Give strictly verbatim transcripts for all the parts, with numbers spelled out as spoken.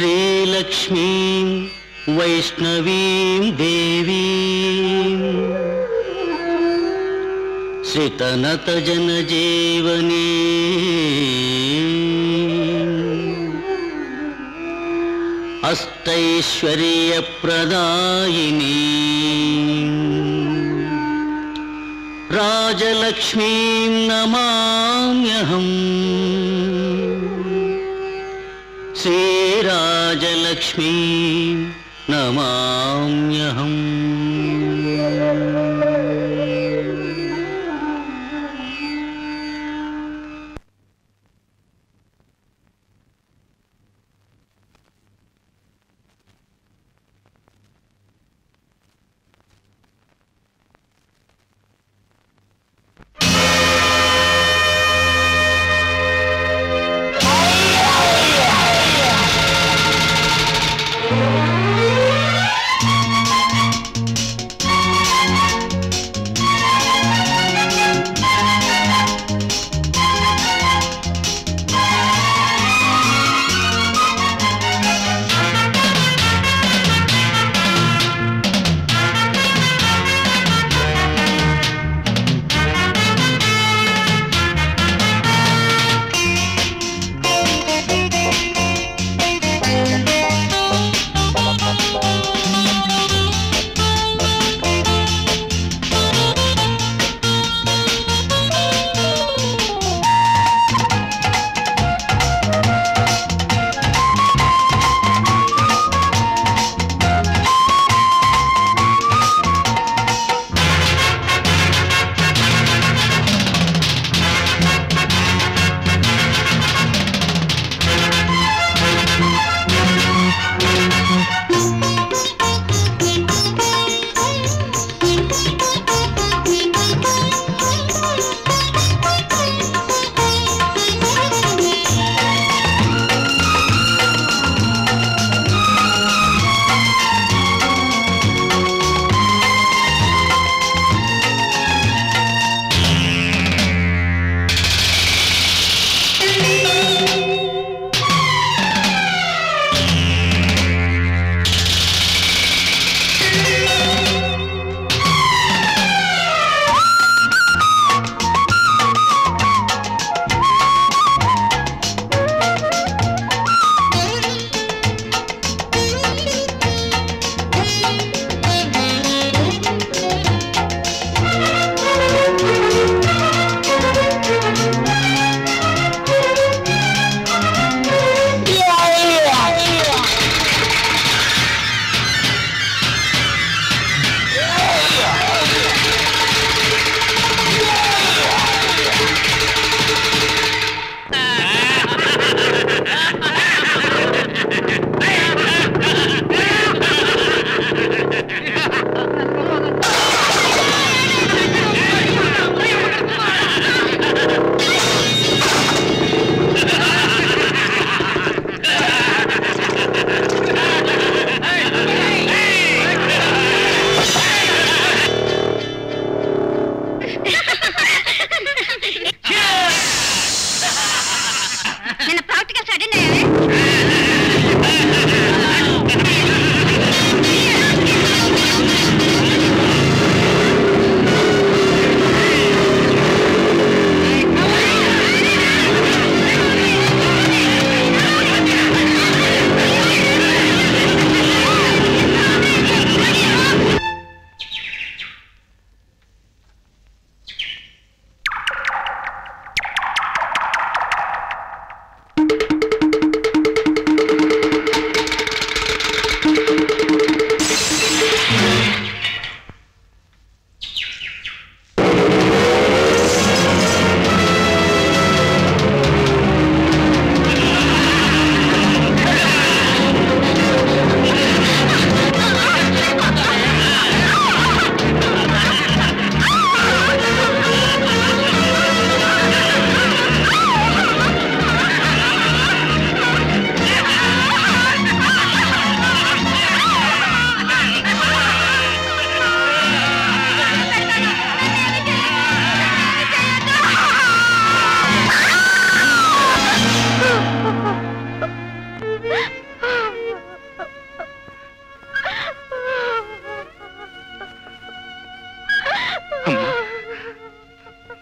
श्रीलक्ष्मीं वैष्णवीं देवीं श्रीतनतजनजीवनीं अष्टैश्वर्यप्रदायिनीं राजलक्ष्मीं नमाम्यहम् श्रीराजलक्ष्मी नमाम्यहम्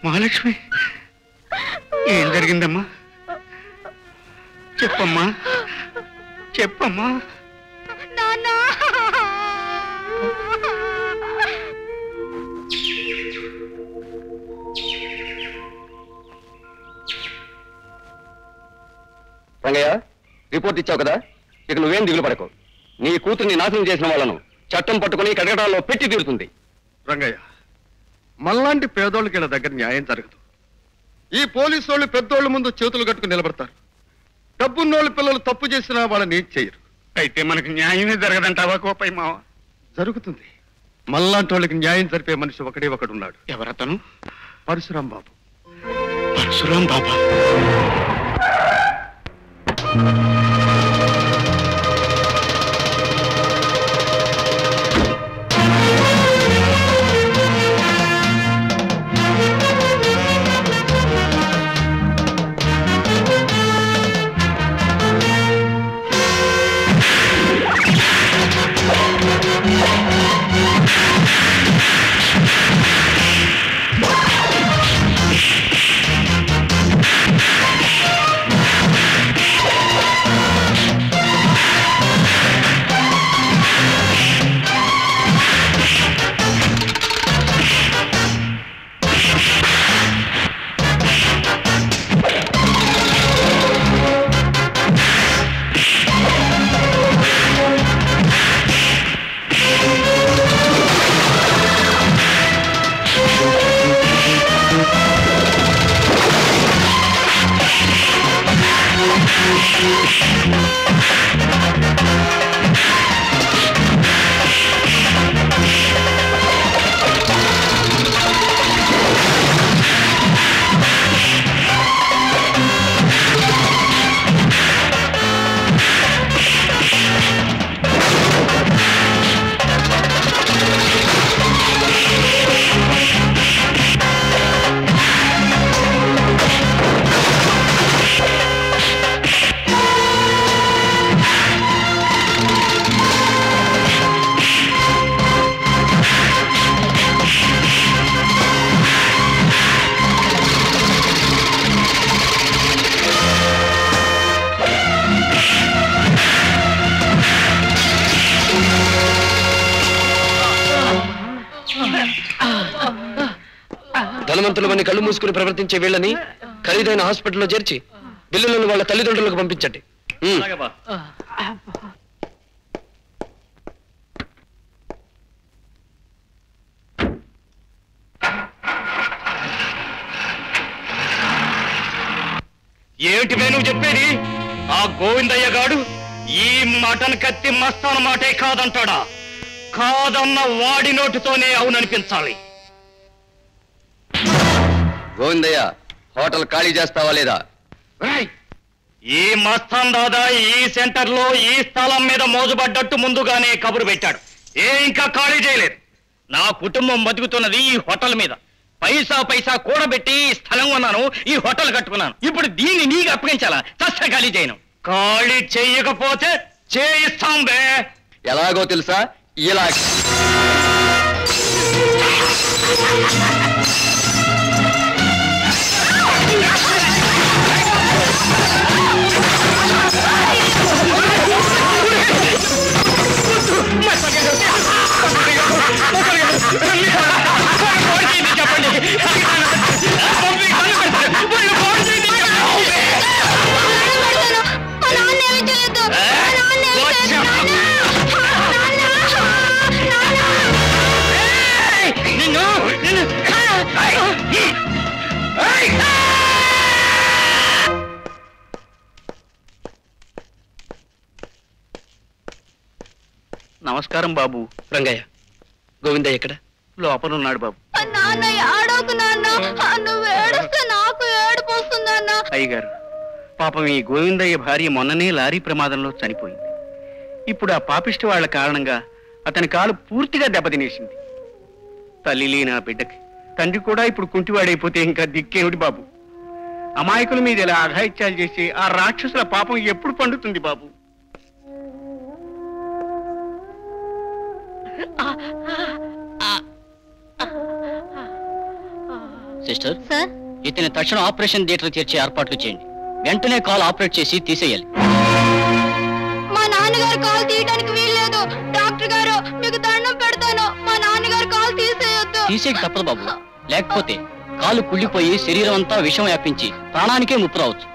మహాలక్ష్మి ఏం జరిగిందమ్మా? చెప్పమ్మా చెప్పమ్మా. రంగయ్య, రిపోర్ట్ ఇచ్చావు కదా, ఇక నువ్వేం దిగులు పడకు. నీ కూతుర్ని నాశనం చేసిన వాళ్ళను చట్టం పట్టుకుని కడగడాల్లో పెట్టి తీరుతుంది. రంగయ్య, మళ్ళాంటి పేదోళ్ళకి వీళ్ళ దగ్గర న్యాయం జరగదు. ఈ పోలీసు వాళ్ళు పెద్దోళ్ళ ముందు చేతులు కట్టుకుని నిలబడతారు. డబ్బున్నోళ్ళు పిల్లలు తప్పు చేసినా వాళ్ళని ఏం చేయరు. అయితే మనకు న్యాయమే జరగదంటావా కోపయ్య మావ? జరుగుతుంది. మళ్ళాంటి వాళ్ళకి న్యాయం జరిపే మనిషి ఒకడే ఒకడు ఉన్నాడు. ఎవరతను? పరశురాం బాబు. పరశురాం బాబా? కళ్ళు మూసుకుని ప్రవర్తించే వీళ్ళని ఖరీదైన హాస్పిటల్లో చేర్చి బిల్లులను వాళ్ళ తల్లిదండ్రులకు పంపించండి. ఏమిటి నువ్వు చెప్పేది? ఆ గోవిందయ్య గాడు ఈ మటన్ కత్తి మస్తాన్ మాటే కాదంటాడా? కాదన్న వాడి నోటితోనే అవుననిపించాలి. గోవిందయ్య, హోటల్ ఖాళీ చేస్తావా లేదా? ఈ మస్తాన్ దాదా ఈ సెంటర్ లో ఈ స్థలం మీద మోజుపడ్డట్టు ముందుగానే కబురు పెట్టాడు. ఏ ఇంకా ఖాళీ చేయలేదు. నా కుటుంబం బతుకుతున్నది ఈ హోటల్ మీద. పైసా పైసా కూడబెట్టి ఈ స్థలం కొన్నాను, ఈ హోటల్ కట్టుకున్నాను. ఇప్పుడు దీన్ని నీకు అప్పగించాలా? చస్త ఖాళీ చేయను. ఖాళీ చేయకపోతే చేయిస్తాం బే. ఎలాగో తెలుసా? ఇలా నమస్కారం బాబు. రంగయ్య, గోవిందయ్య ఎక్కడ? లోపలున్నాడు బాబు. అయ్యగారు, పాపం ఈ గోవిందయ్య భార్య మొన్ననే లారీ ప్రమాదంలో చనిపోయింది. ఇప్పుడు ఆ పాపిష్టి వాళ్ళ కారణంగా అతని కాలు పూర్తిగా దెబ్బతినేసింది. తల్లి లేని ఆ బిడ్డకి తండ్రి కూడా ఇప్పుడు కుంటివాడైపోతే ఇంకా దిక్కేమిటి బాబు? అమాయకుల మీద ఇలా ఆఘాయిత్యాలు చేసి ఆ రాక్షసుల పాపం ఎప్పుడు పండుతుంది బాబు? సిస్టర్ సార్ ఇతని తక్షణం ఆపరేషన్ థియేటర్ చేర్చే ఏర్పాట్లు చేయండి. వెంటనే కాల్ ఆపరేట్ చేసి తీసేయాలి. మా నాన్నగారు కాల్ తీయడానికి వీల్లేదు. డాక్టర్ గారు మీకు దండం పెడతాను. మా నాన్నగారు కాల్ తీసేయొద్దు. తీసేకి తప్పదు బాబు. లేకపోతే కాలు కుళ్ళిపోయి శరీరం అంతా విషం వ్యాపించి ప్రాణానికే ముప్పు రావచ్చు.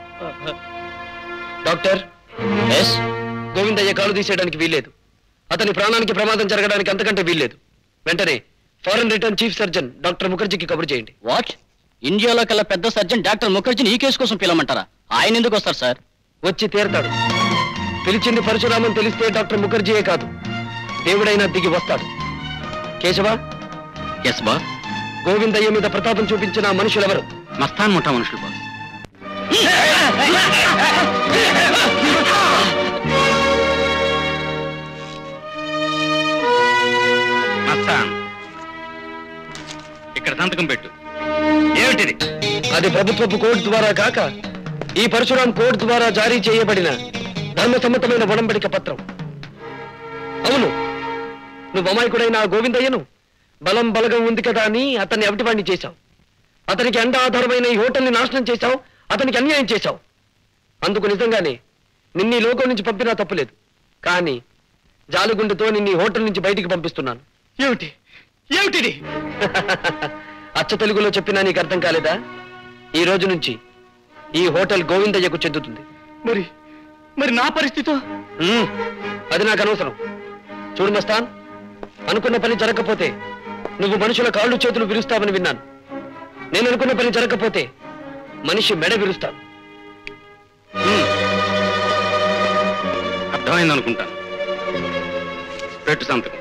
డాక్టర్ ఎస్ గోవిందయ్య కాలు తీసేయడానికి వీల్లేదు. అతని ప్రాణానికి ప్రమాదం జరగడానికి అంతకంటే వీల్లేదు. వెంటనే foreign return chief surgeon doctor ముఖర్జీకి కబురు చేయండి. వాట్? ఇండియాలో కల్లా పెద్ద సర్జన్ డాక్టర్ ముఖర్జీని ఈ కేసు కోసం పిలవమంటారా? ఆయన ఎందుకు వస్తారు సార్? వచ్చి తీరతాడు. పిలిచింది పరశురామని తెలిస్తే డాక్టర్ ముఖర్జీయే కాదు దేవుడైనా దిగి వస్తాడు. కేశవా ఎస్ బాస్ గోవిందయ్య మీద ప్రతాపం చూపించిన మనుషులెవరు? మస్తాన్ ముఠా మనుషులు బాస్. ఇక్కడ సంతకం పెట్టు. ఏమిటిది? అది ప్రభుత్వపు కోర్టు ద్వారా కాక ఈ పరశురాం కోర్టు ద్వారా జారీ చేయబడిన ధర్మ సమ్మతమైన ఒడంబడిక పత్రం. అవును, నువ్వు అమాయకుడైన ఆ గోవిందయ్యను బలం బలగం ఉంది కదా అని అతన్ని అవిటివాణ్ణి చేశావు. అతనికి అండ ఆధారమైన ఈ హోటల్ని నాశనం చేశావు. అతనికి అన్యాయం చేశావు. అందుకు నిజంగానే నిన్ను ఈ లోకం నుంచి పంపినా తప్పులేదు. కానీ జాలుగుండుతో నిన్ను ఈ హోటల్ నుంచి బయటికి పంపిస్తున్నాను. ఏమిటి ఏమిటిది? అచ్చ తెలుగులో చెప్పినా నీకు అర్థం కాలేదా? ఈ రోజు నుంచి ఈ హోటల్ గోవిందయ్యకు చెందుతుంది. మరి మరి నా పరిస్థితి? అది నాకు అనవసరం. చూడు మస్తాన్, అనుకున్న పని జరగకపోతే నువ్వు మనుషుల కాళ్ళు చేతులు విరుస్తావని విన్నాను. నేను అనుకున్న పని జరగకపోతే మనిషి మెడ విరుస్తాను. అర్థమైందనుకుంటాను. పెట్టు సంతకం.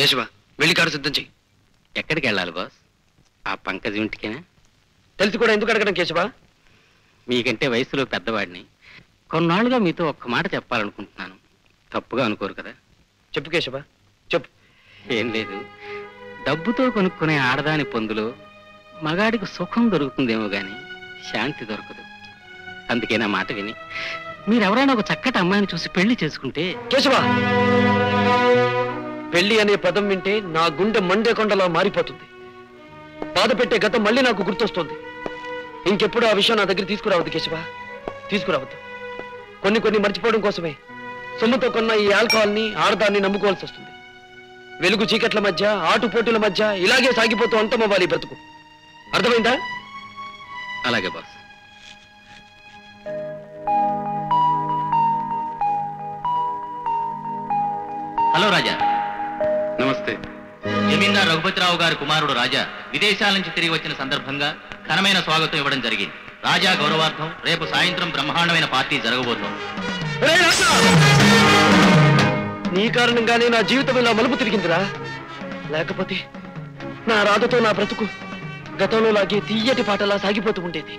కేశవ వెళ్ళి కారు సిద్ధం చెయ్యి. ఎక్కడికి వెళ్ళాలి బాస్? ఆ పంకజ్ ఇంటికేనా? తెలిసి కూడా ఎందుకు అడగడం కేశవ? మీకంటే వయసులో పెద్దవాడిని. కొన్నాళ్ళుగా మీతో ఒక్క మాట చెప్పాలనుకుంటున్నాను. తప్పుగా అనుకోరు కదా? చెప్పు కేశవ చెప్పు. ఏం లేదు, డబ్బుతో కొనుక్కునే ఆడదాని పొందులో మగాడికి సుఖం దొరుకుతుందేమో కానీ శాంతి దొరకదు. అందుకే నా మాట విని మీరెవరైనా ఒక చక్కటి అమ్మాయిని చూసి పెళ్లి చేసుకుంటే. కేశవ పెళ్లి అనే పదం వింటే నా గుండె మండే కొండలా మారిపోతుంది. బాధ పెట్టే గతం మళ్ళీ నాకు గుర్తొస్తుంది. ఇంకెప్పుడు ఆ విషయం నా దగ్గర తీసుకురావద్దు కేశవ, తీసుకురావద్దు. కొన్ని కొన్ని మర్చిపోవడం కోసమే సొమ్ముతో కొన్న ఈ ఆల్కహాల్ని ఆడదాన్ని నమ్ముకోవాల్సి వస్తుంది. వెలుగు చీకట్ల మధ్య, ఆటుపోటుల మధ్య ఇలాగే సాగిపోతూ అంతమవ్వాలి బ్రతుకు. అర్థమైందా? అలాగే బాస్. హలో రాజా. నమస్తే. జమీందార్ రఘుపతిరావు గారి కుమారుడు రాజా విదేశాల నుంచి తిరిగి వచ్చిన సందర్భంగా ఘనమైన స్వాగతం ఇవ్వడం జరిగింది. రాజా గౌరవార్థం రేపు సాయంత్రం బ్రహ్మాండమైన పార్టీ జరగబోతోంది. నీ కారణంగానే నా జీవితం ఇలా మలుపు తిరిగిందిరా. లేకపోతే నా రాధతో నా బ్రతుకు గతంలో లాగే తీయటి పాటలా సాగిపోతూ ఉండేది.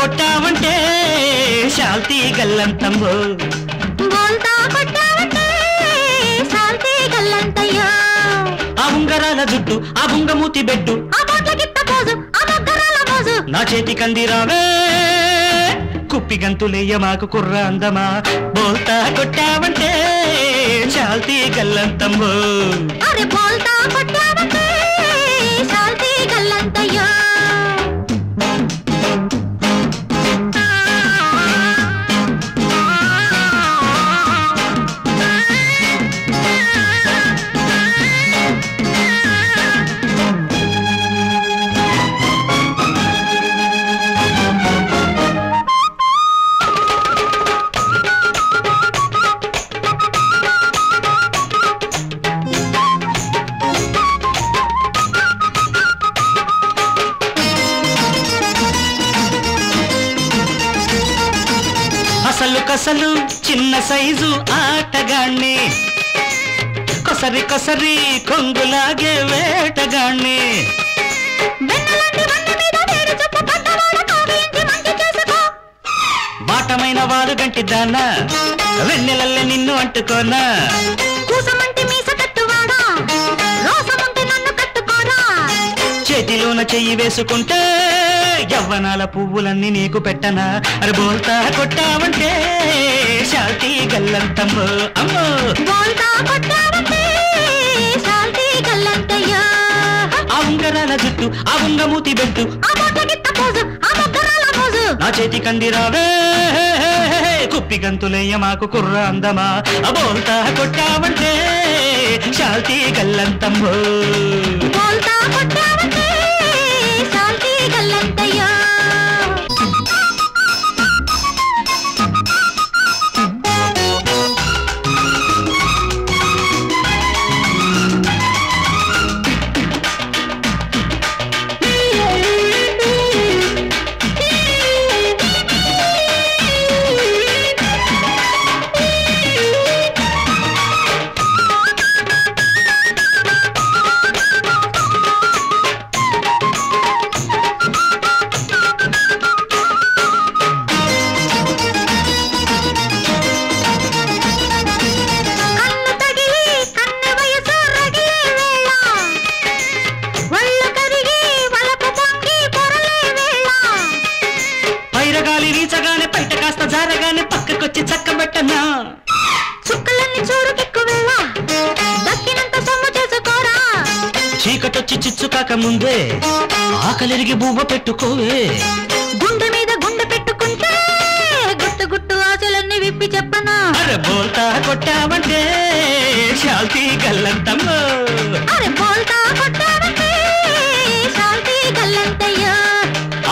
కొట్టావంటే శాల్తీ గల్లంతంబో బోల్తా కొట్టావంటే శాల్తీ గల్లంతయ్యో. ఆ ఉంగరాల జుట్టు, ఆ బుంగ మూతి బెట్టు, ఆ బోట్లకిత్త పోజు, ఆ బొగ్గరాల పోజు, నా చేతి కందిరావే కుప్పి గంతులేయ మాకు కుర్ర అందమా. బోల్తా కొట్టావంటే శాల్తీ గల్లంతంబో. అరే బోల్తా కొట్టావంటే శాల్తీ గల్లంతయ్యో. అసలు చిన్న సైజు ఆటగాణ్ణి, కసరి కసరి కొంగులాగే వేటగాణ్ణి బాటమైన వారు గంటి దానా వెన్నెలల్లే నిన్ను అంటుకోనా చేతిలోన చెయ్యి వేసుకుంటే యవ్వనాల పువ్వులన్నీ నీకు పెట్టనా అరే బోల్తా కొట్టావంటే శాల్తీ గల్లంతమ్మో అమ్మో బోల్తా కొట్టావంటే శాల్తీ గల్లంతయ్యా ఆ ఉంగరాల జుట్టు ఆ ఉంగ మూతి బెట్టు ఆ బొట్టగిత్త పోజు ఆ బొగ్గరాల పోజు నా చేతి కందిరావే కుప్పి గంతులయ్య మాకు కుర్ర అందమా ఆ బోల్తా కొట్టావంటే శాల్తీ గల్లంతమ్మో బోల్తా కొట్టావంటే శాల్తీ గల్లంతయ్యా ముందే ఆకలిరిగి బూబ పెట్టుకోవే గుండె మీద గుండె పెట్టుకుంటే గుట్టు గుట్టు ఆశలన్నీ విప్పి చెప్పనా అరే బోల్తా కొట్టావంటే శాల్తీ గల్లంతమ్మో అరే బోల్తా కొట్టావంటే శాల్తీ గల్లంతయ్యా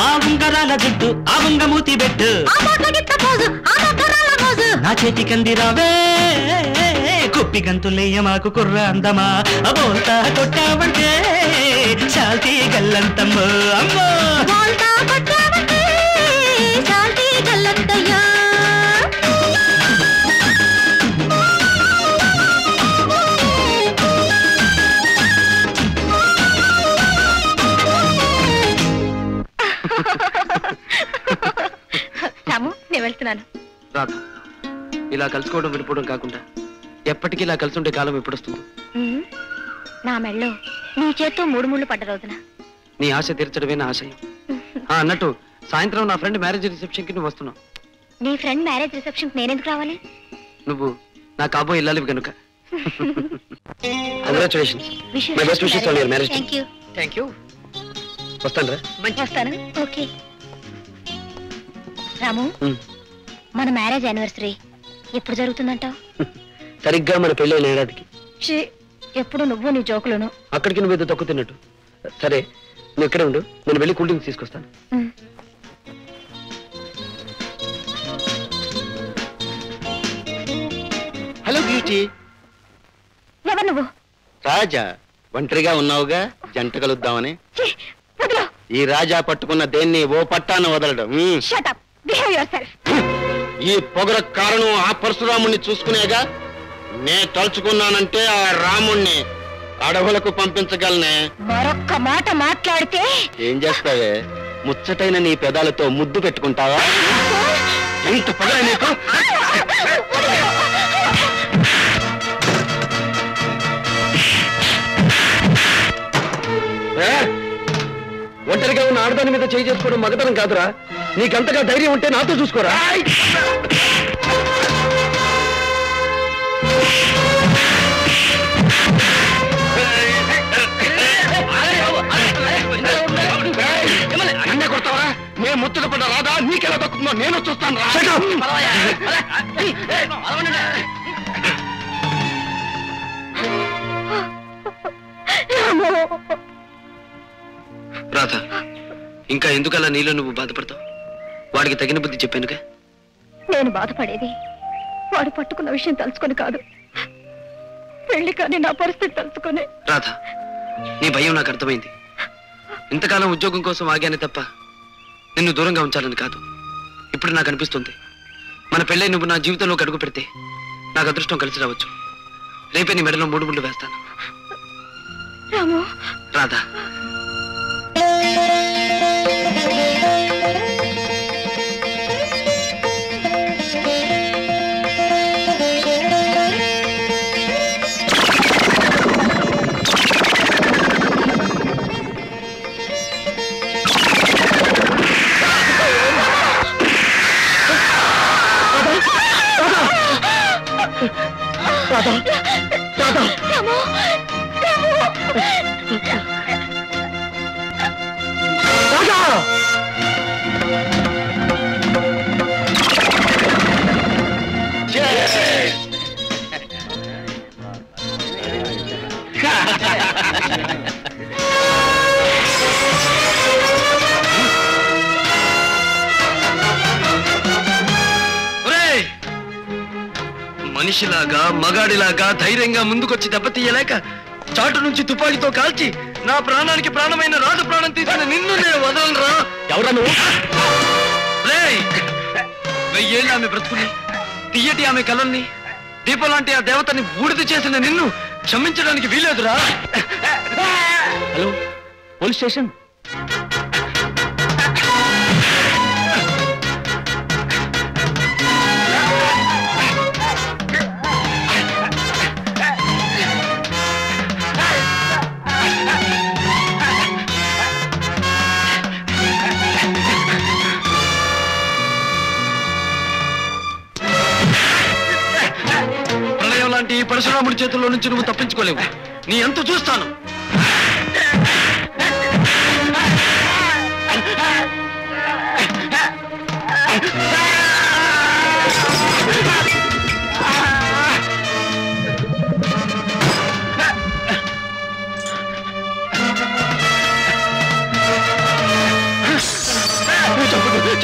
ఆ ఉంగరాల జుట్టు ఆ ఉంగ మూతి బెట్టు ఆ బొట్టగిత్త పోజు ఆ బొగ్గరాల పోజు నా చేతి కందిరావే కుప్పి గంతులయ్య మాకు కుర్ర అందమా ఆ బోల్తా కొట్టావంటే శాల్తీ గల్లంతమ్మో అమ్మో బోల్తా కొట్టావంటే శాల్తీ గల్లంతయ్యా రాము నేను వెళ్తున్నాను. రాధ, ఇలా కలుసుకోవడం విడిపోవడం కాకుండా ఎప్పటికీ ఇలా కలిసి ఉండే కాలం ఎప్పుడు వస్తుంది? నా మెళ్ళో నీ చేత్తో మూడు ముళ్ళు పడ్డ రోజున నీ ఆశ తీర్చడమే నా ఆశయం. అన్నట్టు సాయంత్రం నా ఫ్రెండ్ మ్యారేజ్ రిసెప్షన్ కి నువ్వు వస్తున్నావు. నీ ఫ్రెండ్ మ్యారేజ్ రిసెప్షన్ కి నేనెందుకు రావాలి? నువ్వు నా కాబోయే ఇల్లాలివి కనుక. Congratulations, my best wishes on your marriage. Thank you. Thank you. వస్తాను రా. మంచి వస్తాను. ఓకే రాము, మన మ్యారేజ్ యానివర్సరీ ఎప్పుడు జరుగుతుందంట? సరిగ్గా మన పెళ్ళైన ఏడాదికి. ఎప్పుడు నువ్వు నీ జోకులను. అక్కడికి నువ్వు ఏదో తక్కువ తిన్నట్టు. సరే నువ్వు ఇక్కడే ఉండు, నేను వెళ్ళి కూల్ డ్రింక్స్ తీసుకొస్తాను. Hello beauty. ఎవరు నువ్వు? రాజా. ఒంటరిగా ఉన్నావుగా, జంట కలుద్దామని. ఈ రాజా పట్టుకున్న దేన్ని ఓ పట్టాన వదలడం. ఈ పొగర కారణం ఆ పరశురాముణ్ణి చూసుకునేగా. నే తలుచుకున్నానంటే ఆ రాముణ్ణి అడవులకు పంపించగలనే. మరొక్క మాట మాట్లాడితే ఏం చేస్తావే? ముచ్చటైన నీ పెదాలతో ముద్దు పెట్టుకుంటావా? ఇంత పగలే నీకు. ఒంటరిగా ఉన్న ఆడదాని మీద చేయి చేసుకోవడం మగతనం కాదురా. నీకంతగా ధైర్యం ఉంటే నాతో చూసుకోరా. నేను ముచ్చట పడ్డ రాదా నీకెలా దక్కుతుందో నేను చూస్తాను. రాధా, ఇంకా ఎందుకలా నీలో నువ్వు బాధపడతావు? వాడికి తగిన బుద్ధి చెప్పానుగా. నేను బాధపడేది వాడు పట్టుకున్న విషయం తలుచుకొని కాదు, పెళ్లి కానీ నా పరిస్థితి తలుచుకొని. రాధా, నీ భయం నాకు అర్థమైంది. ఇంతకాలం ఉద్యోగం కోసం ఆగానే తప్ప నిన్ను దూరంగా ఉంచాలని కాదు. ఇప్పుడు నాకు అనిపిస్తుంది, మన పెళ్ళై నువ్వు నా జీవితంలోకి అడుగు పెడితే నాకు అదృష్టం కలిసి రావచ్చు. రేపే నీ మెడలో మూడు ముళ్ళు వేస్తాను. రాము రాధా రాధా రాధా రాము రాధా మనిషిలాగా మగాడిలాగా ధైర్యంగా ముందుకొచ్చి దెబ్బతీయలేక చాటు నుంచి తుపాకీతో కాల్చి నా ప్రాణానికి ప్రాణమైన రాధ ప్రాణం తీసిన నిన్ను నేను వదలనురా. ఎవరా నువ్వు? వెయ్యేళ్ళు ఆమె బ్రతుకుని తీయటి ఆమె కలల్ని దీపం లాంటి ఆ దేవతని బూడిద చేసిన నిన్ను క్షమించడానికి వీలేదురా. Hello police station. ఈ పరశురాముడి చేతుల్లో నుంచి నువ్వు తప్పించుకోలేవు. నీ ఎంత చూస్తాను.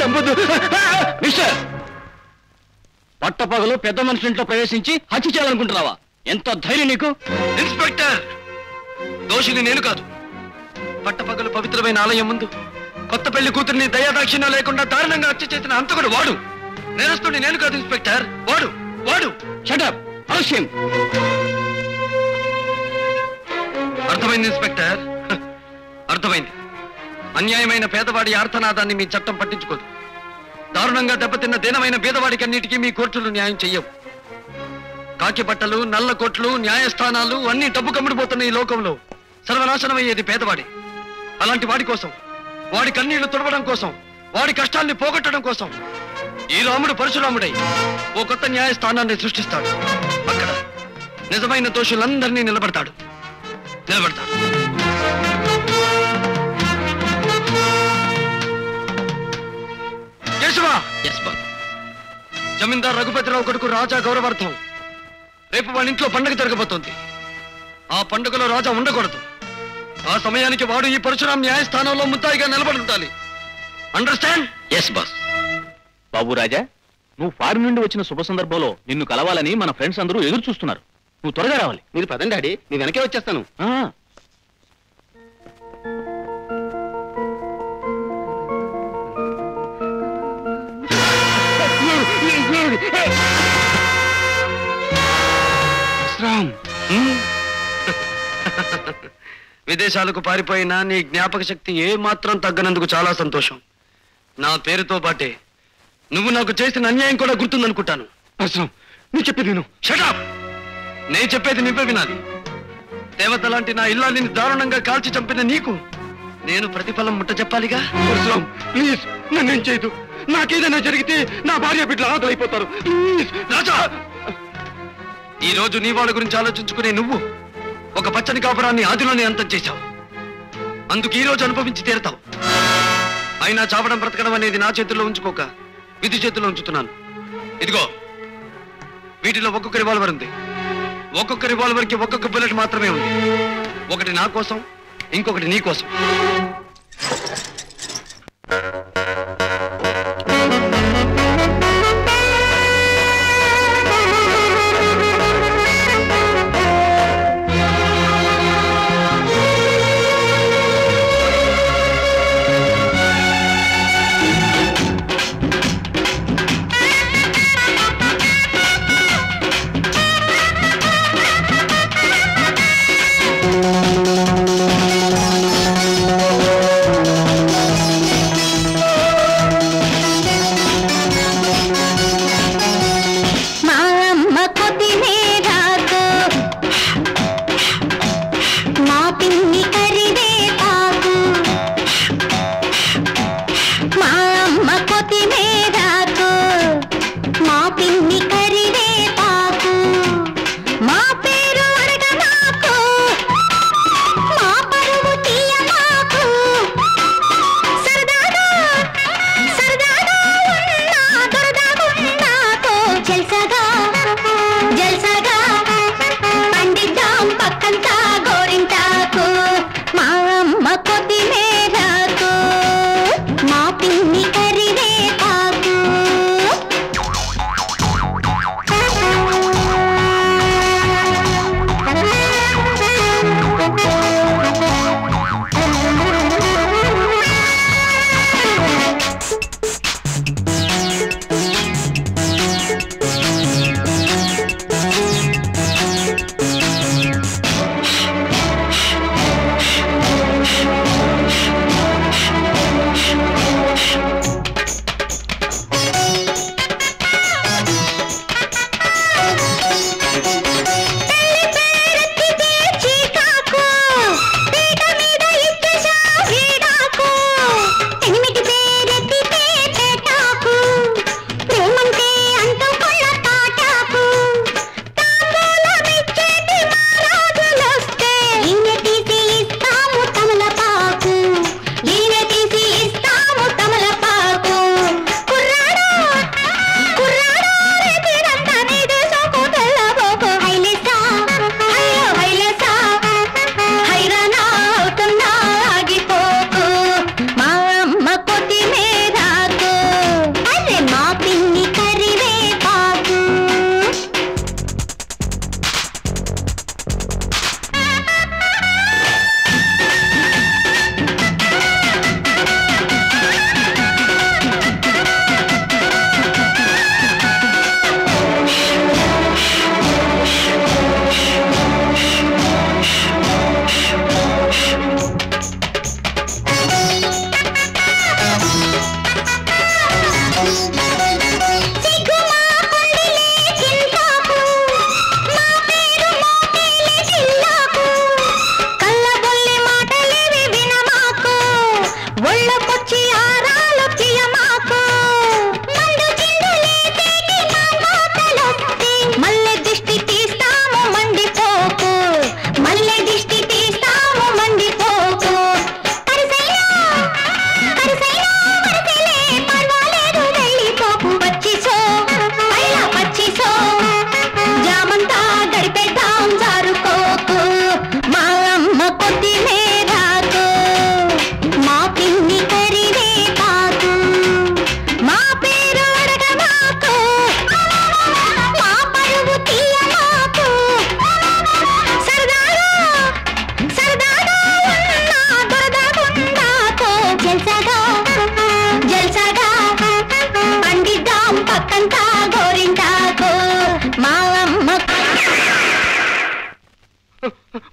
చంపదు మిస్టర్. పట్టపగలు పెద్ద మనిషి ఇంట్లో ప్రవేశించి హత్య చేయాలనుకుంటున్నావా? ఎంత ధైర్యం నీకు? ఇన్స్పెక్టర్, దోషిని నేను కాదు. పట్టపగలు పవిత్రమైన ఆలయం ముందు కొత్త పెళ్లి కూతురిని దయాదాక్షిణ్యం లేకుండా దారుణంగా హత్య చేసిన అంతకుడు వాడు. నేరస్తుని నేను కాదు ఇన్స్పెక్టర్, వాడు వాడు. Shut up. అవశ్యం అర్థమైంది ఇన్స్పెక్టర్, అర్థమైంది. అన్యాయమైన పేదవాడి ఆర్తనాదాన్ని మీ చట్టం పట్టించుకోదు. దారుణంగా దెబ్బతిన్న దీనమైన బీదవాడికి అన్నిటికీ మీ కోర్టులు న్యాయం చెయ్యవు. కాకి బట్టలు, నల్ల కోట్లు, న్యాయస్థానాలు అన్ని డబ్బు కమ్ముడిపోతున్న ఈ లోకంలో సర్వనాశనమయ్యేది పేదవాడి. అలాంటి వాడి కోసం, వాడి కన్నీళ్లు తుడవడం కోసం, వాడి కష్టాన్ని పోగొట్టడం కోసం ఈ రాముడు పరశురాముడై ఓ కొత్త న్యాయస్థానాన్ని సృష్టిస్తాడు. అక్కడ నిజమైన దోషులందరినీ నిలబడతాడు నిలబడతాడు జమీందార్ రఘుపతిరావు కొడుకు రాజా గౌరవార్థం రేపు వాళ్ళ ఇంట్లో పండుగ జరగబోతోంది. ఆ పండుగలో రాజా ఉండకూడదు. ఆ సమయానికి వాడు ఈ పరశురాం న్యాయస్థానంలో ముద్దాయిగా నిలబడి ఉండాలి. Understand? Yes boss. Babu Raja, నువ్వు ఫారిన్ నుండి వచ్చిన శుభ సందర్భంలో నిన్ను కలవాలని మన ఫ్రెండ్స్ అందరూ ఎదురు చూస్తున్నారు. నువ్వు త్వరగా రావాలి. మీరు పదండి డాడీ, నేను వెనకే వచ్చేస్తాను. విదేశాలకు పారిపోయినా నీ జ్ఞాపక శక్తి ఏ మాత్రం తగ్గనందుకు చాలా సంతోషం. నా పేరుతో పాటే నువ్వు నాకు చేసిన అన్యాయం కూడా గుర్తుందనుకుంటాను. పరశురాం, నువ్వు చెప్పేది విను. Shut up. నేను చెప్పేది నువ్వే వినాలి. దేవత లాంటి నా ఇల్లాలిని దారుణంగా కాల్చి చంపిన నీకు నేను ప్రతిఫలం ముట్ట చెప్పాలిగా. పరశురాం ప్లీజ్, నన్నేం చేయదు. నాకేదైనా జరిగితే నా భార్య బిడ్డలు ఆదలైపోతారు. ప్లీజ్ రాజా, ఈ రోజు నీ వాళ్ళ గురించి ఆలోచించుకునే నువ్వు ఒక పచ్చని కాపురాన్ని ఆదిలోనే అంతం చేశావు. అందుకు ఈ రోజు అనుభవించి తీరతావు. అయినా చావడం బ్రతకడం అనేది నా చేతుల్లో ఉంచుకోక విధి చేతుల్లో ఉంచుతున్నాను. ఇదిగో, వీటిలో ఒక్కొక్క రివాల్వర్ ఉంది. ఒక్కొక్క రివాల్వర్ కి ఒక్కొక్క బుల్లెట్ మాత్రమే ఉంది. ఒకటి నా కోసం, ఇంకొకటి నీ కోసం.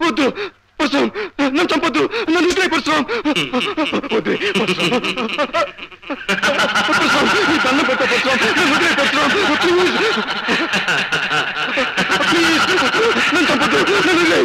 వద్దు పరశురాం, నన్ను చంపొద్దు, నన్ను ఇట్లే పరశురాం, వద్దు పరశురాం, పరశురాం నీ దండం పెట్ట పరశురాం, నన్ను ఇట్లే పరశురాం, ప్లీజ్ ప్లీజ్ నన్ను చంపొద్దు, నన్ను ఇట్లే.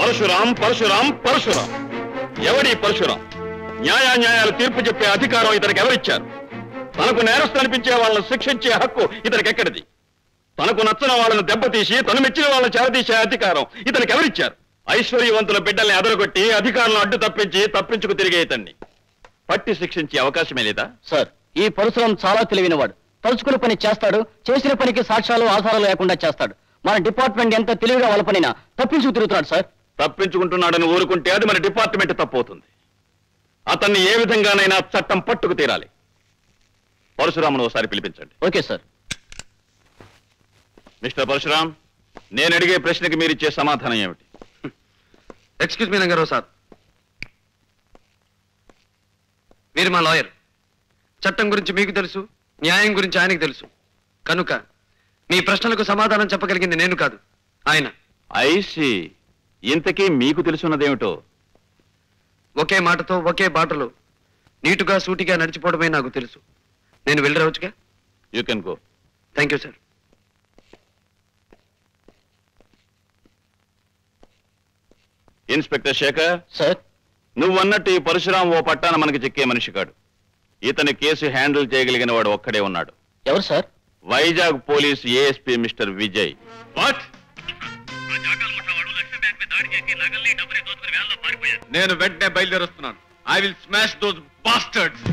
పరశురాం పరశురాం పరశురాం, ఎవడి పరశురాం? న్యాయాన్యాయాలు తీర్పు చెప్పే అధికారం ఇతనికి ఎవరిచ్చారు? తనకు నేరస్తు అనిపించే వాళ్ళను శిక్షించే హక్కు ఇతనికి ఎక్కడిది? తనకు నచ్చిన వాళ్ళను దెబ్బతీసి తను మెచ్చిన వాళ్ళను చేరదీసే అధికారం ఇతనికి ఎవరిచ్చారు? ఐశ్వర్యవంతుల బిడ్డల్ని అదరగొట్టి అధికారులను అడ్డు తప్పించి తప్పించుకు తిరిగే ఇతన్ని పట్టి శిక్షించే అవకాశమే లేదా? సార్, ఈ పరశురాం చాలా తెలివినవాడు. తలుచుకుని పని చేస్తాడు, చేసిన పనికి సాక్ష్యాలు ఆధారాలు లేకుండా చేస్తాడు. మన డిపార్ట్మెంట్ ఎంత తెలివిగా వాళ్ళ పనినా తప్పించుకు తిరుగుతున్నాడు సార్. తప్పించుకుంటున్నాడని ఊరుకుంటే అది మన డిపార్ట్మెంట్ తప్పవుతుంది. అతన్ని ఏ విధంగానైనా చట్టం పట్టుకు తీరాలి. పరశురామును ఒకసారి పిలిపించండి. Okay sir. మిస్టర్ పరశురాం, నేను అడిగే ప్రశ్నకి మీరిచ్చే సమాధానం ఏమిటి? ఎక్స్క్యూజ్ మీ నంగరావు సార్, మీరు మా లాయర్. చట్టం గురించి మీకు తెలుసు, న్యాయం గురించి ఆయనకు తెలుసు. కనుక మీ ప్రశ్నలకు సమాధానం చెప్పగలిగింది నేను కాదు, ఆయన. ఐసి, ఇంతకీ మీకు తెలుసున్నదేమిటో? ఒకే మాటతో ఒకే బాటలో నీటుగా సూటిగా నడిచిపోవడమే నాకు తెలుసు. నేను వెళ్ళి రావచ్చుగా? You can go. Thank you sir. Inspector Shekhar sir, నువ్వన్నట్టు ఈ పరశురాం ఓ పట్టాన మనకి చిక్కే మనిషి కాడు. ఇతని కేసు హ్యాండిల్ చేయగలిగిన వాడు ఒక్కడే ఉన్నాడు. ఎవరు sir? Vizag police ASP mister Vijay. What? నేను వెంటనే బయలుదేరుస్తున్నాను. I will smash those bastards.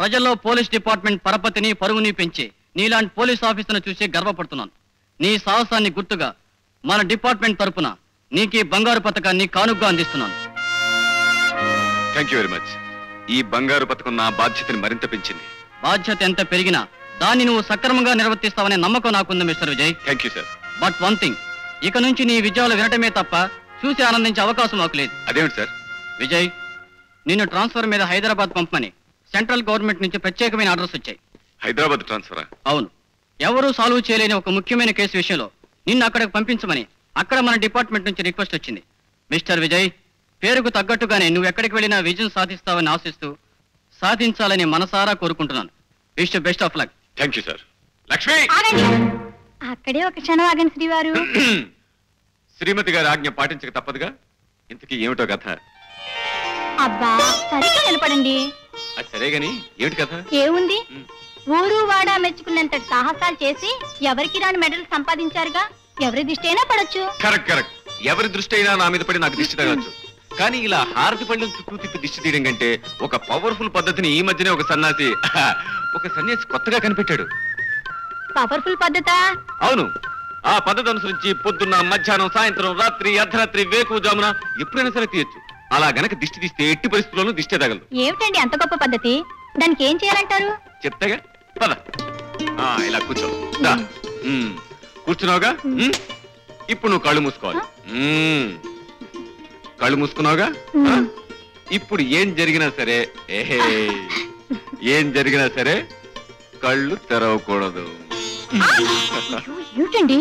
ప్రజల్లో పోలీస్ డిపార్ట్మెంట్ పరపతిని పరుగుని పెంచి నీలాంటి పోలీస్ ఆఫీసర్ను చూసి గర్వపడుతున్నాను. నీ సాహసాన్ని గుర్తుగా మన డిపార్ట్మెంట్ తరపున నీకు బంగారు పతకాన్ని కానుగ్గా అందిస్తున్నాను. Thank you very much. ఈ బంగారు పతకం నా బాధ్యతని మరింత పెంచింది. బాధ్యత ఎంత పెరిగినా దాన్ని నువ్వు సక్రమంగా నిర్వర్తిస్తావనే నమ్మకం నాకుంది mister Vijay. Thank you sir. But one thing, ఇక నుంచి నీ విజయాలు వినటమే తప్ప చూసి ఆనందించే అవకాశం నాకు లేదు. అదేమిటి సార్? విజయ్, నిన్ను ట్రాన్స్ఫర్ మీద హైదరాబాద్ పంపమని సెంట్రల్ గవర్నమెంట్ నుంచి ప్రత్యేకమైన ఆర్డర్స్ వచ్చాయి. హైదరాబాద్ ట్రాన్స్ఫరా? అవును. ఎవరూ సాల్వ్ చేయలేని ఒక ముఖ్యమైన కేసు విషయంలో నిన్ను అక్కడికి పంపించమని అక్కడ మన డిపార్ట్మెంట్ నుంచి రిక్వెస్ట్ వచ్చింది. మిస్టర్ విజయ్, పేరుకు తగ్గట్టుగానే నువ్వు ఎక్కడికి వెళ్ళినా విజయం సాధిస్తావని ఆశిస్తూ సాధించాలని మనసారా కోరుకుంటున్నాను. Wish you best of luck. Thank you sir. Lakshmi, అక్కడే ఒక క్షణం ఆగండి శ్రీవారు. శ్రీమతి గారి ఆజ్ఞ పాటించక తప్పదుగా. ఇంతకీ ఏమిటో కథ? అబ్బా, సరిగ్గా నిలబడండి. ఏముంది, ఊరు వాడా మెచ్చుకున్నంత సాహసాలు చేసి ఎవరికి రాని మెడల్ సంపాదించారుగా. ఎవరి దృష్టి అయినా పడొచ్చు. కరెక్ట్ కరెక్ట్ ఎవరి దృష్టి అయినా నా మీద పడి నాకు దిష్టి తగలొచ్చు. కానీ ఇలా హారతి పండ్లను చుట్టూ తిప్పి దిష్టి తీయడం కంటే ఒక పవర్ఫుల్ పద్ధతిని ఈ మధ్యనే ఒక సన్యాసి ఒక సన్యాసి కొత్తగా కనిపెట్టాడు. పవర్ఫుల్ పద్ధత? అవును, ఆ పద్ధతి అనుసరించి పొద్దున్న మధ్యాహ్నం సాయంత్రం రాత్రి అర్ధరాత్రి వేకుజామున ఎప్పుడైనా సరే తీయచ్చు. అలా గనక దిష్టి తీస్తే ఎట్టి పరిస్థితుల్లోనూ దిష్టి తగలదు. ఏమిటండి అంత గొప్ప పద్ధతి? దానికి ఏం చేయాలంటారు? చెప్తాగా పద. ఇలా కూర్చో. కూర్చున్నావుగా, ఇప్పుడు నువ్వు కళ్ళు మూసుకోవాలి. కళ్ళు మూసుకున్నావుగా, ఇప్పుడు ఏం జరిగినా సరే ఏం జరిగినా సరే కళ్ళు తెరవకూడదు. ఏమిటండి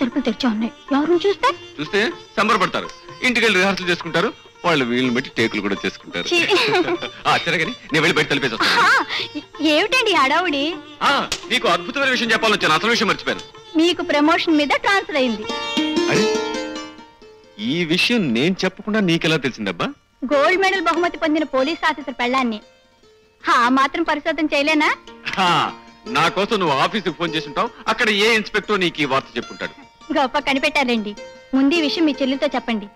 తలుపులు తెరిచా ఉన్నాయి? ఎవరు చూస్తే చూస్తే సంబరపడతారు, ఇంటికెళ్ళి రిహార్సల్ చేసుకుంటారు, వాళ్ళు వీళ్ళని బట్టి టేకులు కూడా చేసుకుంటారు. సరేగాని నేను వెళ్ళి బయట తలిపేసి వస్తాను. ఏమిటండి హడావుడి? నీకు అద్భుతమైన విషయం చెప్పాలొచ్చాను, అసలు విషయం మర్చిపోయాను. మీకు ప్రమోషన్ మీద ట్రాన్స్ఫర్ అయింది. ఈ విషయం నేను చెప్పకుండా నీకెలా తెలిసిందబ్బా? గోల్డ్ మెడల్ బహుమతి పొందిన పోలీస్ ఆఫీసర్ పెళ్ళాన్ని ఆ మాత్రం పరిశోధన చేయలేనా? నా కోసం నువ్వు ఆఫీసుకు ఫోన్ చేసి ఉంటావు, అక్కడ ఏ ఇన్స్పెక్టర్ నీకు ఈ వార్త చెప్పుంటాడు. గొప్ప కనిపెట్టారండి. ముందు ఈ విషయం మీ చెల్లితో చెప్పండి.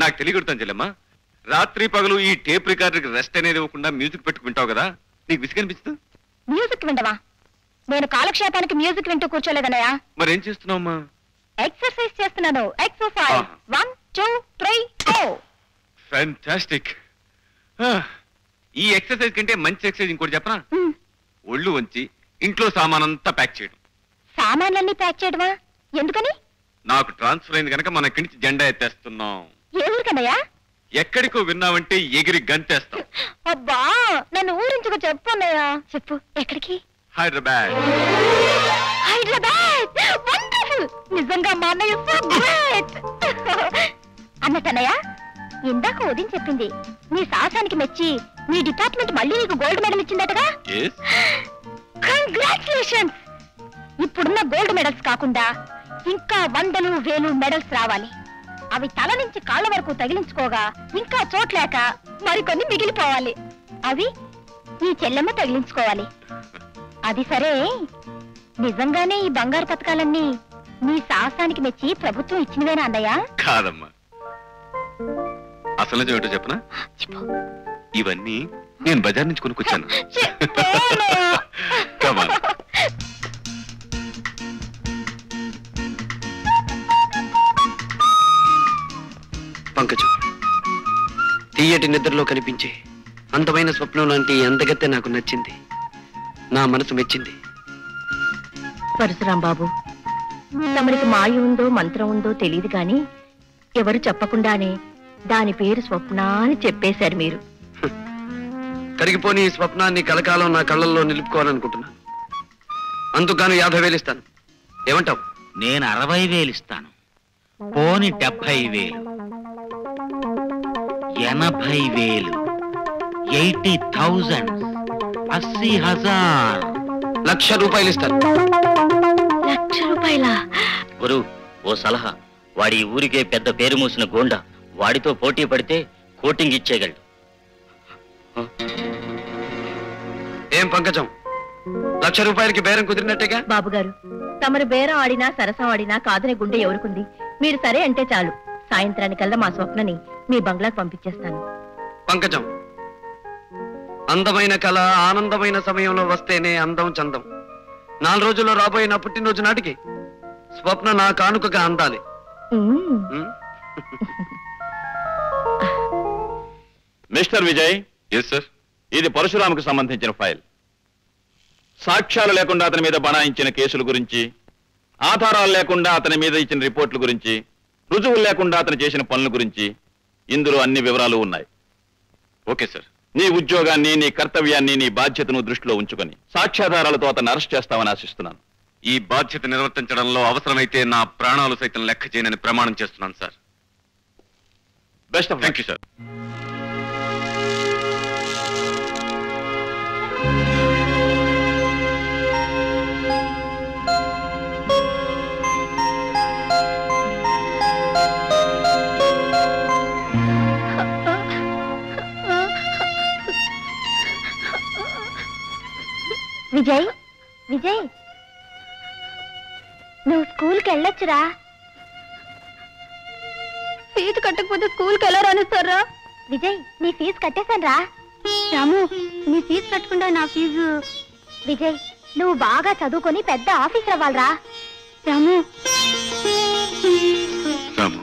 నాకు తెలియకూడతాను చెల్లెమ్మా, రాత్రి పగలు ఈ టేప్ రికార్డర్కి రెస్ట్ అనేది ఇవ్వకుండా మ్యూజిక్ పెట్టుకుంటావు కదా, నీకు విసిగనిపిస్తూ? మ్యూజిక్ వింటవా? నేను కాలక్షేపానికి మ్యూజిక్ వింటూ కూర్చోలేదన్నయ్యా. మరేం చేస్తున్నావమ్మా? ఎక్సర్సైజ్ చేస్తున్నాను. Exercise one two three four. Fantastic. ఈ ఎక్సర్సైజ్ కంటే మంచి ఎక్సర్సైజ్ ఇంకోటి చెప్పనా? ఒళ్ళు వంచి ఇంట్లో సామానంతా ప్యాక్ చేయడం. సామాన్లన్నీ ప్యాక్ చేయడమా? ఎందుకని? నాకు ట్రాన్స్ఫర్ అయింది కనుక మన కించి జెండా ఎత్తేస్తున్నాం. ఎవరికనయ్యా? ఎక్కడికో విన్నావంటే ఎగిరి గంతేస్తాం. అబ్బా నన్ను ఊరించుకు చెప్పన్నయ్యా. చెప్పు, ఎక్కడికి? హైదరాబాద్. హైదరాబాద్ వండర్ఫుల్. నిజంగా మా అన్నయ్య సో గ్రేట్ అన్నట్టన్నయ్యా. ఇందాక ఉదయం చెప్పింది నీ సాహసానికి మెచ్చి నీ డిపార్ట్మెంట్ మళ్ళీ నీకు గోల్డ్ మెడల్ ఇచ్చిందటగా? కంగ్రాచులేషన్స్. ఇప్పుడున్న గోల్డ్ మెడల్స్ కాకుండా ఇంకా వందలు వేలు మెడల్స్ రావాలి. అవి తల నుంచి కాళ్ళ వరకు తగిలించుకోగా ఇంకా చోట్లేక మరికొన్ని మిగిలిపోవాలి. అవి ఈ చెల్లెమ్మ తగిలించుకోవాలి. అది సరే, నిజంగానే ఈ బంగారు పథకాలన్నీ నీ సాహసానికి మెచ్చి ప్రభుత్వం ఇచ్చినవేనా అన్నయ్య? కాదమ్మా, అసలు ఏమిటో చెప్పనా? చెప్పు. ఇవన్నీ నేను బజార్ నుంచి కొనుక్కొచ్చాను. పంకజు, తీయటి నిద్రలో కనిపించే అందమైన స్వప్నం లాంటి అందగత్తె నాకు నచ్చింది, నా మనసు మెచ్చింది. పరశురాం బాబు, తమరికి మాయ ఉందో మంత్రం ఉందో తెలియదు కానీ ఎవరు చెప్పకుండానే దాని పేరు స్వప్న అని చెప్పేశారు మీరు. కరిగిపోని ఈ స్వప్నాన్ని కలకాలం నా కళ్ళల్లో నిలుపుకోవాలనుకుంటున్నాను. అందుకు యాభై వేలు ఇస్తాను, ఏమంటావు? నేను అరవై వేలు ఇస్తాను. పోని డెబ్బై వేలు, ఎనభై వేలు, ఎయిటీ థౌజండ్, అస్సీ హజార్, లక్ష రూపాయలు ఇస్తారు. లక్ష రూపాయల గురు, ఓ సలహా. వాడి ఊరికే పెద్ద పేరు మూసిన గోండా, వాడితో పోటీ పడితే కోటింగ్ ఇచ్చేయగలడు. ఏం పంకజం, లక్ష రూపాయలకి బేరం కుదిరినట్టేగా? బాబు గారు, తమరు బేరం ఆడినా సరసం ఆడినా కాదనే గుండె ఎవరికుంది? మీరు సరే అంటే చాలు. సాయంత్రానికల్లా మా స్వప్నని మీ బంగ్లాకు పంపించేస్తాను. పంకజం, అందమైన కళ ఆనందమైన సమయంలో వస్తేనే అందం చందం. నాలుగు రోజుల్లో రాబోయే నా పుట్టినరోజు నాటికి స్వప్న నా కానుకగా అందాలి. మిస్టర్ విజయ్. Yes sir. ఇది పరశురాముకు సంబంధించిన ఫైల్. సాక్ష్యాలు లేకుండా అతని మీద బనాయించిన కేసుల గురించి, ఆధారాలు లేకుండా అతని మీద ఇచ్చిన రిపోర్ట్ల గురించి, రుజువులు లేకుండా అతను చేసిన పనుల గురించి ఇందులో అన్ని వివరాలు ఉన్నాయి. Okay sir. నీ ఉద్యోగాన్ని నీ కర్తవ్యాన్ని నీ బాధ్యతను దృష్టిలో ఉంచుకొని సాక్ష్యాధారాలతో అతను అరెస్ట్ చేస్తామని ఆశిస్తున్నాను. ఈ బాధ్యత నిర్వర్తించడంలో అవసరమైతే నా ప్రాణాలు సైతం లెక్క చేయనని ప్రమాణం చేస్తున్నాను sir. Best of thank you sir. Vijay, Vijay, నువ్వు స్కూల్కి వెళ్ళొచ్చురా. ఫీజు కట్టకపోతే స్కూల్కి వెళ్ళరానిస్తారా? విజయ్, నీ ఫీజు కట్టేశాను రా. రాము, నీ ఫీజు కట్టకుండా నా ఫీజు. విజయ్, నువ్వు బాగా చదువుకొని పెద్ద ఆఫీసర్ అవ్వాలరా. రాము, రాము,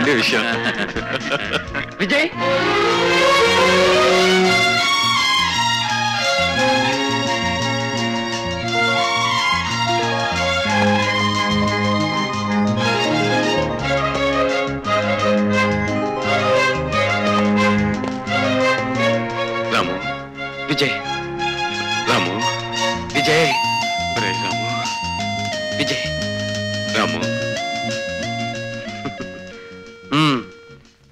అదే విషయం. విజయ్, రాము, విజయ్, రాము, విజయ్, రాము, విజయ్, రాము.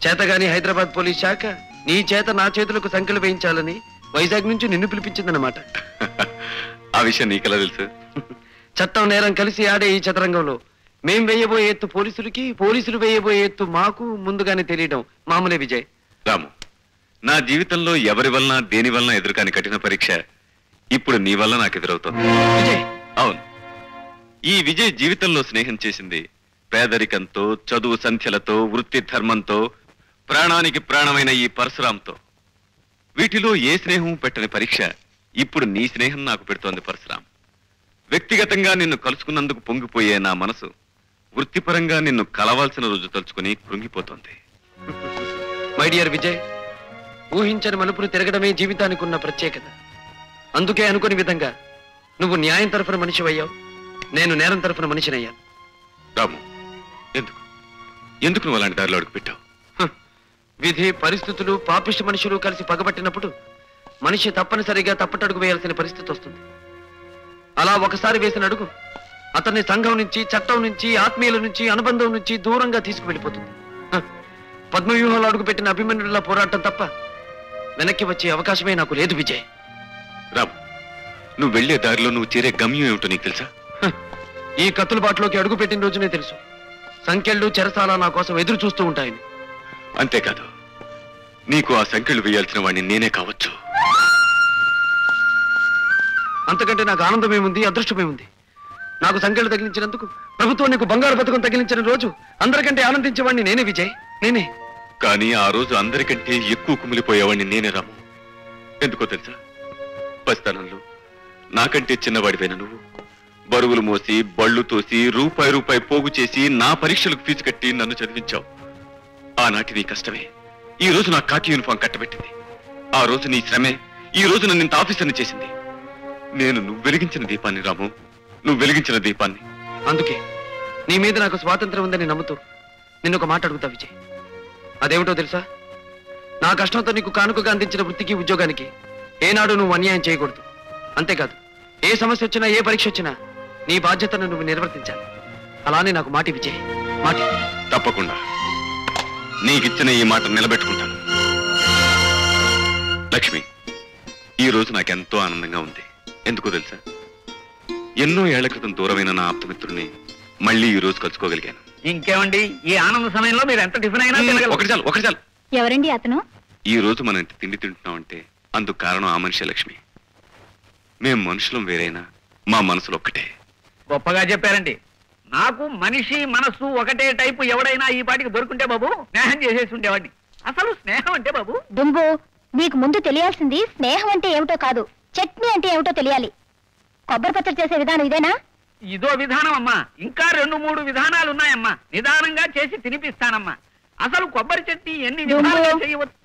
చేతగాని హైదరాబాద్ పోలీస్ శాఖ నీ చేత నా చేతులకు సంఖ్యలు వేయించాలని వైజాగ్ నుంచి నిన్ను పిలిపించిందన్నమాట. ఆ విషయం నీకెలా తెలుసు? చట్టం నేరం కలిసి ఆడే ఈ చదరంగంలో మేం వేయబోయే ఎత్తు పోలీసులకి, పోలీసులు వేయబోయే ఎత్తు మాకు ముందుగానే తెలియడం మామూలే. విజయ్, రాము, నా జీవితంలో ఎవరి వలన దేని వలన ఎదురుకాని కఠిన పరీక్ష ఇప్పుడు నీ వల్ల నాకు ఎదురవుతోంది. విజయ్, అవును, ఈ విజయ్ జీవితంలో స్నేహం చేసింది పేదరికంతో, చదువు సంధ్యలతో, వృత్తి ధర్మంతో, ప్రాణానికి ప్రాణమైన ఈ పరశురాంతో. వీటిలో ఏ స్నేహం పెట్టని పరీక్ష ఇప్పుడు నీ స్నేహం నాకు పెడుతోంది పరశురాం. వ్యక్తిగతంగా నిన్ను కలుసుకున్నందుకు పొంగిపోయే నా మనసు వృత్తిపరంగా నిన్ను కలవాల్సిన రోజు తలుచుకుని కృంగిపోతోంది. మై డియర్ విజయ్, ఊహించని మలుపులు తిరగడమే జీవితానికి ఉన్న ప్రత్యేకత. అందుకే అనుకుని విధంగా నువ్వు న్యాయం తరఫున మనిషివయ్యావు, నేను నేరం తరఫున మనిషినయ్యాను. రాము, ఎందుకు ఎందుకు నువ్వు అలాంటి దారిలో అడుగుపెట్టావు? విధి, పరిస్థితులు, పాపిష్టి మనుషులు కలిసి పగబట్టినప్పుడు మనిషి తప్పనిసరిగా తప్పటడుగు వేయాల్సిన పరిస్థితి వస్తుంది. అలా ఒకసారి వేసిన అడుగు అతన్ని సంఘం నుంచి, చట్టం నుంచి, ఆత్మీయుల నుంచి, అనుబంధం నుంచి దూరంగా తీసుకువెళ్ళిపోతుంది. పద్మవ్యూహంలో అడుగుపెట్టిన అభిమన్యుడిలా పోరాటం తప్ప వెనక్కి వచ్చే అవకాశమే నాకు లేదు విజయ్. రాము, నువ్వు వెళ్లే దారిలో నువ్వు చేరే గమ్యం ఏమిటో నీకు తెలుసా? ఈ కత్తులబాటులోకి అడుగుపెట్టిన రోజునే తెలుసు సంఖ్యళ్ళు చెరసాల నా కోసం ఎదురు చూస్తూ ఉంటాయని. అంతేకాదు, నీకు ఆ సంఖ్యలు వేయాల్సిన వాడిని నేనే కావచ్చు. అంతకంటే నాకు ఆనందమేముంది, అదృష్టమేముంది? నాకు సంఖ్యలు తగిలించినందుకు ప్రభుత్వం నీకు బంగారు పథకం తగిలించిన రోజు అందరికంటే ఆనందించేవాడిని నేనే విజయ్, నేనే. కానీ ఆ రోజు అందరికంటే ఎక్కువ కుమిలిపోయేవాడిని నేనే రాము. ఎందుకో తెలుసా? పసితనంలో నాకంటే చిన్నవాడివైన నువ్వు బరువులు మోసి, బళ్ళు తోసి, రూపాయి రూపాయి పోగు చేసి నా పరీక్షలకు ఫీజు కట్టి నన్ను చదివించావు. ఆనాటి నీ కష్టమే ఈ రోజు నా కాకి యూనిఫామ్ కట్టబెట్టింది. ఆ రోజు నీ శ్రమే ఈ రోజు నన్ను ఇంత ఆఫీసర్ని చేసింది. నేను నువ్వు వెలిగించిన దీపాన్ని రాము, నువ్వు వెలిగించిన దీపాన్ని. అందుకే నీ మీద నాకు స్వాతంత్రం ఉందని నమ్ముతూ నిన్ను ఒక మాట అడుగుతా విజయ్. అదేమిటో తెలుసా? నా కష్టంతో నీకు కానుకగా అందించిన వృత్తికి, ఉద్యోగానికి ఏనాడు నువ్వు అన్యాయం చేయకూడదు. అంతేకాదు, ఏ సమస్య వచ్చినా, ఏ పరీక్ష వచ్చినా నీ బాధ్యతను నువ్వు నిర్వర్తించాలి. అలానే నాకు మాట విజయ్, మాట. తప్పకుండా, నీకిచ్చిన ఈ మాట నిలబెట్టుకుంటాను. లక్ష్మి, ఈరోజు నాకెంతో ఆనందంగా ఉంది. ఎందుకో తెలుసా? ఎన్నో ఏళ్ల క్రితం దూరమైన నా ఆప్తమిత్రుడిని మళ్ళీ ఈ రోజు కలుసుకోగలిగాను. ఇంకేమండి, ఈ ఆనంద సమయంలో మీరు ఎంత టిఫిన్ అయినా ఒకటి చాలు, ఒకటి చాలు. ఎవరండి అతను? ఈ రోజు మనం ఎంత తిండి తింటున్నాం అంటే అందుకు కారణం ఆ మనిషే లక్ష్మి. మేము మనుషులం వేరైనా మా మనసులు ఒక్కటే. గొప్పగా చెప్పారండి. నాకు మనిషి మనసు ఒకటే టైపు ఎవడైనా ఈ పాటికి దొరుకుంటే బాబు స్నేహం చేసేసి ఉండేవాడిని. అసలు స్నేహం అంటే బాబు దుంబు, నీకు ముందు తెలియాల్సింది స్నేహం అంటే ఏమిటో కాదు, చట్నీ అంటే ఏమిటో తెలియాలి. కొబ్బరి పచ్చడి చేసే విధానం ఇదేనా? ఇదో విధానం అమ్మా, ఇంకా రెండు మూడు విధానాలు ఉన్నాయమ్మా, నిదానంగా చేసి తినిపిస్తానమ్మా. అసలు కొబ్బరి చట్నీ ఎన్ని విధానాలు చేయవచ్చు?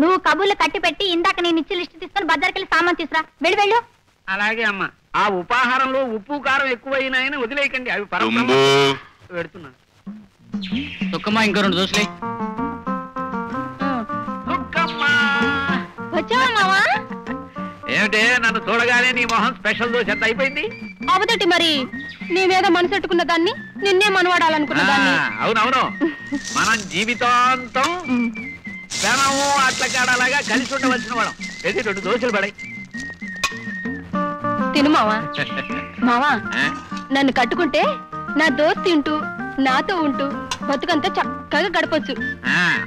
నువ్వు కబుర్లు కట్టి పెట్టి ఇందాక నేను ఇచ్చి లిస్ట్ తీసుకొని బజార్కెళ్ళి సామాన్ తీసురా. వెళ్ళి వెళ్ళు. అలాగే అమ్మా. ఆ ఉపాహారంలో ఉప్పు కారం ఎక్కువైనాయని వదిలేయకండి, అవి పెడుతున్నా. ఇంకో రెండు దోశలే. ఏమిటే నన్ను చూడగానే నీ మొహం స్పెషల్ దోశ ఎంత అయిపోయింది? అవతటి మరి నీవేదో మనసెట్టుకున్న దాన్ని నిన్నే మనవాడాలనుకున్నా. అవునవును, మనం జీవితాంతం పెనము అట్ల కాడలాగా కలిసి ఉండవలసిన వాడం. ఏది రెండు దోశలు పడాయి. తిను మావా. మావా, నన్ను కట్టుకుంటే నా దోశ తింటూ నాతో ఉంటూ బతుకంతా చక్కగా గడపచ్చు.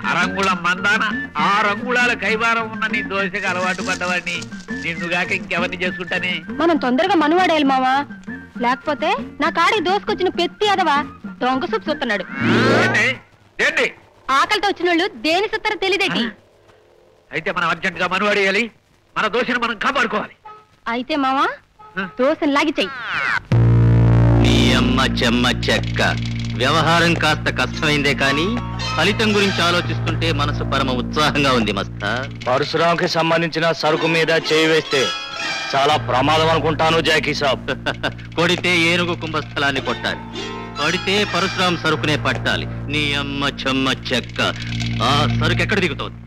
అరంగుళ మందాన ఆ రంగుళాల కైవారం ఉన్న నీ దోశకు అలవాటు పడ్డవాడిని నిన్నుగాక ఇంకెవరిని చేసుకుంటానే. మనం తొందరగా మనవాడేయాలి మావా, లేకపోతే నా కాడి దోసుకొచ్చిన పెత్తి అదవా దొంగ సూపు చూస్తున్నాడు. ఆకలితో వచ్చిన వాళ్ళు దేని సుత్తరో తెలియదేటి. అయితే మనం అర్జెంట్ గా మనవాడేయాలి, మన దోశను మనం కాపాడుకోవాలి. అయితే మావా దోశను లాగి చెయ్యి. మీ అమ్మ చెమ్మ చెక్క వ్యవహారం కాస్త కష్టమైందే కానీ ఫలితం గురించి ఆలోచిస్తుంటే మనసు పరమ ఉత్సాహంగా ఉంది మస్తా. పరశురాంకి సంబంధించిన సరుకు మీద చేయి వేస్తే చాలా ప్రమాదం అనుకుంటాను జాకీ సాబ్. కొడితే ఏనుగు కుంభస్థలాన్ని కొట్టాలి, పడితే పరశురాం సరుకునే పట్టాలి. నీ అమ్మ చెమ్మ చెక్క, ఆ సరుకు ఎక్కడ దిగుతుంది?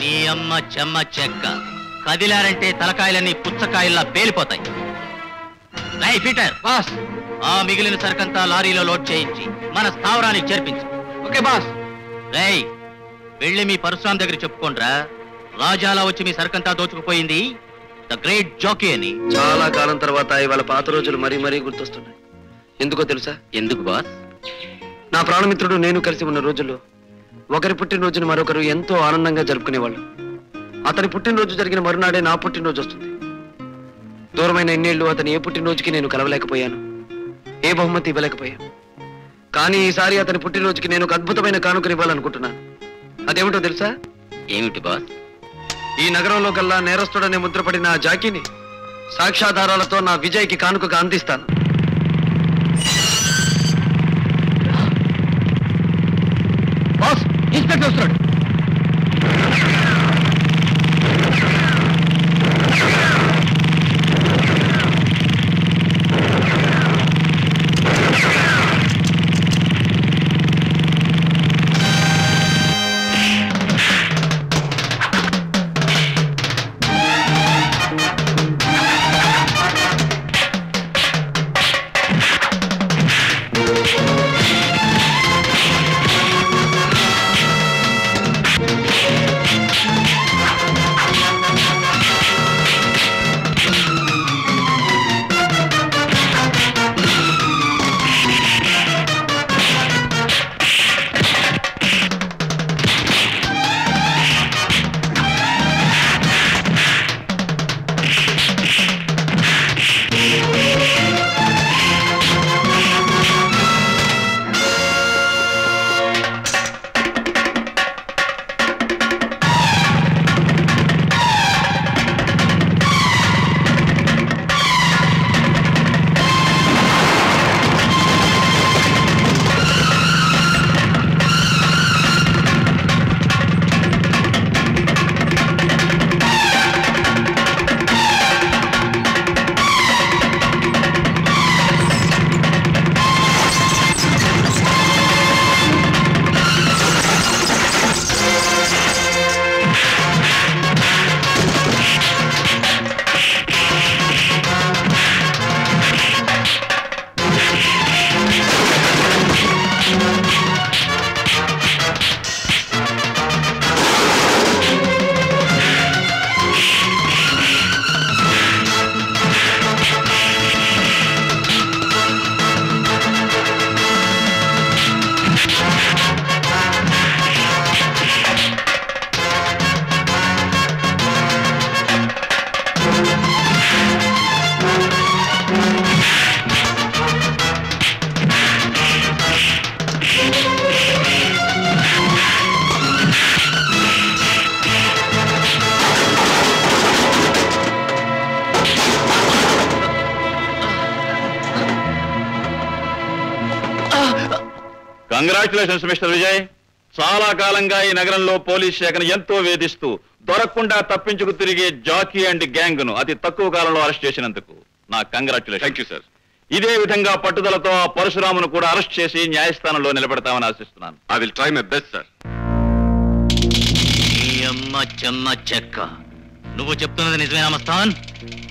నీ అమ్మ చెమ్మ చెక్క, కదిలారంటే తలకాయలన్నీ పుచ్చకాయల్లా పేలిపోతాయి. రై పీటర్, బాస్ ఆ మిగిలిన సరుకంతా లారీలో లోడ్ చేయించి మన స్థావరానికి చేర్పించు. Okay boss. రై వెళ్ళి మీ పరశురాం దగ్గర చెప్పుకోండ్రా, రాజాలా వచ్చి మీ సరుకంతా దోచుకుపోయింది ద గ్రేట్ జాకీ అని. చాలా కాలం తర్వాత ఇవాళ పాత రోజులు మరీ మరీ గుర్తొస్తున్నాయి. ఎందుకో తెలుసా? ఎందుకు బాస్? నా ప్రాణమిత్రుడు నేను కలిసి ఉన్న రోజుల్లో ఒకరి పుట్టినరోజును మరొకరు ఎంతో ఆనందంగా జరుపుకునేవాళ్ళు. అతని పుట్టినరోజు జరిగిన మరునాడే నా పుట్టినరోజు వస్తుంది. దూరమైన ఎన్నేళ్ళు అతని ఏ పుట్టినరోజుకి నేను కలవలేకపోయాను, ఏ బహుమతి ఇవ్వలేకపోయాను. కానీ ఈసారి అతని పుట్టినరోజుకి నేను ఒక అద్భుతమైన కానుకనివ్వాలనుకుంటున్నాను. అదేమిటో తెలుసా? ఏమిటి బాస్? ఈ నగరంలో కల్లా నేరస్తుడనే ముద్రపడిన ఆ జాకీని సాక్ష్యాధారాలతో నా విజయ్కి కానుకగా అందిస్తాను. ఇన్స్పెక్టర్ వస్తున్నాడు. Congratulations mister Vijay. చాలా కాలంగా ఈ నగరంలో పోలీస్ శాఖను ఎంతో వేధిస్తూ దొరకకుండా తప్పించుకు తిరిగే జాకీ అండ్ గ్యాంగ్ ను అతి తక్కువ కాలంలో అరెస్ట్ చేసినందుకు నా కంగ్రాచులేషన్. Thank you sir. ఇదే విధంగా పట్టుదలతో ఆ పరశురామును కూడా అరెస్ట్ చేసి న్యాయస్థానంలో నిలబెడతామని ఆశిస్తున్నాను. I will try my best sir. చిన్న చెక్క, నువ్వు చెప్తున్నది నిజమేనా మస్తాన్?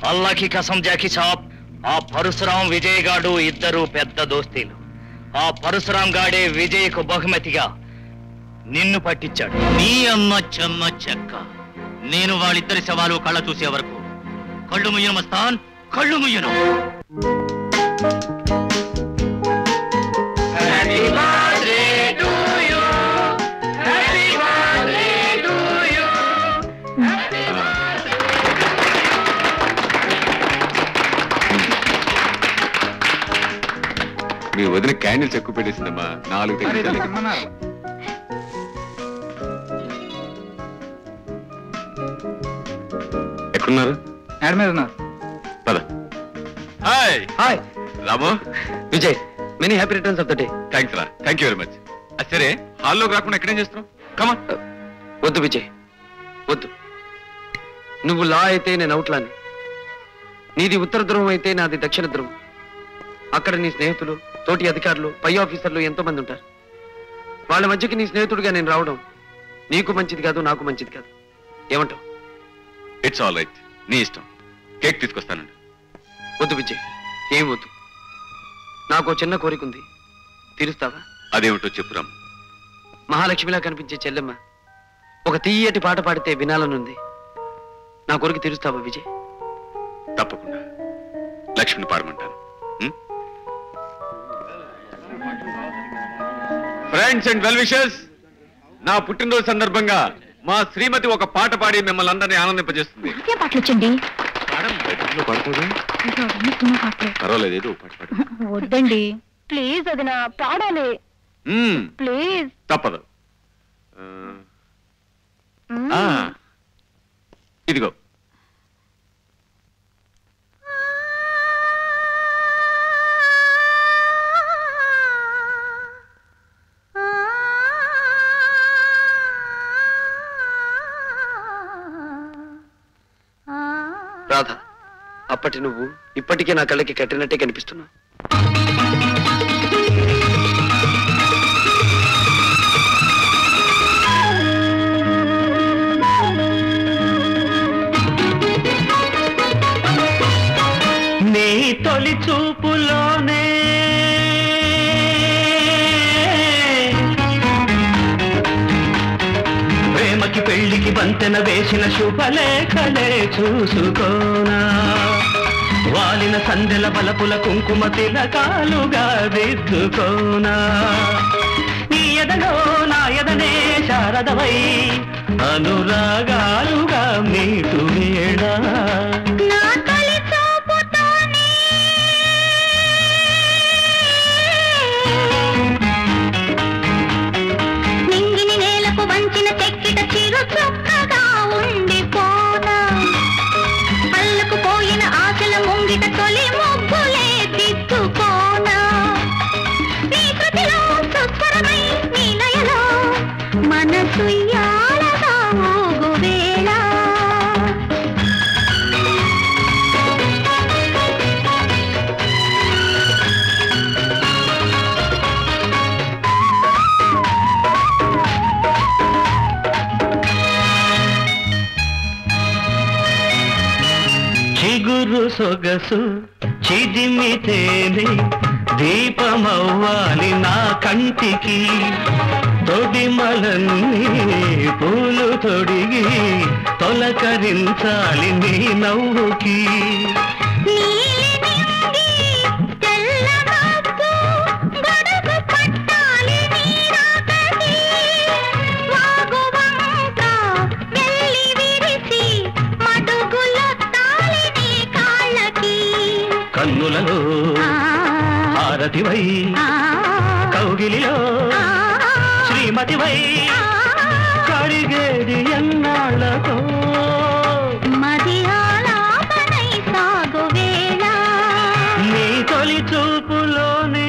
అల్లాకి కసం జాకీ సాబ్, ఆ పరశురాం విజయ్ గాడు ఇద్దరు పెద్ద దోస్తీలు. ఆ పరశురాం గాడే విజయ్ కు బహుమతిగా నిన్ను పట్టించాడు. నీ అమ్మ చెమ్మ చెక్క, నేను వాళ్ళిద్దరి శవాలు కళ్ళ చూసే వరకు కళ్ళు ముయ్యను మస్తాన్, కళ్ళు ముయ్యను. మీ వదిన క్యాండిల్స్ ఎక్కువ పెట్టేసిందమ్మా, నాలుగు తగ్గించాలి. ఎక్కడున్నారు? పద. Hi hi Ramu. Vijay, many happy returns of the day. Thanks రా. Thank you very much. సరే, హాల్లోకి రాకుండా ఎక్కడేం చేస్తున్నావు? కమా. వద్దు విజయ్, వద్దు. నువ్వు లా అయితే నేను అవుట్లాను, నీది ఉత్తర ధ్రువం అయితే నాది దక్షిణ ధ్రువం. అక్కడ నీ స్నేహితులు, తోటి అధికారులు, పై ఆఫీసర్లు ఎంతో మంది ఉంటారు. వాళ్ళ మధ్యకి నీ స్నేహితుడిగా నేను రావడం నీకు మంచిది కాదు, నాకు మంచిది కాదు. ఏమంటావు? ఇట్స్ ఆల్ రైట్, నీ ఇష్టం. కేక్ తీసుకొస్తానండి. వద్దు విజయ్, ఏం వద్దు. నాకు చిన్న కోరిక ఉంది, తీరుస్తావా? అదేమిటో చెప్పురాము. మహాలక్ష్మిలా కనిపించే చెల్లెమ్మ ఒక తీయటి పాట పాడితే వినాలనుంది. నా కోరిక తీరుస్తావా విజయ్? తప్పకుండా. లక్ష్మిని పాడమంటాను. ఫ్రెండ్స్ అండ్ వెల్ విషర్స్, నా పుట్టినరోజు సందర్భంగా మా శ్రీమతి ఒక పాట పాడి మిమ్మల్ని అందరినీ ఆనందింపజేస్తుంది. తప్పదు. ఇదిగో రాధ, అప్పటి నువ్వు ఇప్పటికే నా కళ్ళకి కట్టినట్టే కనిపిస్తున్నావు. నీ తొలి చూపులోనే పెళ్లికి బంతెన వేసిన శుభలేఖలే చూసుకోనా, వాలిన సందెల బలపుల కుంకుమ తిలకాలుగా దిద్దుకోనా, నీ ఎదలో నా ఎదనే శారదవై అనురాగాలుగా మీటు వేడా. సొగసు చిదిమితేనే దీపమవ్వాలి నా కంటికి, తొడిమలన్నీ పూలు తొడిగి తొలకరించాలి నీ నవ్వుకి. కన్నులలో హారతివై, కౌగిలిలో శ్రీమతివై, కడిగేది ఎన్నాళ్ళతో మదియాలాపనై సాగువేళ. నీ తొలి చూపులోనే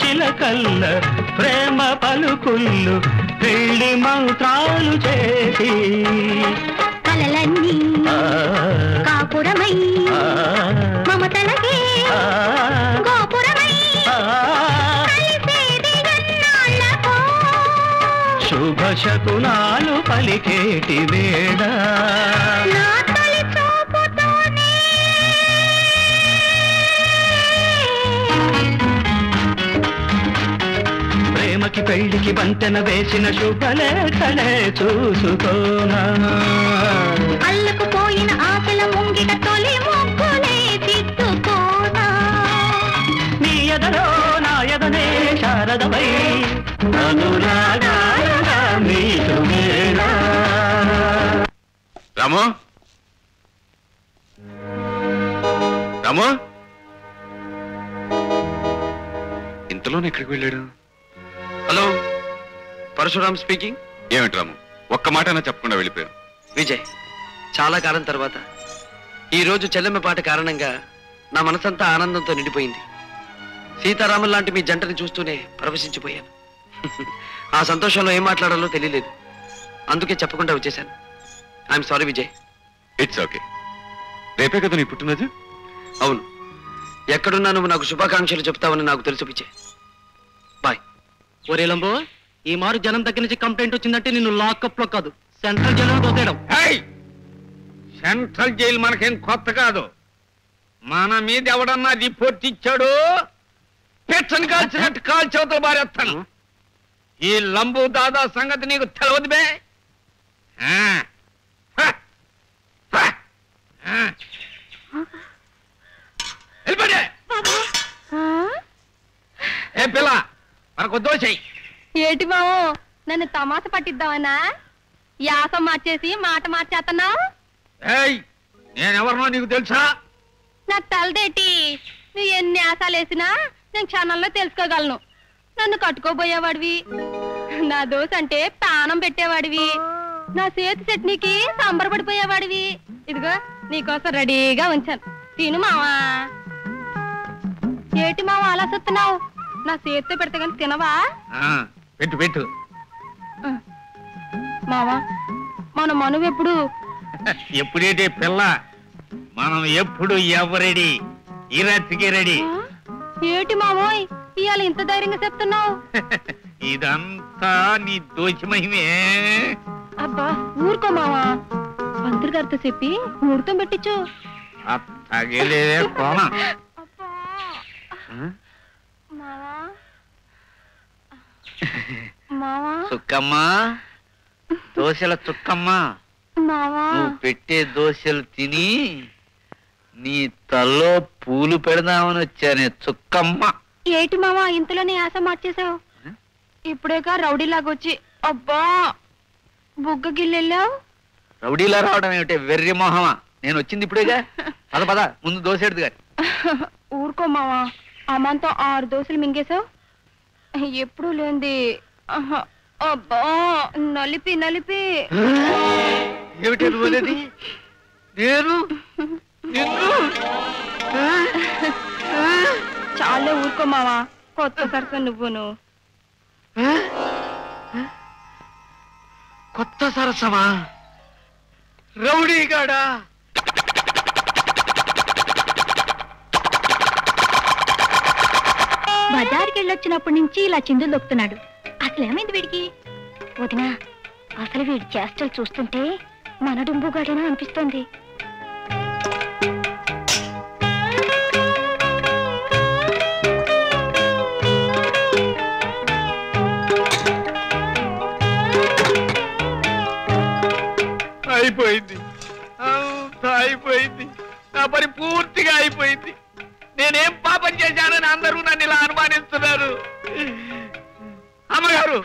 చిలకల్ల ప్రేమ పలుకుళ్ళు పెళ్లి మంత్రాలు చేసి కలలన్నీ కాపురమై మమతలకే గోపురమై కలిసేది గన్నాళ్ళకో శుభ శకునాలు పలికేటి వేళ పెళ్లికి వంతెన వేసిన శుభలే కలే చూసుకోనా అల్లుకుపోయిన ఆశల ముంగిట తొలి ముగ్గులే తిట్టుకోనా నీ ఎదలో నా ఎదనే శారదమై అనురాగా నీతో మేనా రాము రాము ఇంతలోనే ఎక్కడికి వెళ్ళాడు? Hello, Parashuram speaking. ఏమిటి రాము, ఒక్క మాట అన్నా చెప్పకుండా వెళ్ళిపోయాం? విజయ్, చాలా కాలం తర్వాత ఈరోజు చెల్లెమ్మ పాట కారణంగా నా మనసంతా ఆనందంతో నిండిపోయింది. సీతారాములు లాంటి మీ జంటని చూస్తూనే పరవశించిపోయాను. ఆ సంతోషంలో ఏం మాట్లాడాలో తెలియలేదు, అందుకే చెప్పకుండా వచ్చేసాను. I'm sorry Vijay. It's okay. రేపే కదా నీ పుట్టినరోజు? అవును. ఎక్కడున్నా నువ్వు నాకు శుభాకాంక్షలు చెప్తావని నాకు తెలుసు విజయ్. బాయ్. ఒరే లంబో, ఈ మారు జనం దగ్గర నుంచి కంప్లైంట్ వచ్చిందంటే నిన్ను లాకప్ లో కాదు, సెంట్రల్ జైలు దొబ్బేయడం. సెంట్రల్ జైలు మనకేం కొత్త కాదు. మన మీద ఎవడన్నా రిపోర్ట్ ఇచ్చాడు పెట్టను కాల్చినట్టు కాల్ చేతులు బారేస్తాను. ఈ లంబు దాదా సంగతి నీకు తెలవదు బే. ఏ పిల్ల, ఏటి బావు, నన్ను తమాస పట్టిద్దామనా యాసం మార్చేసి మాట మార్చేస్తున్నావు? నేనెవరినో నీకు తెలుసా? నాకు తలదేటి, నువ్వు ఎన్ని యాసాలు వేసినా నేను క్షణంలో తెలుసుకోగలను. నన్ను కట్టుకోబోయేవాడివి, నా దోశ అంటే పానం పెట్టేవాడివి, నా చేతి చట్నీకి సంబరపడిపోయేవాడివి. ఇదిగో నీకోసం రెడీగా ఉంచాను, తిను మావా. ఏటి మావా అలా చూస్తున్నావు? నా చేతితో పెడతా కానీ తినవా? పెట్టు పెట్టు. మావా, మన మనువు ఎప్పుడు ఎప్పుడేటే పిల్ల, మనం ఎప్పుడు ఎవరెడీ ఈ రాత్రికి రెడీ. ఏటి మావోయ్, ఇవాళ ఇంత ధైర్యంగా చెప్తున్నావు? ఇదంతా నీ దోషమహిమే. అబ్బా ఊరుకో మావా, మంత్రి గారితో చెప్పి ఊరితో పెట్టించు. తగలేదే కోన. సుక్కమ్మా, దోశల చుక్కమ్మా, నువ్వు పెట్టే దోశలు తిని నీ తల్లో పూలు పెడదామని వచ్చానే చుక్కమ్మ. ఏటి మావా ఇంతలోనే ఆశ మార్చేసావు? ఇప్పుడేగా రౌడీలాగొచ్చి అబ్బా బుగ్గ గిల్లెళ్ళావు. రౌడీలా రావడం ఏమిటే వెర్రి మొహమా, నేను వచ్చింది ఇప్పుడేగా. పద పద, ముందు దోశ ఎడుతు గాని. ఊరుకో మావా, అమ్మంతో ఆరు దోశలు మింగేశావు, ఎప్పుడు లేంది. అబ్బా నలిపి నలిపి. ఏమిటి అనుకోలేదు నేను చాలా. ఊరుకో మావా, కొత్త సరస నువ్వును. కొత్త సరసమా? రౌడీగాడా? బజార్కి వెళ్ళొచ్చినప్పటి నుంచి ఇలా చిందులు దొక్కుతున్నాడు, అసలు ఏమైంది వీడికి? వదినా, అసలు వీడి చేష్టలు చూస్తుంటే మన డుంబుగాడేనా అనిపిస్తోంది. అయిపోయింది, అయిపోయింది, నా పని పూర్తిగా అయిపోయింది. నేనేం పాపం చేశానని అందరూ నన్ను ఇలా అనుమానిస్తున్నారు. అమ్మగారు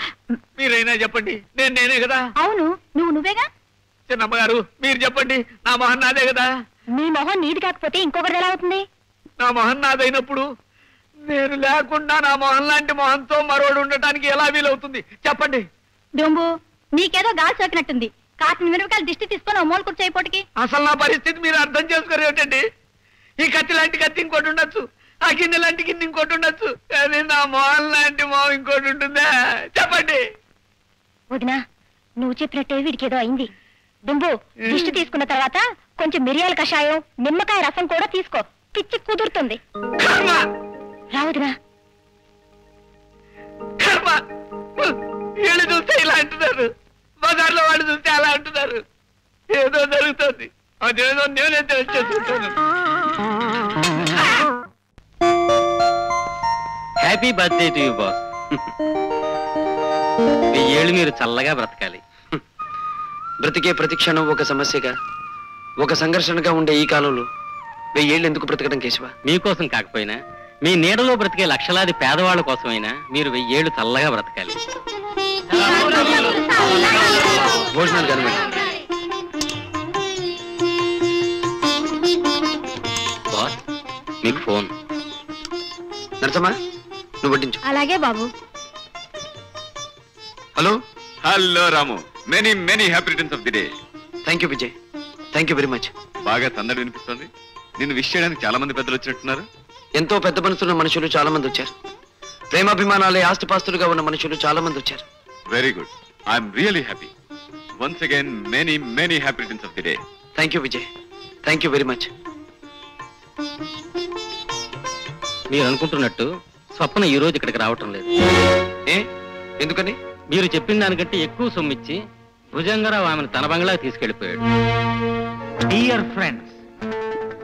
మీరైనా చెప్పండి, నేను నేనే కదా? అవును, నువ్వు నువ్వేగా. చిన్నమ్మగారు మీరు చెప్పండి, నా మొహం నాదే కదా? నీ మొహం నీది కాకపోతే ఇంకొకటి ఎలా అవుతుంది? నా మొహం నాదైనప్పుడు నేను లేకుండా నా మొహం లాంటి మొహంతో మరోడు ఉండటానికి ఎలా వీలవుతుంది చెప్పండి? డొంబు, నీకేదో గాలి సోకినట్టుంది. కాసిన మిరపకాయలు దిష్టి తీసుకొని మూల కూర్చోయిపోటికి. అసలు నా పరిస్థితి మీరు అర్థం చేసుకోరు ఏమిటండి? ఈ కత్తి లాంటి కత్తి ఇంకోటి ఉండొచ్చు, ఆ ఆ గిన్నె లాంటి గిన్నె ఇంకోటి ఉండొచ్చు, కానీ నా మోహన్ లాంటి మోహ ఇంకోటి ఉంటుందా చెప్పండి. వదినా నువ్వు చెప్పినట్టే వీడికి ఏదో అయింది. దుంబు దిష్టి తీసుకున్న తర్వాత కొంచెం మిరియాల కషాయం, నిమ్మకాయ రసం కూడా తీసుకో, పిచ్చి కుదురుతుంది. రావుదినా కర్మ, వీళ్ళు చూస్తే ఇలా అంటున్నారు, బజార్లో వాళ్ళు చూస్తే అలా అంటున్నారు, ఏదో జరుగుతుంది. అదేదో నేనే తెలుసుకుంటాను. Happy birthday to you boss. ఈ ఏళ్ళు మీరు చల్లగా బ్రతకాలి. బ్రతికే ప్రతి క్షణం ఒక సమస్యగా, ఒక సంఘర్షణగా ఉండే ఈ కాలంలో వెయ్యేళ్ళు ఎందుకు బ్రతకడం కేశవ? మీకోసం కాకపోయినా, మీ నీడలో బ్రతికే లక్షలాది పేదవాళ్ళ కోసమైనా మీరు వెయ్యేళ్ళు చల్లగా బ్రతకాలి. భోజనాలు కనుక బాస్ మీకు ఫోన్. నరసమ్మా నువ్వు వడ్డించు. అలాగే బాబు. Hello hello Ramu, many many happy returns of the day. Thank you Vijay, thank you very much. బాగా తొందర వినిపిస్తుంది. నిన్ను విష్ చేయడానికి చాలా మంది పెద్దలు వచ్చినట్టున్నారు. ఎంతో పెద్ద మనసున్న మనుషులు చాలా మంది వచ్చారు. ప్రేమాభిమానాలే ఆస్తిపాస్తులుగా ఉన్న మనుషులు చాలా మంది వచ్చారు. Very good, I'm really happy. Once again many many happy returns of the day. Thank you Vijay, thank you very much. మీరు అనుకుంటున్నట్టు స్వప్న ఈ రోజు ఇక్కడికి రావటం లేదు. ఏ ఎందుకని? మీరు చెప్పిన దానికంటే ఎక్కువ సొమ్మిచ్చి భుజంగరావు ఆమెను తన బంగ్లా తీసుకెళ్లిపోయాడు. డియర్ ఫ్రెండ్స్,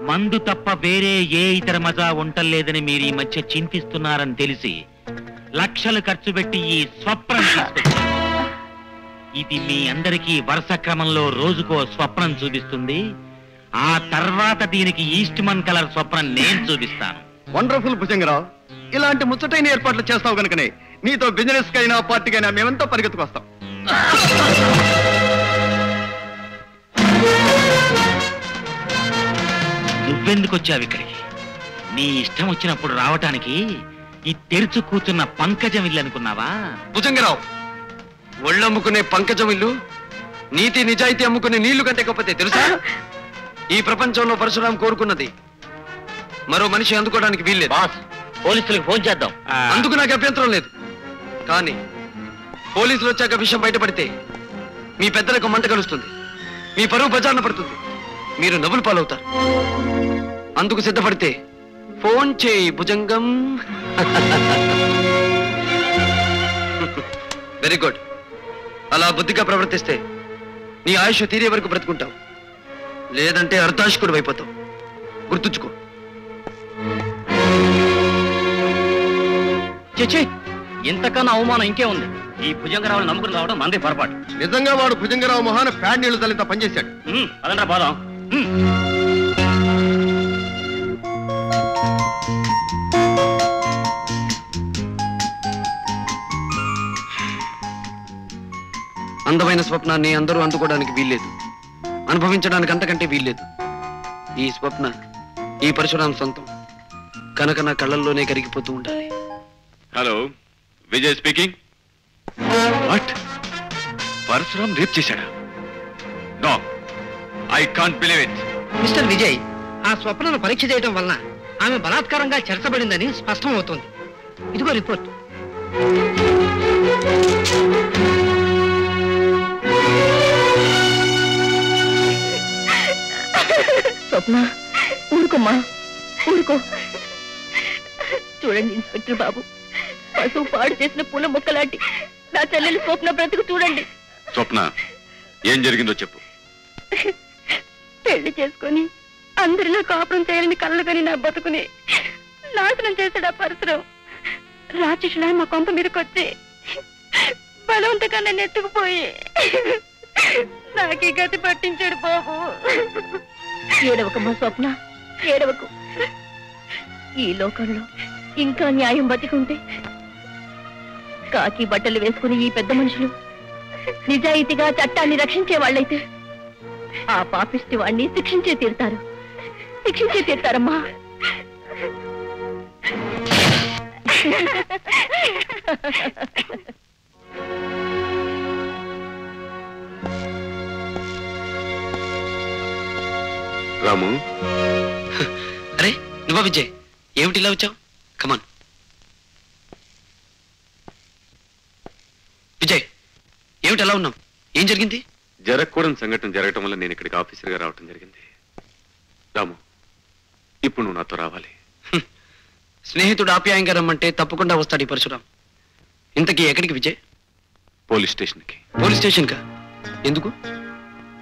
మందు తప్ప వేరే ఏ ఇతర మజా ఉండలేదని మీరు ఈ మధ్య చింతిస్తున్నారని తెలిసి లక్షలు ఖర్చు పెట్టి ఈ స్వప్నం తీసుకొచ్చారు. ఇది మీ అందరికీ వరుస క్రమంలో రోజుకో స్వప్నం చూపిస్తుంది. ఆ తర్వాత దీనికి ఈస్ట్ మన్ కలర్ స్వప్నం నేను చూపిస్తాను. వండర్ఫుల్ భుజంగరావు, ఇలాంటి ముచ్చటైన ఏర్పాట్లు చేస్తావు కనుకనే నీతో బిజినెస్ కైనా పార్టీకైనా మేమంతా పరిగెత్తుకొస్తాం. నువ్వెందుకు వచ్చావు ఇక్కడికి? నీ ఇష్టం వచ్చినప్పుడు రావటానికి ఈ తెరుచు కూర్చున్న పంకజం ఇల్లు అనుకున్నావా? భుజంగరావు, ఒళ్ళు అమ్ముకునే పంకజం ఇల్లు నీతి నిజాయితీ అమ్ముకునే నీళ్లు కంటే గొప్పతే తెలుసా? ఈ ప్రపంచంలో పరశురాం కోరుకున్నది మరో మనిషి అందుకోవడానికి వీల్లేదు. పోలీసులకు ఫోన్ చేద్దాం. అందుకు నాకు అభ్యంతరం లేదు, కానీ పోలీసులు వచ్చాక విషయం బయటపడితే మీ పెద్దలకు మంట కలుస్తుంది, మీ పరువు బజార్న పడుతుంది, మీరు నవ్వులు పాలవుతారు. అందుకు సిద్ధపడితే ఫోన్ చేయి భుజంగం. వెరీ గుడ్, అలా బుద్ధిగా ప్రవర్తిస్తే నీ ఆయుష్ తీరే వరకు బ్రతుకుంటావు, లేదంటే అర్ధాశకుడు అయిపోతావు. గుర్తుంచుకో. చే ఇంతకన్నా అవమానం ఇంకే ఉంది. ఈ భుజంగరావుని నమ్ముకుని రావడం మంది పొరపాటు. నిజంగా వాడు భుజంగరావు మొహాన ప్యాడ్ నీళ్లు తల్లింత పనిచేశాడు. అదంటా బాధం. అందమైన స్వప్నాన్ని అందరూ అందుకోవడానికి వీల్లేదు, అనుభవించడానికి అంతకంటే వీల్లేదు. ఈ స్వప్న ఈ పరశురాం సొంతం కనుక నా కళ్ళల్లోనే కరిగిపోతూ ఉండాలి. Hello, Vijay speaking. What, Parashuram rape చేశాడా? No, I can't believe it. Mister Vijay, ఆ స్వప్నను పరీక్ష చేయడం వలన ఆమె బలాత్కారంగా చెరచబడిందని స్పష్టం అవుతుంది. ఇదిగో రిపోర్ట్. స్వప్న ఊరుకోమ్మా, ఊరుకో. చూడండి ఇన్స్పెక్టర్ బాబు, పశువు పాడు చేసిన పూల మొక్కలాంటి నా చెల్లెలు స్వప్న బ్రతుకు చూడండి. స్వప్న, ఏం జరిగిందో చెప్పు. పెళ్లి చేసుకుని అందరిలో కాపురం చేయాలని కళ్ళుకొని నా బతుకుని నాశనం చేశాడు ఆ పరశురాం. రాక్షసులా మా కొంప మీదకొచ్చి బలవంతగా నన్ను ఎత్తుకుపోయి నాకు ఈ గతి పట్టించాడు బాబు. ఏడవకమ్మా స్వప్న, ఏడవకు. ఈ లోకంలో ఇంకా న్యాయం బతికుంటే కాకి బట్టలు వేసుకుని ఈ పెద్ద మనుషులు నిజాయితీగా చట్టాన్ని రక్షించే వాళ్ళైతే ఆ పాపిష్టి వాడిని శిక్షించే తీరుతారు, శిక్షించే తీరుతారమ్మా. రాము, అరే నువ్వు విజయ్, ఏమిటిలా వచ్చావు? కమాన్ విజయ్, ఏమిటి అలా ఉన్నావు? ఏం జరిగింది? జరగకూడని సంఘటన జరగటం వల్ల నేను ఇక్కడికి ఆఫీసర్గా రావటం జరిగింది. రాము, ఇప్పుడు నువ్వు నాతో రావాలి. స్నేహితుడు ఆప్యాయంగా రమ్మంటే తప్పకుండా వస్తాడు ఈ పరశురాం. ఇంతకీ ఎక్కడికి విజయ్? పోలీస్ స్టేషన్కి. పోలీస్ స్టేషన్కా? ఎందుకు?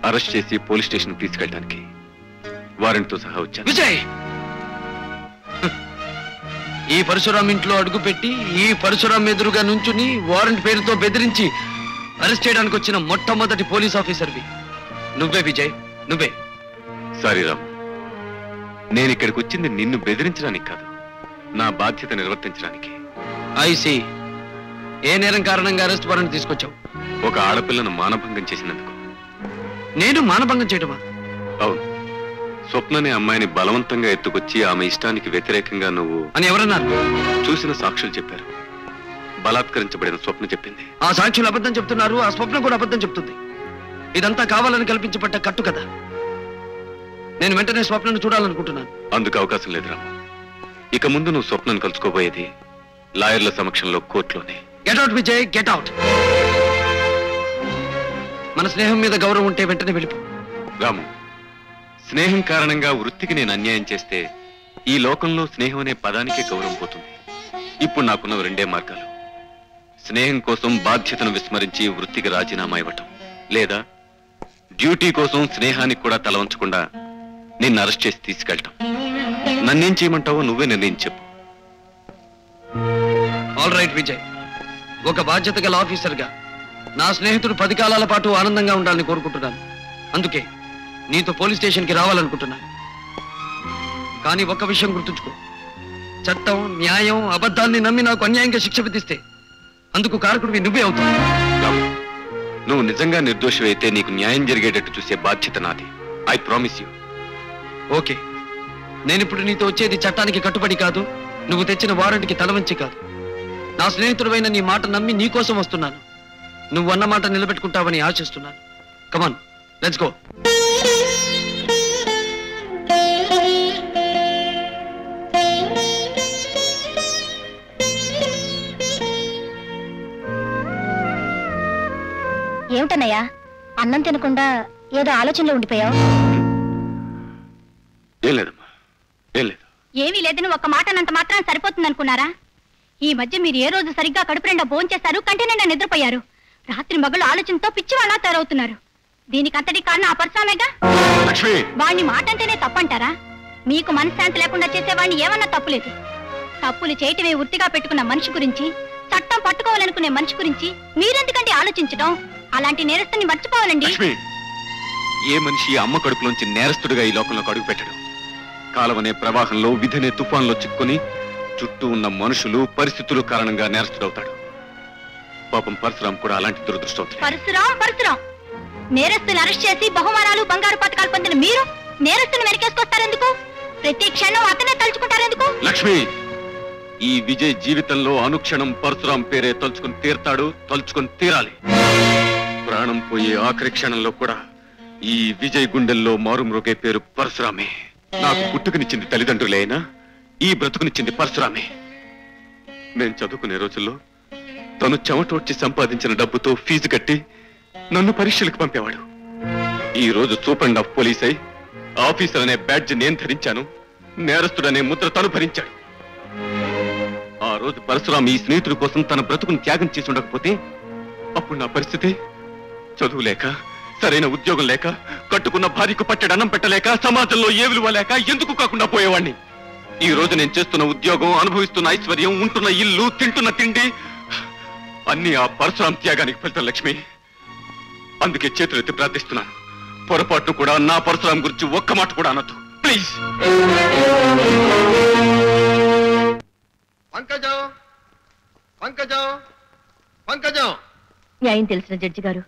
అరెస్ట్ చేసి పోలీస్ స్టేషన్కి తీసుకెళ్ళడానికి వారెంట్తో సహా వచ్చాను. విజయ్, ఈ పరశురాం ఇంట్లో అడుగుపెట్టి ఈ పరశురాం ఎదురుగా నుంచుని వారెంట్ పేరుతో బెదిరించి అరెస్ట్ చేయడానికి వచ్చిన మొట్టమొదటి పోలీస్ ఆఫీసర్వి నువ్వే విజయ్, నువ్వే. సారీ రామ్, నేను ఇక్కడికి వచ్చింది నిన్ను బెదిరించడానికి కాదు, నా బాధ్యత నిర్వర్తించడానికి. ఐసి, ఏ నేరం కారణంగా అరెస్ట్ వారెంట్ తీసుకొచ్చావు? ఒక ఆడపిల్లను మానభంగం చేసినందుకు. నేను మానభంగం చేయటమా? అవును. స్వప్ననే అమ్మాయిని బలవంతంగా ఎత్తుకొచ్చి ఆమె ఇష్టానికి వ్యతిరేకంగా నువ్వు అని ఎవరన్నారు? చూసిన సాక్షులు చెప్పారు. బలాత్కరించబడిన స్వప్న చెప్పింది. ఆ సాక్షులు అబద్ధం చెప్తున్నారు, ఆ స్వప్న కూడా అబద్ధం చెప్తుంది. ఇదంతా కావాలని కల్పించబడ్డ కట్టు కదా. నేను వెంటనే స్వప్నను చూడాలనుకుంటున్నాను. అందుకు అవకాశం లేదు రాము. ఇక ముందు నువ్వు స్వప్నను కలుసుకోబోయేది లాయర్ల సమక్షంలో, కోర్టులోనే. Get out Vijay, get out. మన స్నేహం మీద గౌరవం ఉంటే వెంటనే వెళ్ళిపో. రాము, స్నేహం కారణంగా వృత్తికి నేను అన్యాయం చేస్తే ఈ లోకంలో స్నేహం అనే పదానికే గౌరవం పోతుంది. ఇప్పుడు నాకున్న రెండే మార్గాలు: స్నేహం కోసం బాధ్యతను విస్మరించి వృత్తికి రాజీనామా ఇవ్వటం, లేదా డ్యూటీ కోసం స్నేహానికి కూడా తల వంచకుండా నిన్ను అరెస్ట్ చేసి తీసుకెళ్ళటం. నన్నేం చేయమంటావో నువ్వే నిర్ణయం చెప్పు. ఆల్ రైట్ విజయ్, ఒక బాధ్యత గల ఆఫీసర్గా నా స్నేహితుడు పది కాలాల పాటు ఆనందంగా ఉండాలని కోరుకుంటున్నాను. అందుకే నీతో పోలీస్ స్టేషన్కి రావాలనుకుంటున్నా. కానీ ఒక్క విషయం గుర్తుంచుకో, చట్టం, న్యాయం, అబద్ధాన్ని నమ్మి నాకు అన్యాయంగా శిక్ష విధిస్తే అందుకు కారకుడివి నువ్వే అవుతావు. నువ్వు నిజంగా నిర్దోషమైతే నీకు న్యాయం జరిగేటట్టు చూసే బాధ్యత నాది. I promise you. ఓకే, నేనిప్పుడు నీతో వచ్చేది చట్టానికి కట్టుబడి కాదు, నువ్వు తెచ్చిన వారెంట్కి తలవంచి కాదు. నా స్నేహితుడివైన నీ మాట నమ్మి నీకోసం వస్తున్నాను. నువ్వు అన్న మాట నిలబెట్టుకుంటావని ఆశిస్తున్నాను. Come on, let's go. ఏమిటన్నయ్యా, అన్నం తినకుండా ఏదో ఆలోచనలో ఉండిపోయావు? ఏమీ లేదని ఒక్క మాట అన్నంత మాత్రం సరిపోతుంది అనుకున్నారా? ఈ మధ్య మీరు ఏ రోజు సరిగ్గా కడుపు నిండా భోంచేశారు, కంటి నిండా నిద్రపోయారు, రాత్రి మగలు ఆలోచనతో పిచ్చి వాళ్ళ తయారవుతున్నారు. దీనికంతటి కారణం ఆ పరిశ్రమేగా. వాడిని మాట అంటేనే తప్పంటారా? మీకు మనశ్శాంతి లేకుండా చేసేవాడిని ఏమన్నా తప్పులేదు. తప్పులు చేయటమే వృత్తిగా పెట్టుకున్న మనిషి గురించి, చట్టం పట్టుకోవాలనుకునే మనిషి గురించి మీరెందుకంటే ఆలోచించడం? అలాంటి నేరస్తుని మర్చిపోవాలండి. ఏ మనిషి అమ్మ కడుపులోంచి నేరస్తుడిగా ఈ లోకంలోకి అడుగు పెట్టడు? కాలవనే ప్రవాహంలో, విధినే తుఫాన్లో చిక్కుని చుట్టూ ఉన్న మనుషులు, పరిస్థితులు కారణంగా నేరస్తుడవుతాడు. పాపం పరశురాం కూడా అలాంటి దురదృష్టం. పరశురాం, పరశురాం నేరస్తుని అరెస్ట్ చేసి బహుమానాలు, బంగారు పథకాలు పొందిన మీరు నేరస్తుని వెనకేసుకొస్తారెందుకు? ప్రతి క్షణం అతనే తలుచుకుంటారెందుకు? లక్ష్మి, ఈ విజయ్ జీవితంలో అనుక్షణం పరశురాం పేరే తలుచుకుని తీరతాడు, తలుచుకుని తీరాలి. ప్రాణం పోయే ఆఖరి క్షణంలో కూడా ఈ విజయ్ గుండెల్లో మారుమ్రోగే పేరు పరశురామే. నాకు పుట్టుకునిచ్చింది తల్లిదండ్రులే అయినా ఈ బ్రతుకునిచ్చింది పరశురామే. నేను చదువుకునే రోజుల్లో తను చెమటోడ్చి సంపాదించిన డబ్బుతో ఫీజు కట్టి నన్ను పరీక్షలకు పంపేవాడు. ఈ రోజు సూపరింట్ ఆఫ్ పోలీస్ అయి ఆఫీసర్ అనే బ్యాడ్జ్ నేను ధరించాను, నేరస్తుడనే ముద్ర తను భరించాడు. ఆ రోజు పరశురాం ఈ స్నేహితుడి కోసం తన బ్రతుకును త్యాగం చేసి ఉండకపోతే అప్పుడు నా పరిస్థితి, చదువు లేక, సరైన ఉద్యోగం లేక, కట్టుకున్న భార్యకు పట్టెడు అన్నం పెట్టలేక, సమాజంలో ఏ విలువ లేక ఎందుకు కాకుండా పోయేవాడిని. ఈ రోజు నేను చేస్తున్న ఉద్యోగం, అనుభవిస్తున్న ఐశ్వర్యం, ఉంటున్న ఇల్లు, తింటున్న తిండి అన్ని ఆ పరశురాం త్యాగానికి ఫలితం లక్ష్మి. అందుకే చేతులెత్తి ప్రార్థిస్తున్నాను, పొరపాటు కూడా నా పరశురాం గురించి ఒక్క మాట కూడా అనొద్దు, ప్లీజ్. న్యాయం తెలిసిన జడ్జి గారు,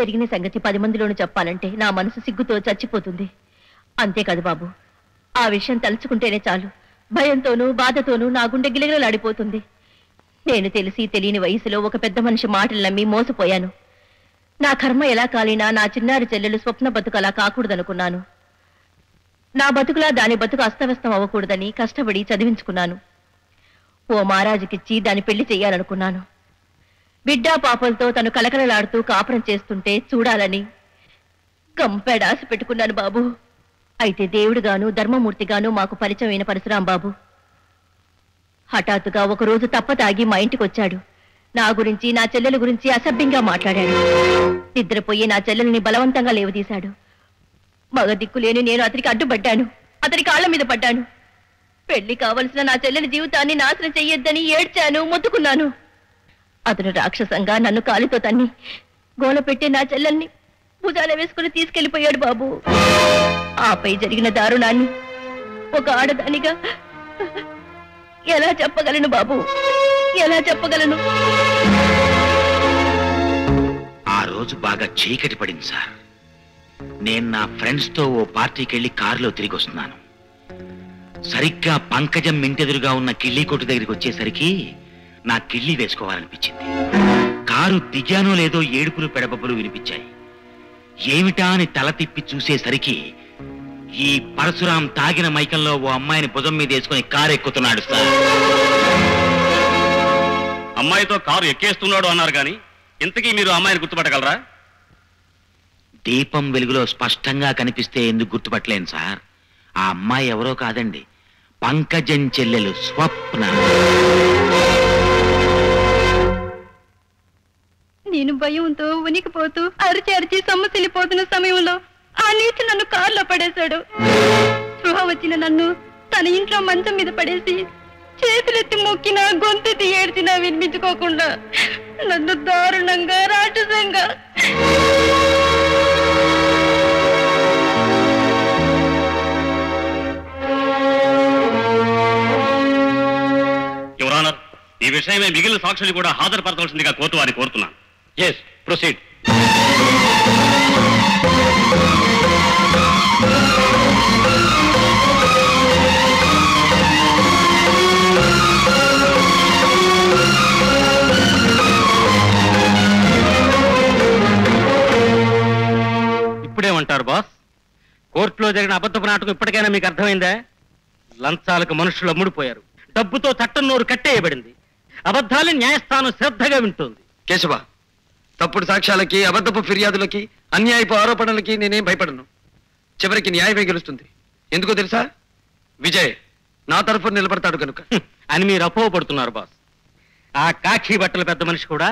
జరిగిన సంగతి పది మందిలోనూ చెప్పాలంటే నా మనసు సిగ్గుతో చచ్చిపోతుంది. అంతేకాదు బాబు, ఆ విషయం తలుచుకుంటేనే చాలు భయంతోనూ బాధతోనూ నా గుండె గిలగిలలాడిపోతుంది. నేను తెలిసి తెలియని వయసులో ఒక పెద్ద మనిషి మాటలు నమ్మి మోసపోయాను. నా కర్మ ఎలా కాలినా నా చిన్నారి చెల్లెలు స్వప్న బతుకు అలా కాకూడదనుకున్నాను. నా బతుకులా దాని బతుకు అస్తవ్యస్తం అవ్వకూడదని కష్టపడి చదివించుకున్నాను. ఓ మహారాజుకిచ్చి దాని పెళ్లి చెయ్యాలనుకున్నాను. బిడ్డా పాపలతో తను కలకలలాడుతూ కాపురం చేస్తుంటే చూడాలని గంపెడ ఆశ పెట్టుకున్నాను బాబు. అయితే దేవుడుగాను ధర్మమూర్తిగాను మాకు పరిచయం అయిన పరశురాం బాబు హఠాత్తుగా ఒకరోజు తప్పతాగి మా ఇంటికి వచ్చాడు. నా గురించి నా చెల్లెల గురించి అసభ్యంగా మాట్లాడాడు. నిద్రపోయి నా చెల్లెల్ని బలవంతంగా లేవదీశాడు. మగ దిక్కులేని నేను అతనికి అడ్డుపడ్డాను. అతని కాళ్ళ మీద పడ్డాను. పెళ్లి కావలసిన నా చెల్లెని జీవితాన్ని నాశనం చెయ్యొద్దని ఏడ్చాను, మొత్తుకున్నాను. అతను రాక్షసంగా నన్ను కాలితో తన్ని గోల పెట్టే నా చెల్లెల్ని భుజాల వేసుకుని తీసుకెళ్లిపోయాడు బాబు. ఆపై జరిగిన దారుణాన్ని ఒక ఆడదానిగా ఎలా చెప్పగలను బాబు, ఎలా చెప్పగలను? ఆ రోజు బాగా చీకటి పడింది సార్. నేను నా ఫ్రెండ్స్ తో ఓ పార్టీకి వెళ్ళి కారులో తిరిగి వస్తున్నాను. సరిగ్గా పంకజం ఇంటెదురుగా ఉన్న కిళ్ళీ కొట్టు దగ్గరికి వచ్చేసరికి నా కిళ్ళీ వేసుకోవాలనిపించింది. కారు దిగానో లేదో ఏడుపులు పెడబబ్బులు వినిపించాయి. ఏమిటా అని తల తిప్పి చూసేసరికి ఈ పరశురాం తాగిన మైకంలో ఓ అమ్మాయిని భుజం మీద వేసుకుని కారు ఎక్కుతున్నాడు సార్. అమ్మాయితో కారు ఎక్కేస్తున్నాడు అన్నారు కానీ ఇంతకీ మీరు అమ్మాయిని గుర్తుపట్టగలరా? దీపం వెలుగులో స్పష్టంగా కనిపిస్తే ఎందుకు గుర్తుపట్టలేను సార్. ఆ అమ్మాయి ఎవరో కాదండి, పంకజం చెల్లెలు స్వప్న. నేను భయంతో ఉనికిపోతూ అరిచి అరిచి సొమ్మసిల్లిపోతున్న సమయంలో ఆ నీచు నన్ను కారులో పడేశాడు. స్పృహ వచ్చిన నన్ను తన ఇంట్లో మంచం మీద పడేసి చేతులెత్తి మొక్కినా గొంతెత్తి ఏడ్చినా వినిపించుకోకుండా నన్ను దారుణంగా రాక్షసంగా. ఈ విషయమే మిగిలిన సాక్షులు కూడా హాజరుపరచవలసిందిగా కోర్టు వారిని కోరుతున్నాను. Yes proceed. ఇప్పుడేమంటారు బాస్? కోర్టులో జరిగిన అబద్ధపు నాటకం ఇప్పటికైనా మీకు అర్థమైందా? లంచాలకు మనుషులు అమ్ముడిపోయారు. డబ్బుతో చట్టం నోరు కట్టేయబడింది. అబద్ధాలు న్యాయస్థానం శ్రద్ధగా వింటుంది. కేశవ, తప్పుడు సాక్ష్యాలకి, అబద్ధపు ఫిర్యాదులకి, అన్యాయపు ఆరోపణలకి నేనేం భయపడను. చివరికి న్యాయమే గెలుస్తుంది. ఎందుకో తెలుసా? విజయ్ నా తరఫున నిలబడతాడు కనుక అని మీరు అపోహ పడుతున్నారు బాస్. ఆ కాక్షీ బట్టల పెద్ద మనిషి కూడా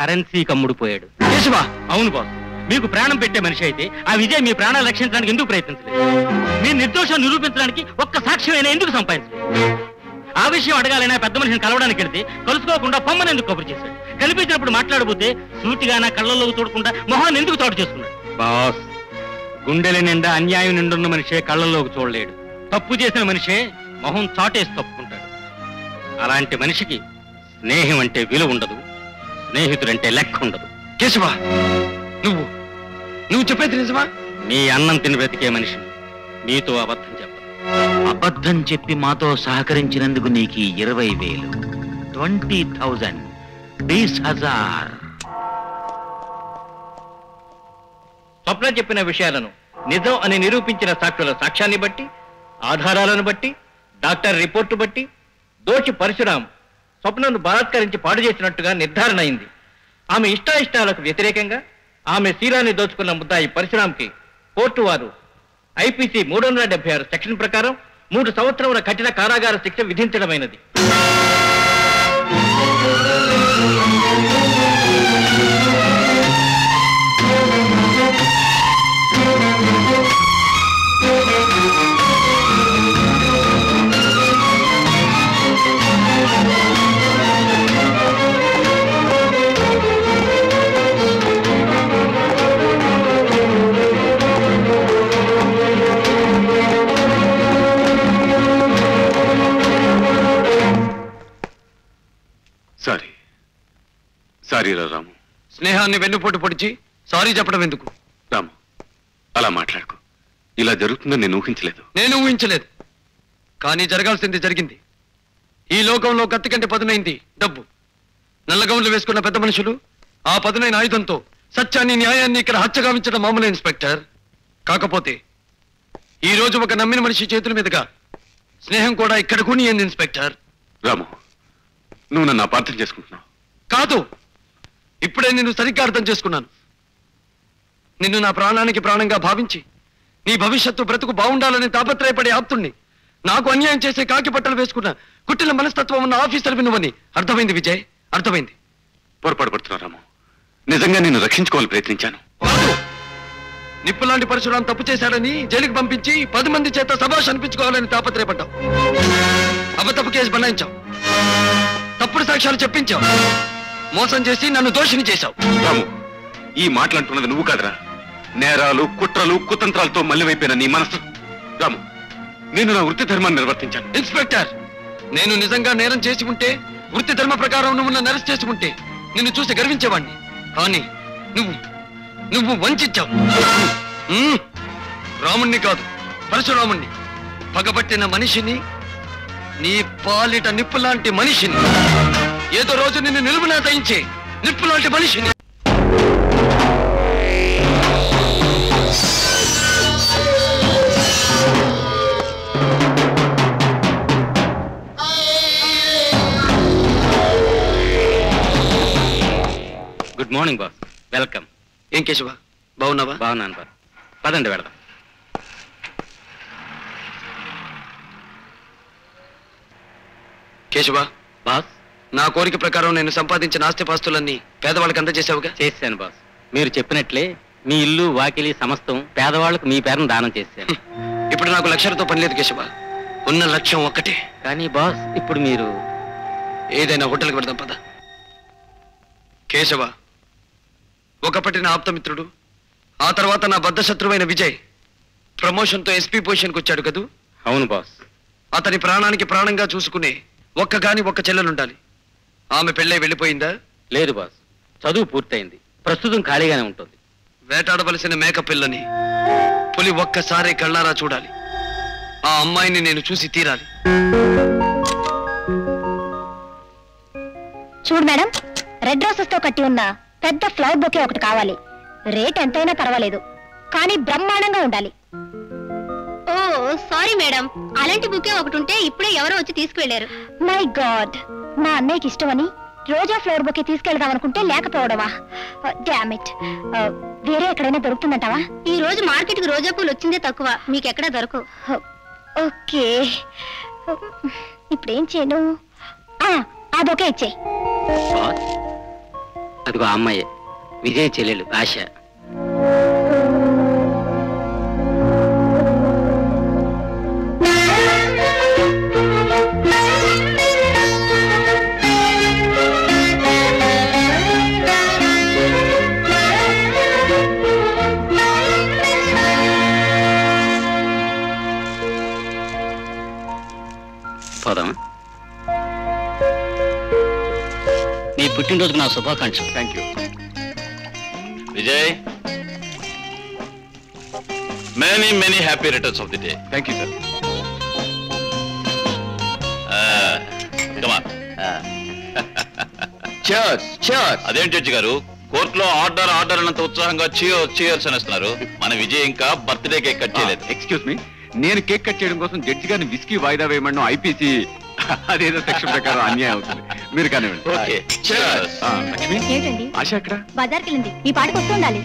కరెన్సీ కమ్ముడిపోయాడు. కేశవ, అవును బాస్, మీకు ప్రాణం పెట్టే మనిషి అయితే ఆ విజయ్ మీ ప్రాణాలు రక్షించడానికి ఎందుకు ప్రయత్నించలేదు? మీ నిర్దోషం నిరూపించడానికి ఒక్క సాక్ష్యమైనా ఎందుకు సంపాదించలేదు? ఆ విషయం అడగాలైనా పెద్ద మనిషిని కలవడానికి వెళితే కలుసుకోకుండా పొమ్మని ఎందుకు కబురు చేశాడు? కనిపించినప్పుడు మాట్లాడబోతే సూటిగానా కళ్ళల్లో చూడకుండా మొహాన్ని ఎందుకు తోడు చేస్తున్నాడు? బాస్, గుండెల నిండా అన్యాయం నిండున్న మనిషే కళ్ళల్లోకి చూడలేడు. తప్పు చేసిన మనిషే మొహం చాటేసి తప్పుకుంటాడు. అలాంటి మనిషికి స్నేహం అంటే విలువ ఉండదు, స్నేహితుడంటే లెక్క ఉండదు. కేశవ, నువ్వు నువ్వు చెప్పేది నిజమా? మీ అన్నం తిని బ్రతికే మనిషిని మీతో అబద్ధం చెప్ప అబద్ధం చెప్పి మాతో సహకరించినందుకు నీకు ఇరవై వేలు ట్వంటీ థౌజండ్ బీస్ హజార్. స్వప్న చెప్పిన విషయాలను నిజం అని నిరూపించిన సాక్షుల సాక్ష్యాన్ని బట్టి, ఆధారాలను బట్టి, డాక్టర్ రిపోర్టు బట్టి దోషి పరశురాం స్వప్నను బలాత్కరించి పాడు చేసినట్టుగా నిర్ధారణ అయింది. ఆమె ఇష్టాయిష్టాలకు వ్యతిరేకంగా ఆమె శీలాన్ని దోచుకున్న ముద్దాయి పరశురాంకి కోర్టు వారు ఐపీసీ మూడు వందల డెబ్బై ఆరు సెక్షన్ ప్రకారం మూడు సంవత్సరముల కఠిన కారాగార శిక్ష విధించడమైనది. Sorry sorry Ramu. స్నేహాన్ని వెన్నుపోటు పొడిచి సారీ చెప్పడం ఎందుకు? రాము, అలా మాట్లాడుకో. ఇలా జరుగుతుందని నేను ఊహించలేదు. నేను ఊహించలేదు కానీ జరగాల్సింది జరిగింది. ఈ లోకంలో కత్తి కంటే పదునైంది డబ్బు. నల్లగౌన్లు వేసుకున్న పెద్ద మనుషులు ఆ పదునైన ఆయుధంతో సత్యాన్ని న్యాయాన్ని ఇక్కడ హత్యగావించడం మామూలు ఇన్స్పెక్టర్. కాకపోతే ఈ రోజు ఒక నమ్మిన మనిషి చేతుల మీదగా స్నేహం కూడా ఇక్కడ కూనియంది ఇన్స్పెక్టర్. రాము, నువ్వు నన్ను అపార్థం చేసుకుంటున్నావు. కాదు, ఇప్పుడే నిన్ను సరిగ్గా అర్థం చేసుకున్నాను. నిన్ను నా ప్రాణానికి ప్రాణంగా భావించి నీ భవిష్యత్తు బ్రతుకు బాగుండాలని తాపత్రయపడే ఆప్తుణ్ణి, నాకు అన్యాయం చేసే కాకి బట్టలు వేసుకున్న కుట్టిన మనస్తత్వం ఉన్న ఆఫీసర్ వినువని అర్థమైంది విజయ్, అర్థమైంది. పొరపాటు పడుతున్నావు రాము, నిజంగా నిన్ను రక్షించుకోవాలని ప్రయత్నించాను. నిప్పులాంటి పరశురాం తప్పు చేశాడని జైలుకి పంపించి పది మంది చేత సభాష్ అనిపించుకోవాలని తాపత్రయపడ్డావు. అబద్ధపు కేసు బనాయించావు, తప్పుడు సాక్ష్యాలు చెప్పించావు, మోసం చేసి నన్ను దోషిని చేశావు. రాము, ఈ మాటలంటున్నది నువ్వు కాదురా, నేరాలు కుట్రలు కుతంత్రాలతో మల్లెవైపోయిన నీ మనసు. రాము, నేను నా వృత్తి ధర్మాన్ని నిర్వర్తించాను. ఇన్స్పెక్టర్, నేను నిజంగా నేరం చేసి ఉంటే, వృత్తి ధర్మ ప్రకారం నువ్వు నన్ను అరెస్ట్ చేసి ఉంటే నిన్ను చూసి గర్వించేవాడిని. కానీ నువ్వు నువ్వు వంచావు. రాముణ్ణి కాదు, పరశురాముణ్ణి, పగబట్టిన మనిషిని, నీ పాలిట నిప్పు లాంటి మనిషిని, ఏదో రోజు నిన్ను నిలువునా దయించే నిప్పు లాంటి మనిషిని. Good morning boss, welcome. ఏం కేశవ, బాగున్నావా? బాగున్నాను బాబు, పదండి వెళదాం. కేశవ బాస్, నా కోరిక ప్రకారం నేను సంపాదించిన ఆస్తిపాస్తులన్నీ పేదవాళ్ళకి అందజేసావుగా? చేశాను బాస్, మీరు చెప్పినట్లే మీ ఇల్లు వాకిలి సమస్తం పేదవాళ్ళకు మీ పేరును దానం చేశాను. ఇప్పుడు నాకు లక్ష్యాలతో పనిలేదు కేశవ, ఉన్న లక్ష్యం ఒక్కటే. కానీ బాస్, ఇప్పుడు మీరు ఏదైనా హోటల్కి వెళదాం పద. కేశవ, ఒకప్పటి నా ఆప్తమిత్రుడు, ఆ తర్వాత నా బద్ధశత్రువైన విజయ్ ప్రమోషన్తో ఎస్పీ పొజిషన్కి వచ్చాడు కదూ? అవును బాస్. అతని ప్రాణానికి ప్రాణంగా చూసుకునే ఒక్క గాని ఒక్క చెల్లెలుండాలి. ఆమె పెళ్ళై వెళ్ళిపోయిందా? లేదు బాస్, చదువు పూర్తయింది, ప్రస్తుతం ఖాళీగానే ఉంటుంది. వేటాడవలసిన మేక పిల్లని పులి ఒక్కసారి కళ్ళారా చూడాలి. ఆ అమ్మాయిని నేను చూసి తీరాలి. చూడు మేడం, రెడ్ రోసెస్తో కట్టి ఉన్న పెద్ద ఫ్లవర్ బొకే ఒకటి కావాలి. రేట్ ఎంతైనా పర్వాలేదు, కానీ బ్రహ్మాండంగా ఉండాలి. ఓ సారీ మేడం, అలాంటి బొకే ఒకటి ఉంటే ఇప్పుడే ఎవరో వచ్చి తీసుకువెళ్ళారు. మై గాడ్, మా అన్నయ్యకి ఇష్టమని రోజా ఫ్లవర్ బొకే తీసుకెళ్దాం అనుకుంటే లేకపోవడమా? డామ్ ఇట్, వేరే ఎక్కడైనా దొరుకుతుందంటావా? ఈ రోజు మార్కెట్కి రోజా పూలు వచ్చిందే తక్కువ, మీకెక్కడా దొరకవు. ఓకే, ఇప్పుడేం చేయను, ఆ బొకే ఇచ్చేయి. అదిగో అమ్మాయి, విజయ్ చెల్లెలు ఆశ. పోదామా? నీ పుట్టినరోజుకు నా శుభాకాంక్షలు. Thank you Vijay, many many happy returns of the day. Thank you sir. Uh, come on. Uh. Cheers, cheers. అదేంటి జడ్జి గారు, కోర్టులో ఆర్డర్ ఆర్డర్ అన్నంత ఉత్సాహంగా చియర్స్ చియర్స్ అనేస్తున్నారు. మన విజయ్ ఇంకా బర్త్డే కేక్ కట్ చేయలేదు. ఎక్స్క్యూజ్ మీ, నేను కేక్ కట్ చేయడం కోసం జడ్జి గారిని విస్కీ వాయిదా వేయమన్నా ఐపీసీ అదేదో సెక్షన్ ప్రకారం అన్యాయం అవుతుంది. మీరు కానివ్వండి. Okay, cheers. లక్ష్మి ఏంటండి? ఆశ ఎక్కడ? బజార్కి వెళ్ళింది, ఈ పాటకు వస్తూ ఉండాలి.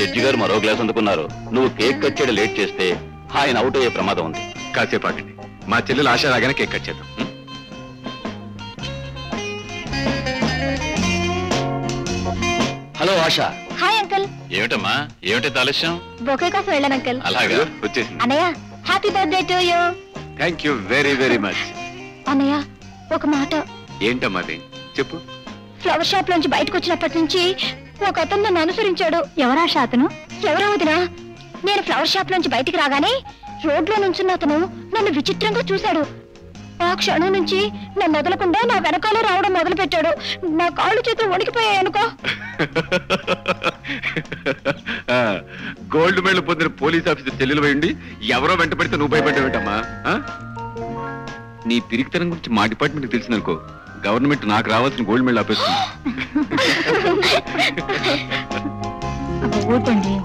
జడ్జి గారు మరో గ్లాస్ అందుకున్నారు. నువ్వు కేక్ కట్ చేయడం లేట్ చేస్తే ఆయన అవుట్ అయ్యే ప్రమాదం ఉంది. కాసేపు ఆగండి, మా చెల్లెలు ఆశ రాగానే కేక్ కట్ చేద్దాం. హలో ఆశ. Hi uncle. ఏమిటమ్మా, ఏమిటి ఆలస్యం? బొకే కోసం వెళ్ళాను అంకుల్. అలాగే, వచ్చేసింది. అన్నయ్య, happy birthday to you. Thank you very very much. అన్నయ్య, ఒక మాట. ఏంటమ్మా అది చెప్పు. ఫ్లవర్ షాప్ నుంచి బయటకు వచ్చినప్పటి నుంచి ఒక అతను నన్ను అనుసరించాడు. ఎవరా? అతను ఎవరా? వదినా, నేను ఫ్లవర్ షాప్ నుంచి బయటికి రాగానే రోడ్లో నుంచున్న అతను నన్ను విచిత్రంగా చూశాడు. ఆ క్షణం నుంచి నన్ను వదలకుండా నా వెనకాలే రావడం మొదలు పెట్టాడు. నా కాళ్ళు చేతులు వణికిపోయాయి అనుకో. గోల్డ్ మెడల్ పొందిన పోలీస్ ఆఫీసర్ చెల్లెలు పోయిండి ఎవరో వెంట పడితే నువ్వు భయపడ్డావేంటమ్మా? నీ పిరికితనం గురించి మా డిపార్ట్మెంట్కి తెలిసిందనుకో గవర్నమెంట్ నాకు రావాల్సిన గోల్డ్ మెడల్ ఆపేస్తుంది.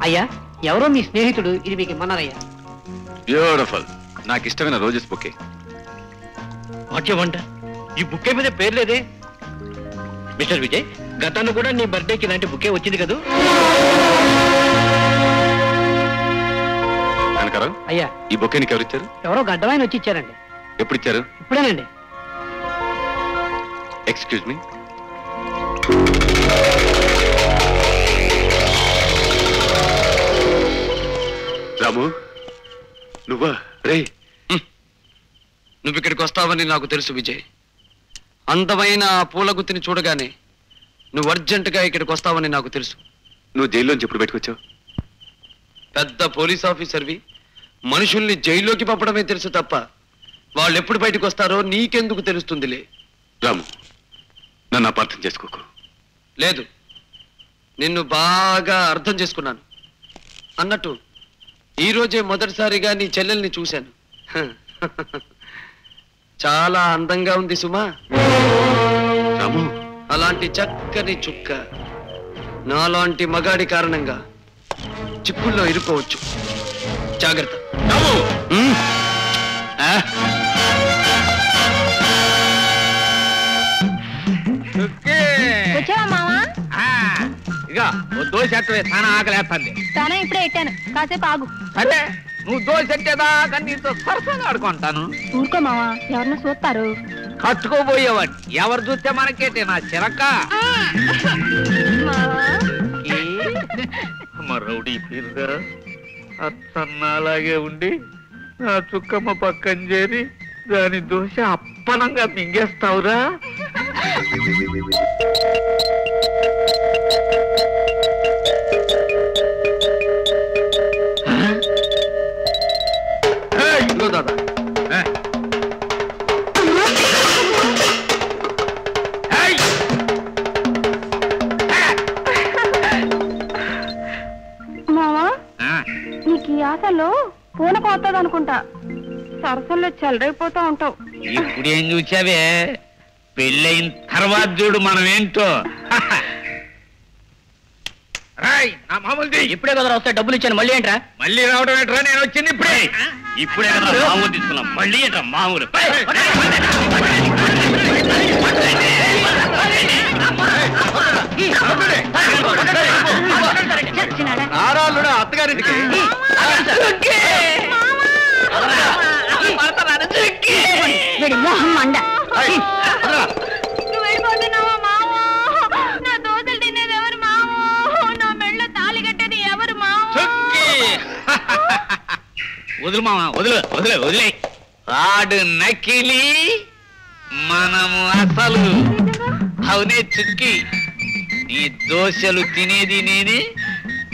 అయ్యా ఎవరో మీ స్నేహితుడు, ఇది మీకు ఇమ్మన్నారయ్యా. బ్యూటిఫుల్, నాకు ఇష్టమైన రోజెస్ బుక్కే. వాట్యమంట ఈ బుక్కే మీద పేరు లేదే. మిస్టర్ విజయ్, గతాన్ని కూడా నీ బర్త్డేకి ఇలాంటి బుక్కే వచ్చింది కదా. అయ్యా ఈ బుక్కే నీకు ఎవరు ఇచ్చారు? ఎవరో గడ్డవాయిని వచ్చి ఇచ్చారండి. ఎప్పుడు ఇచ్చారు? ఇప్పుడేనండి. ఎక్స్క్యూజ్ మీ, రాము నువ్వా? రే నువ్వు ఇక్కడికి వస్తావని నాకు తెలుసు విజయ్. అందమైన ఆ పూల గుత్తిని చూడగానే నువ్వు అర్జెంటుగా ఇక్కడికి వస్తావని నాకు తెలుసు. నువ్వు జైల్లోంచి ఎప్పుడు బయటకొచ్చావు? పెద్ద పోలీస్ ఆఫీసర్వి, మనుషుల్ని జైల్లోకి పంపడమే తెలుసు తప్ప వాళ్ళు ఎప్పుడు బయటకు వస్తారో నీకెందుకు తెలుస్తుందిలే. రాము నన్ను అపార్థం చేసుకోకు. లేదు, నిన్ను బాగా అర్థం చేసుకున్నాను. అన్నట్టు ఈరోజే మొదటిసారిగా నీ చెల్లెల్ని చూశాను. చాలా అందంగా ఉంది సుమా. రాము అలాంటి చక్కని చుక్క నాలాంటి మగాడి కారణంగా చిక్కుల్లో ఇరుకోవచ్చు. జాగ్రత్త. ఇక దోశ ఆకలేస్తుంది. ఇప్పుడే పెట్టాను, కాసేపు ఆగు. అదే నువ్వు దోశెట్టేదా నీతో సరసంగా ఆడుకుంటాను. ఊరుకో మావా, ఎవరిని చూస్తారు? కట్టుకోబోయేవాడు ఎవరు చూస్తే మనకేంటి? నా చిరక్క మరౌడి పిల్ల అత్తన్నలాగే ఉండి నా చుక్కమ్మ పక్కన చేరి దాని దోశ అప్పనంగా మింగేస్తావురా. ఆటలో పూనక వస్తుంది అనుకుంటా, సరసల్లో చెలరైపోతా ఉంటావు. ఇప్పుడు ఏం చూసావే, పెళ్ళైన తర్వాత చూడు మనమేంటో. ఇప్పుడే కదా వస్తా, డబ్బులు ఇచ్చాను. మళ్ళీ ఏంట్రా మళ్ళీ రావడం ఏంట్రా? నేను వచ్చింది ఇప్పుడే. ఇప్పుడే కదా మామూలు తీసుకున్నా, మళ్ళీ ఏంట్రా మామూలు? అత్తగారింటికి వదులు మామ, వదులు వదిలే వదిలే. ఆడు నకిలి, మనము అసలు. అవునే చుక్కి, నీ దోశలు తినేది నేనే,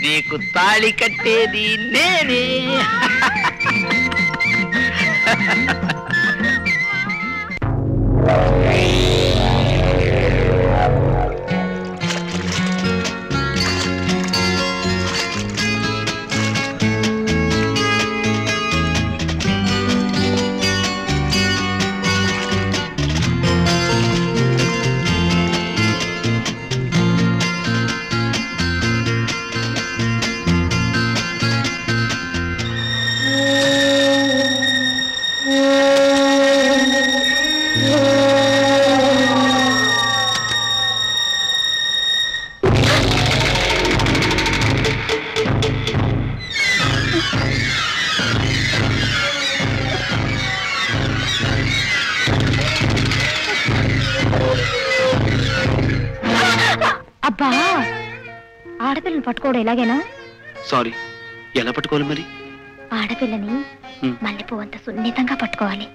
నీకు తాళి కట్టేది నేనే. ఎలాగేనా? సారీ, ఎలా పట్టుకోవాలి మరి? ఆడపిల్లని మల్లెపూ అంత సున్నితంగా పట్టుకోవాలి.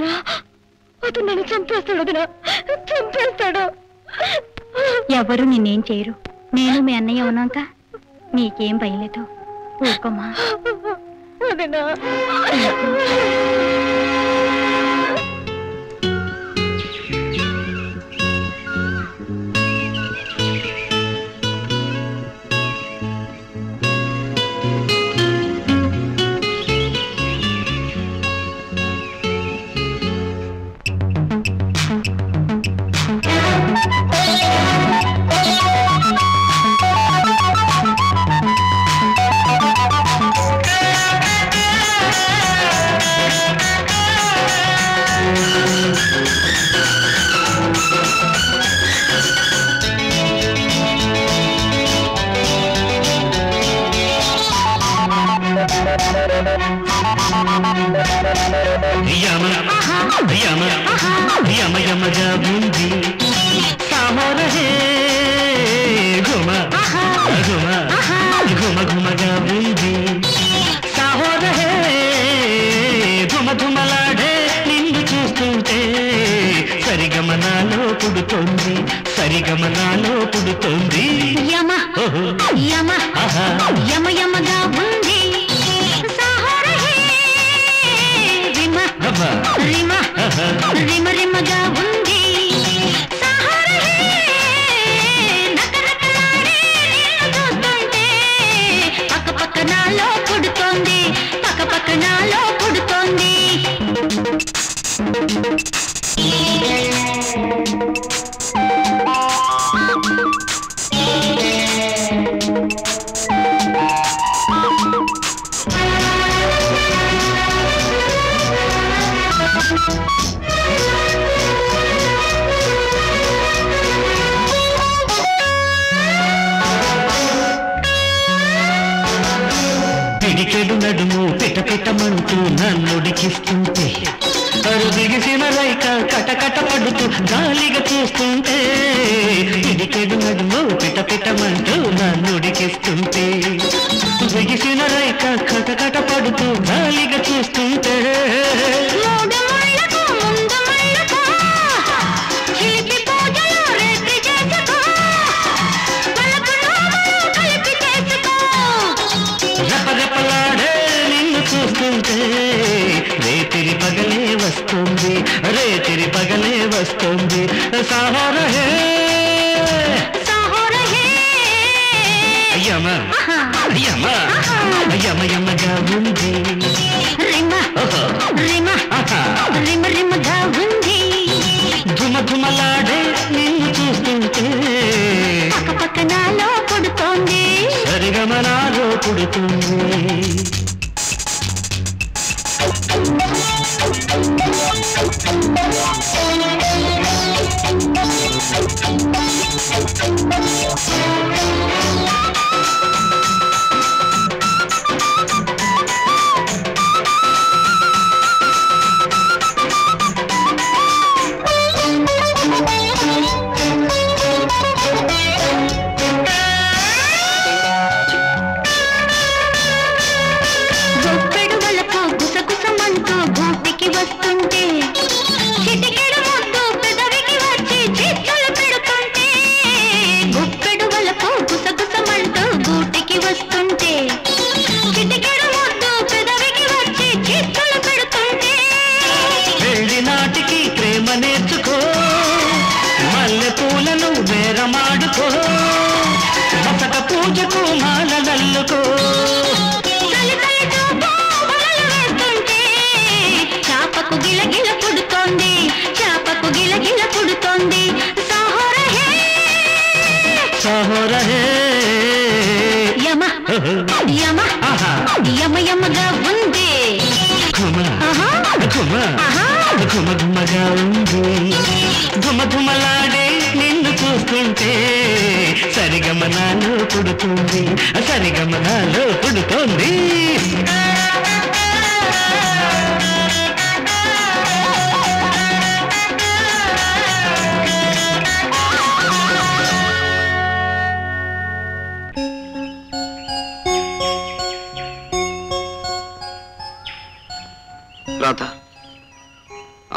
వదినా, అతను నన్ను చంపేస్తాడు వదినా, చంపేస్తాడు. ఎవరు నిన్నేం చేయరు, నేను మీ అన్నయ్య ఉన్నాక నీకేం భయం లేదు. ఊరుకోమా వదినా.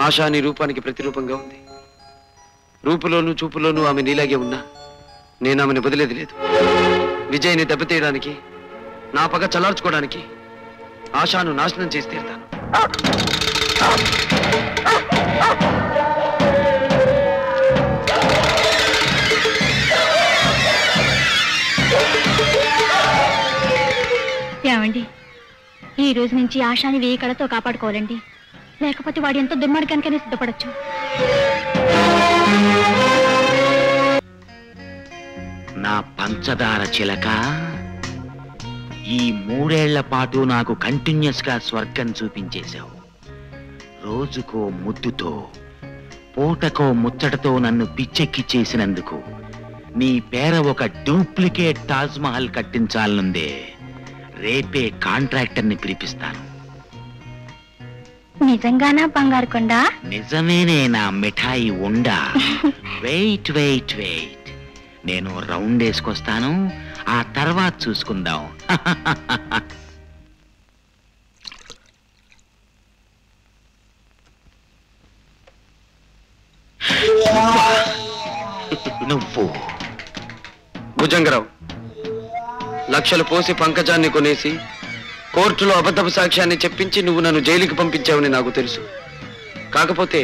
ఆశా నీ రూపానికి ప్రతిరూపంగా ఉంది. రూపులోనూ చూపులోనూ ఆమె నీలాగే ఉన్నా నేను ఆమెను వదిలేది లేదు. విజయ్ని దెబ్బతీయడానికి, నా పగ చల్లార్చుకోవడానికి ఆశాను నాశనం చేసి తీరుతాను. ఏమండి, ఈ రోజు నుంచి ఆశాని వేయి కళతో కాపాడుకోవాలండి. లేకపోతే వాడు ఎంతో దుర్మార్గానికైనా సిద్ధపడచ్చు. నా పంచదార చిలక, ఈ మూడేళ్ల పాటు నాకు కంటిన్యూస్ గా స్వర్గం చూపించేశావు. రోజుకో ముద్దుతో, పూటకో ముచ్చటతో నన్ను పిచ్చెక్కి చేసినందుకు నీ పేర ఒక డూప్లికేట్ తాజ్ మహల్ కట్టించాలనుందే. రేపే కాంట్రాక్టర్ని పిలిపిస్తాను. నిజంగానా బంగారు కొండ? నిజమేనే నా మిఠాయి ఉండా. వెయిట్ వెయిట్ వెయిట్ నేను రౌండ్ వేసుకొస్తాను, ఆ తర్వాత చూసుకుందాం. నువ్వు భుజంగరావు లక్షలు పోసి పంకజాన్ని కొనేసి కోర్టులో అబద్ధపు సాక్ష్యాన్ని చెప్పించి నువ్వు నన్ను జైలుకి పంపించావని నాకు తెలుసు. కాకపోతే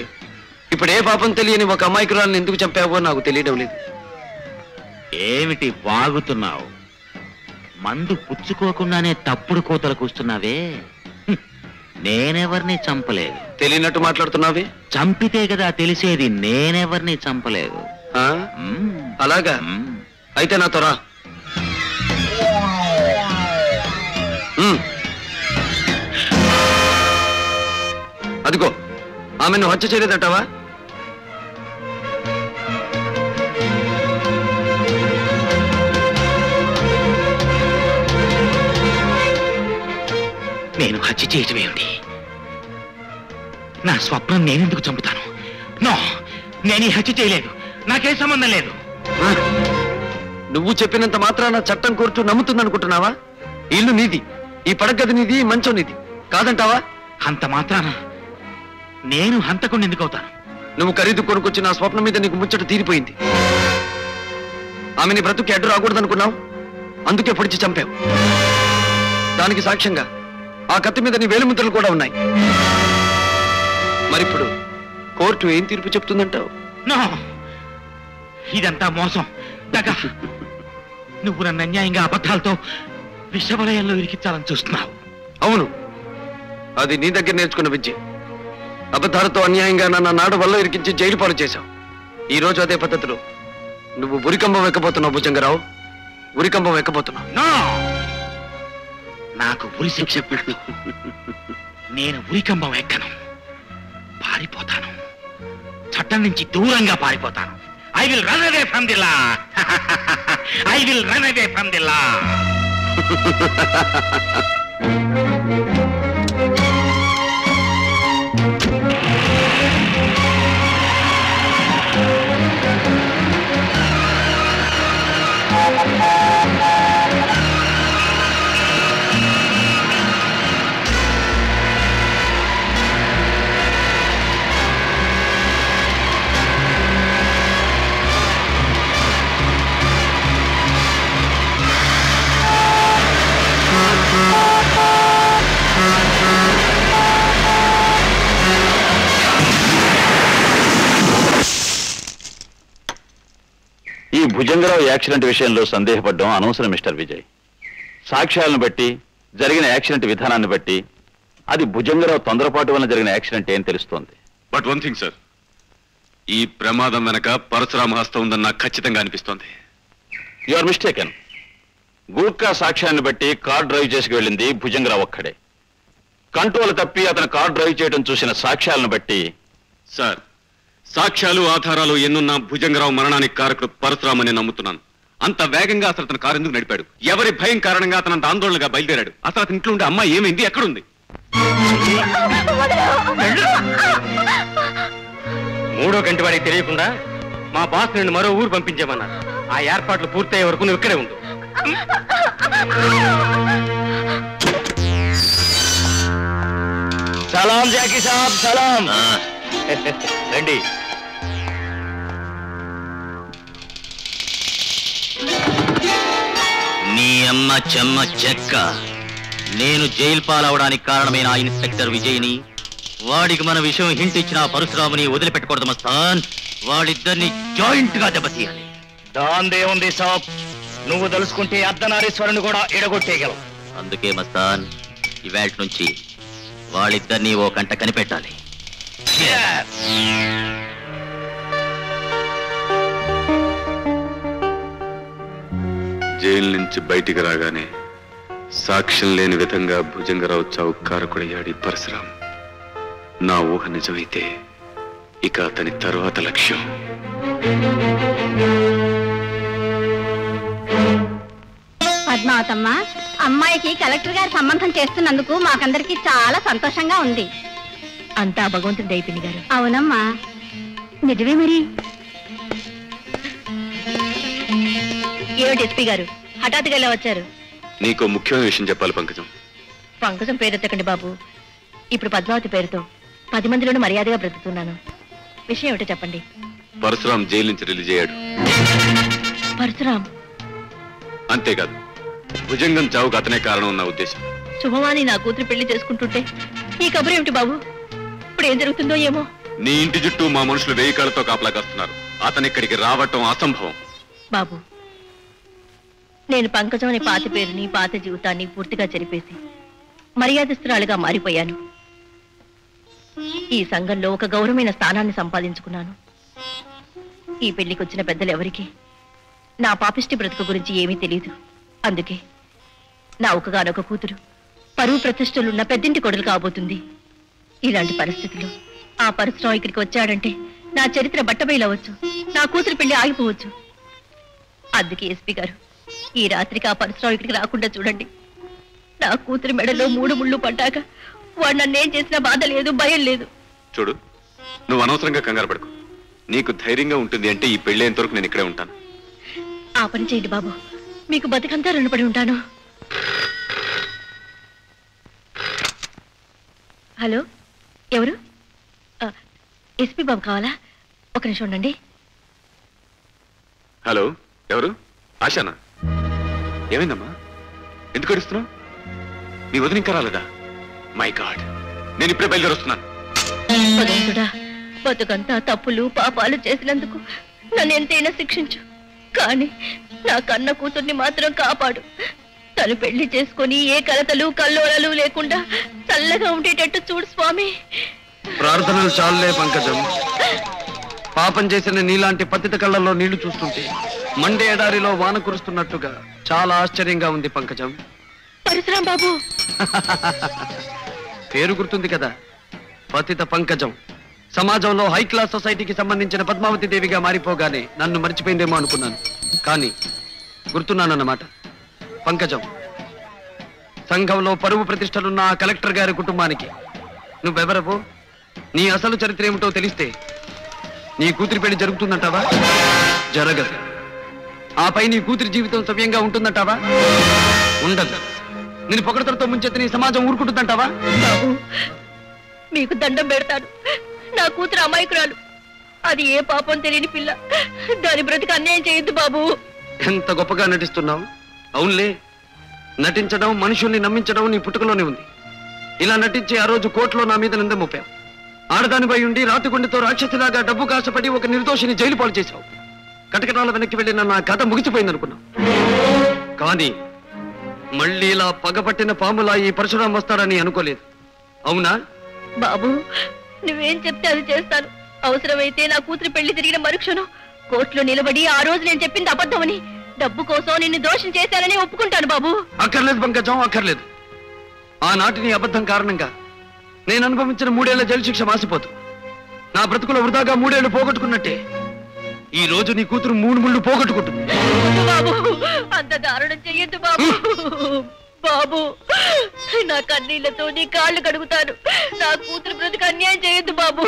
ఇప్పుడు ఏ పాపం తెలియని ఒక అమాయకురాలను ఎందుకు చంపావో నాకు తెలియడం లేదు. ఏమిటి వాగుతున్నావు? మందు పుచ్చుకోకుండానే తప్పుడు కోతలు కూస్తున్నావే. నేనెవరిని చంపలేదు. తెలియనట్టు మాట్లాడుతున్నావే. చంపితే కదా తెలిసేది. నేనెవరిని చంపలేదు. అలాగా? అయితే నాతో రా. అదిగో ఆమెను హత్య చేయలేదటవా? నేను హత్య చేయటమేమిటి? నా స్వప్నం నేనెందుకు చంపుతాను? నో, నేను ఈ హత్య చేయలేదు. నాకేం సంబంధం లేదు. నువ్వు చెప్పినంత మాత్రాన చట్టం కోర్టు నమ్ముతుందనుకుంటున్నావా? ఇల్లు నీది, ఈ పడగది నీది, మంచం నీది కాదంటావా? అంత మాత్రాన నేను హంతకుండా ఎందుకు అవుతాను? నువ్వు ఖరీదు కొనుకొచ్చి నా స్వప్నం మీద నీకు ముచ్చట తీరిపోయింది. ఆమెని బ్రతుకి అడ్డు రాకూడదనుకున్నావు, అందుకే పొడిచి చంపావు. దానికి సాక్ష్యంగా ఆ కత్తి మీద నీ వేలిముద్రలు కూడా ఉన్నాయి. మరిప్పుడు కోర్టు ఏం తీర్పు చెప్తుందంటావు? ఇదంతా మోసం. నువ్వు నన్ను అన్యాయంగా అబద్ధాలతో విషవలయంలో ఇరికించాలని చూస్తున్నావు. అవును, అది నీ దగ్గర నేర్చుకున్న విద్య. అబద్ధాలతో అన్యాయంగా నా నాడు వల్ల ఇరికించి జైలు పాలు చేశావు. ఈ రోజు అదే పద్ధతిలో నువ్వు ఉరికంబం ఎక్కబోతున్నావు. భుజంగరావు, ఉరికంబం ఎక్కబోతున్నావు. నాకు ఉరి శిక్ష పెట్టు. నేను ఉరికంబం ఎక్కను, పారిపోతాను. చట్టం నుంచి దూరంగా పారిపోతాను. I will run away from the law. I will run away from the law. ఈ భుజంగరావు యాక్సిడెంట్ విషయంలో సందేహపడ్డం అనవసరం మిస్టర్ విజయ్. సాక్ష్యాలను బట్టి, జరిగిన యాక్సిడెంట్ విధానాన్ని బట్టి అది భుజంగరావు తొందరపాటు వల్ల జరిగిన యాక్సిడెంట్ ఏం తెలుస్తోంది. బట్ వన్ థింగ్ సార్, ఈ ప్రమాదం వెనక పరశురామ హస్తం ఉందని నాకు ఖచ్చితంగా అనిపిస్తోంది. You are mistaken. గూర్ఖా సాక్ష్యాన్ని బట్టి కార్ డ్రైవ్ చేసి వెళ్ళింది భుజంగరావు ఒక్కడే. కంట్రోల్ తప్పి అతను కార్ డ్రైవ్ చేయడం చూసిన సాక్ష్యాలను బట్టి సార్, సాక్ష్యాలు ఆధారాలు ఎన్నున్న భుజంగరావు మరణానికి కారకుడు పరశురామ్ అని నమ్ముతున్నాను. అంత వేగంగా అసలు అతను కారు ఎందుకు నడిపాడు? ఎవరి భయం కారణంగా అతను అంత ఆందోళనగా బయలుదేరాడు? అసలు అతని ఇంట్లో ఉండే అమ్మాయి ఏమైంది? ఎక్కడుంది? మూడో గంట వాడికి తెలియకుండా మా బాస్ నిన్ను మరో ఊరు పంపించామన్నారు. ఆ ఏర్పాట్లు పూర్తయ్యే వరకు నువ్వు ఇక్కడే ఉండు. సలాం జాకీ సాబ్, సలాం. नी अम्मा चम्मा चक्का नेनु जैल पालवडानिकी कारणमैन आ इन्स्पेक्टर विजयनी वाडिकी मन विषयं हिंट इच्चिन परशुरामुनी वदिलिपेट्टकूडदु मस्तान वाडिद्दर्नी జాయింట్ గా దెబ్బతీయాలి దాందే ఉంది సాబ్ నువ్వు తెలుసుకుంటే అర్ధనారీశ్వరుని కూడా ఎడగొట్టేయగలవు అందుకే మస్తాన్ ఇవాల్టి నుంచి వాళ్ళిద్దరిని ఓ గంట కనిపెట్టాలి జైలు నుంచి బయటికి రాగానే సాక్ష్యం లేని విధంగా భుజంగరావు చావు కారకుడయ్యాడు పరశురాం నా ఊహ నిజమైతే ఇక అతని తరువాత లక్ష్యం పద్మావతమ్మ అమ్మాయికి కలెక్టర్ గారి సంబంధం చేస్తున్నందుకు మాకందరికి చాలా సంతోషంగా ఉంది అంతా భగవంతుడి దయపిండి గారు అవునమ్మా నిజమే మరి ఏమిటి ఎస్పీ గారు హఠాత్తుగా ఇలా వచ్చారు నీకు ముఖ్యమైన విషయం చెప్పాలి పంకజం పంకజం పేరెత్తకండి బాబు ఇప్పుడు పద్మావతి పేరుతో పది మందిలోనూ మర్యాదగా బ్రతుకుతున్నాను విషయం ఏమిటో చెప్పండి పరశురాం జైలు నుంచి రిలీజ్ అయ్యాడు పరశురాం అంతేకాదు భుజంగం చావుకు అతనే కారణం నా ఉద్దేశం శుభవాణి నా కూతురు పెళ్లి చేసుకుంటుంటే ఈ కబురు ఏమిటి బాబు ఇప్పుడు ఏం జరుగుతుందో ఏమో నీ ఇంటి చుట్టూ మా మనుషులు వేయి కాళ్ళతో కాపలా కాస్తున్నారు అతను ఇక్కడికి రావటం అసంభవం బాబు నేను పంకజం అనే పాత పేరుని పాత జీవితాన్ని పూర్తిగా చెరిపేసి మర్యాదస్తురాలుగా మారిపోయాను ఈ సంఘంలో ఒక గౌరవమైన స్థానాన్ని సంపాదించుకున్నాను ఈ పెళ్లికి వచ్చిన పెద్దలు ఎవరికి నా పాపిష్టి బ్రతుకు గురించి ఏమీ తెలియదు అందుకే నా ఒకగానొక కూతురు పరువు ప్రతిష్టలున్న పెద్దింటి కొడుకు కాబోతుంది ఇలాంటి పరిస్థితుల్లో ఆ పరిశ్రమ ఇక్కడికి వచ్చాడంటే నా చరిత్ర బట్టబయలవచ్చు నా కూతురు పెళ్లి ఆగిపోవచ్చు అందుకే ఎస్పీ గారు ఈ రాత్రికి ఆ పరిశ్రమ ఇక్కడికి రాకుండా చూడండి నా కూతురు మెడలో మూడు ముళ్ళు పడ్డాక వాడు నన్నేం చేసినా బాధ లేదు భయం లేదు చూడు నువ్వు అనవసరంగా కంగారు పడకు నీకు ధైర్యంగా ఉంటుంది అంటే ఈ పెళ్లి అయినంతవరకు నేను ఇక్కడే ఉంటాను ఆ పని చేయండి బాబు మీకు బతికంతా రుణపడి ఉంటాను హలో ఎవరు ఎస్పీ బాబు కావాలా ఒక నిమిషం ఉండండి హలో ఎవరు ఆశానా ఏమైందమ్మా ఎందుకు అడుస్తున్నావు మీ వదిన ఇంకా రాలేదా మై గాడ్ నేను ఇప్పుడే బయలుదేరి వస్తున్నాను బతుకంతా తప్పులు పాపాలు చేసినందుకు నన్ను ఎంతైనా శిక్షించు కానీ నా కన్న కూతుర్ని మాత్రం కాపాడు తను పెళ్లి చేసుకుని ఏ కలతలు కల్లోలలు లేకుండా చల్లగా ఉండేటట్టు చూడు స్వామి ప్రార్థనలు చాలులే పంకజం పాపం చేసిన నీలాంటి పతిత కళ్ళల్లో నీళ్లు చూస్తుంటే మండే ఎడారిలో వాన కురుస్తున్నట్టుగా చాలా ఆశ్చర్యంగా ఉంది పంకజం పరశురాం బాబు పేరు గుర్తుంది కదా పతిత పంకజం సమాజంలో హై క్లాస్ సొసైటీకి సంబంధించిన పద్మావతి దేవిగా మారిపోగానే నన్ను మర్చిపోయిందేమో అనుకున్నాను కానీ గుర్తున్నానన్నమాట పంకజం సంఘంలో పరువు ప్రతిష్టలున్న ఆ కలెక్టర్ గారి కుటుంబానికి నువ్వెవరవు నీ అసలు చరిత్ర ఏమిటో తెలిస్తే నీ కూతురి పెళ్లి జరుగుతుందంటావా జరగదు ఆపై నీ కూతురి జీవితం సవ్యంగా ఉంటుందంటావా ఉండదు నేను పొగడతలతో ముంచెత్తి నీ సమాజం ఊరుకుంటుందంటావా మీకు దండం పెడతాను నా కూతురు అమాయకురాలు అది ఏ పాపం తెలియని పిల్ల దాని బ్రతికి అన్యాయం చేయొద్దు బాబు ఎంత గొప్పగా నటిస్తున్నావు అవునులే నటించడం మనుషుల్ని నమ్మించడం నీ పుట్టుకలోనే ఉంది ఇలా నటించి ఆ రోజు కోర్టులో నా మీద నింద మోపావు ఆడదానిపై ఉండి రాతిగుండితో రాక్షసిలాగా డబ్బు కాశపడి ఒక నిర్దోషిని జైలు పాలు చేశావు కటకటాల వెనక్కి వెళ్ళిన నా కథ ముగిసిపోయింది అనుకున్నావు కానీ మళ్ళీ ఇలా పగపట్టిన పాములా ఈ పరశురాం వస్తాడని అనుకోలేదు అవునా బాబు నువ్వేం చెప్తే అది చేస్తాను అవసరమైతే నా కూతురు పెళ్లి జరిగిన మరుక్షణం కోర్టులో నిలబడి ఆ రోజు నేను చెప్పింది అబద్ధమని డబ్బు కోసం నిన్ను దోషం చేశానని ఒప్పుకుంటాను బాబు అక్కర్లేదు పంకజం అక్కర్లేదు ఆనాటి నీ అబద్ధం కారణంగా నేను అనుభవించిన మూడేళ్ల జైలు శిక్ష మాసిపోతు నా బ్రతుకులో వృధాగా మూడేళ్లు పోగొట్టుకున్నట్టే ఈ రోజు నీ కూతురు మూడు ముళ్ళు పోగొట్టుకుంటుంది బాబు అంత దారుణం చెయ్యొద్దు బాబు బాబు నా కన్నీళ్లతో నీ కాళ్ళు కడుగుతాను నా కూతురు బ్రతుకు అన్యాయం చేయొద్దు బాబు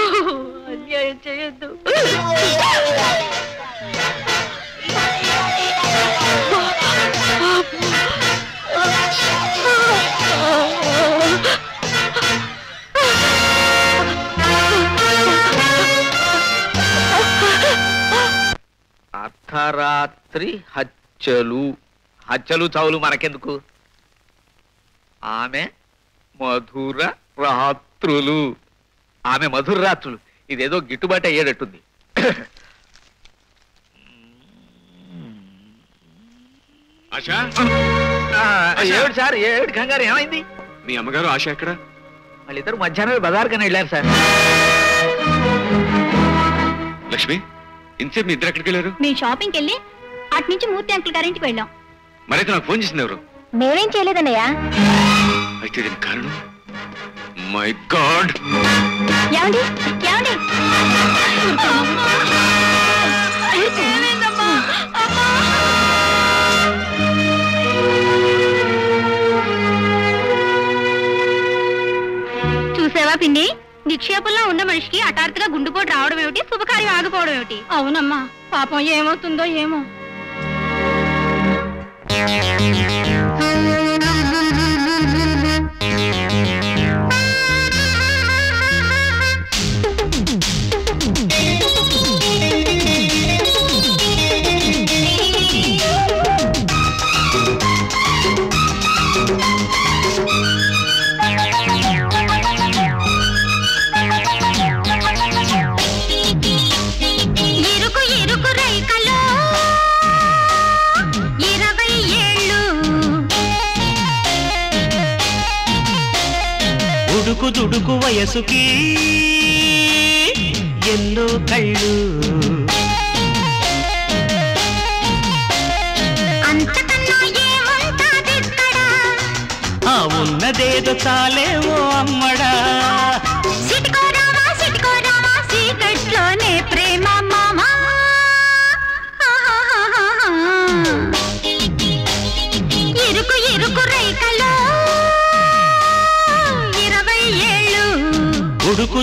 అన్యాయం చేయొద్దు అర్ధరాత్రి హత్యలు. హత్యలు చావులు మనకెందుకు? ఆమె మధుర రాత్రులు. ఆమె మధుర రాత్రులు ఇదేదో గిట్టుబాటు అయ్యేటట్టుంది. ఏడు సార్, ఏడు కంగారు, ఏమైంది? మీ అమ్మగారు ఆశ ఎక్కడ? వాళ్ళిద్దరు మధ్యాహ్నం బజార్ కన్నా వెళ్ళారు సార్. లక్ష్మి, ఇంతసేపు మీ ఇద్దరు ఎక్కడికి వెళ్ళారు? మేము షాపింగ్కి వెళ్ళి అటు నుంచి మూర్తి అంకుల్ గారింటికి వెళ్ళాం. మరైతే నాకు ఫోన్ చేసింది ఎవరు? మేమేం చేయలేదన్నయ్యా. అయితే దీనికి కారణం మై గాడ్. ఏమండి ఏమండి, చూసావా పిండి, నిక్షేపంలో ఉన్న మనిషికి హఠాత్తుగా గుండెపోటు రావడం ఏమిటి, శుభకార్యం ఆగిపోవడం ఏమిటి? అవునమ్మా, పాపం ఏమవుతుందో ఏమో. దుడుకు వయసుకి ఎన్నో కళ్ళు, ఆ ఉన్నదేదో చాలేవో అమ్మడా. దుడుకు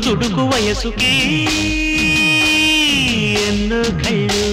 దుడుకు వయసుకి ఎన్నో కళ్ళు,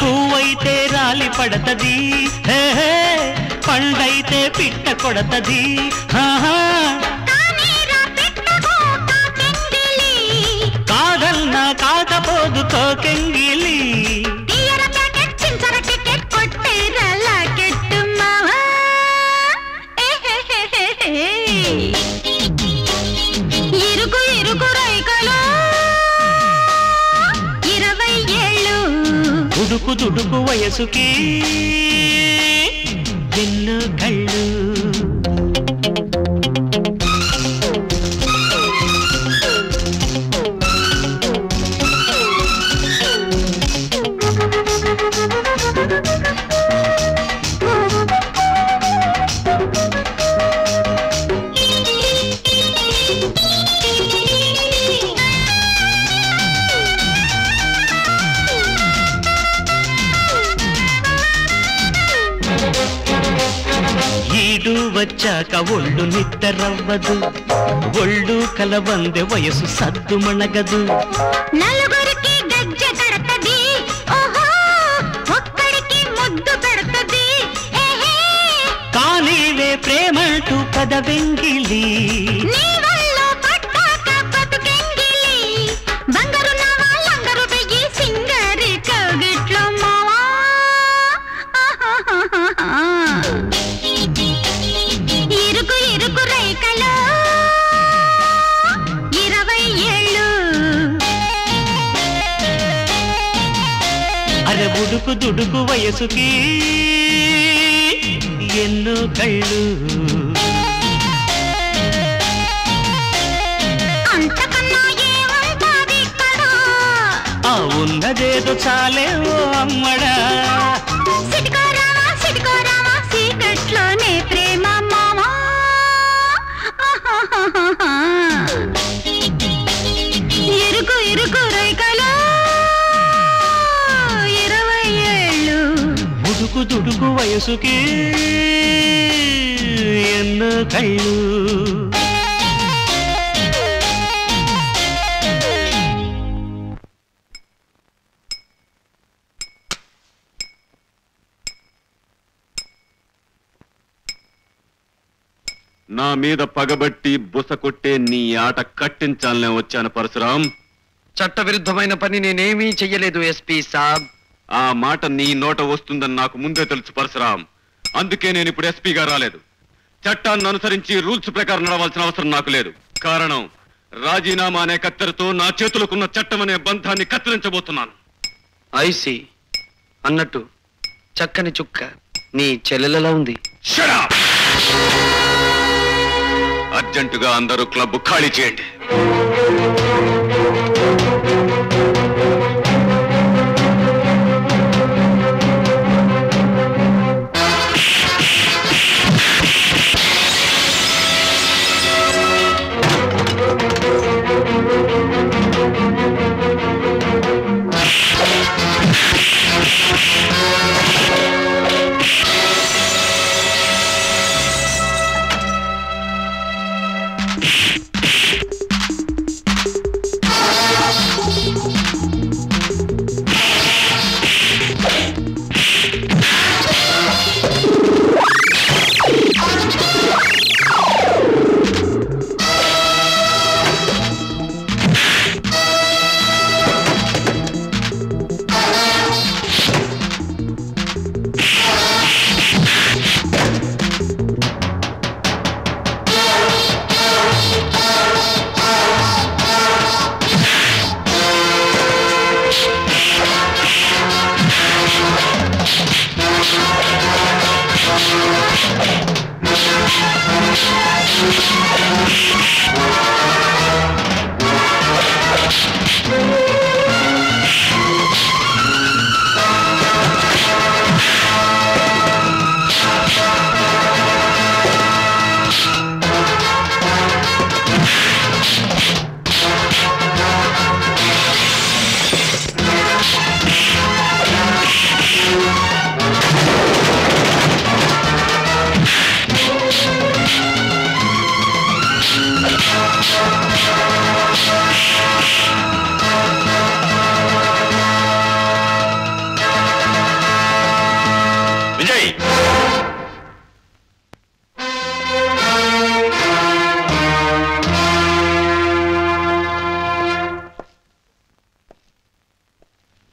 పువ్వైతే రాలి పడతది, పండైతే పిట్ట కొడతది, కాదన్నా కాకపోదు తోకెంగిలి. దుడుకు దుడుకు వయసుకి ఎన్నో కళ్ళు. వచ్చాక ఒళ్ళు నిద్రవ్వదు, ఒళ్ళు కలబందె వయసు సద్దు మణగదు, నలుగురికి గజ్జ కడతది, ఓహో ఒక్కడికి ముద్దు పెడతది, కానీవే ప్రేమంటూ పదవెంగిలి. దుడుకు దుడుకు వయసుకి ఎన్నో కళ్ళు, ఆ ఉన్నదేదో చాలేవో అమ్మడా. ಕನಸುಗೆ ಎನ್ನ ಕೈಯು నా మీద పగబట్టి బుసకొట్టే నీ ఆట కట్టించాలనే వచ్చాను పరశురాం. చట్టవిరుద్ధమైన పని నేనేమీ చెయ్యలేదు ఎస్పీ సాబ్. ఆ మాట నీ నోట వస్తుందని నాకు ముందే తెలుసు పరశురాం, అందుకే నేను ఇప్పుడు ఎస్పీగా రాలేదు. చట్టాన్ని అనుసరించి రూల్స్ ప్రకారం నడవాల్సిన అవసరం నాకు లేదు. కారణం, రాజీనామా అనే కత్తెరతో నా చేతులకున్న చట్టం అనే బంధాన్ని కత్తిరించబోతున్నాను. ఐసి అన్నట్టు చక్కని చుక్క నీ చెల్లెలలా ఉంది. అర్జెంటుగా అందరూ క్లబ్ ఖాళీ చేయండి.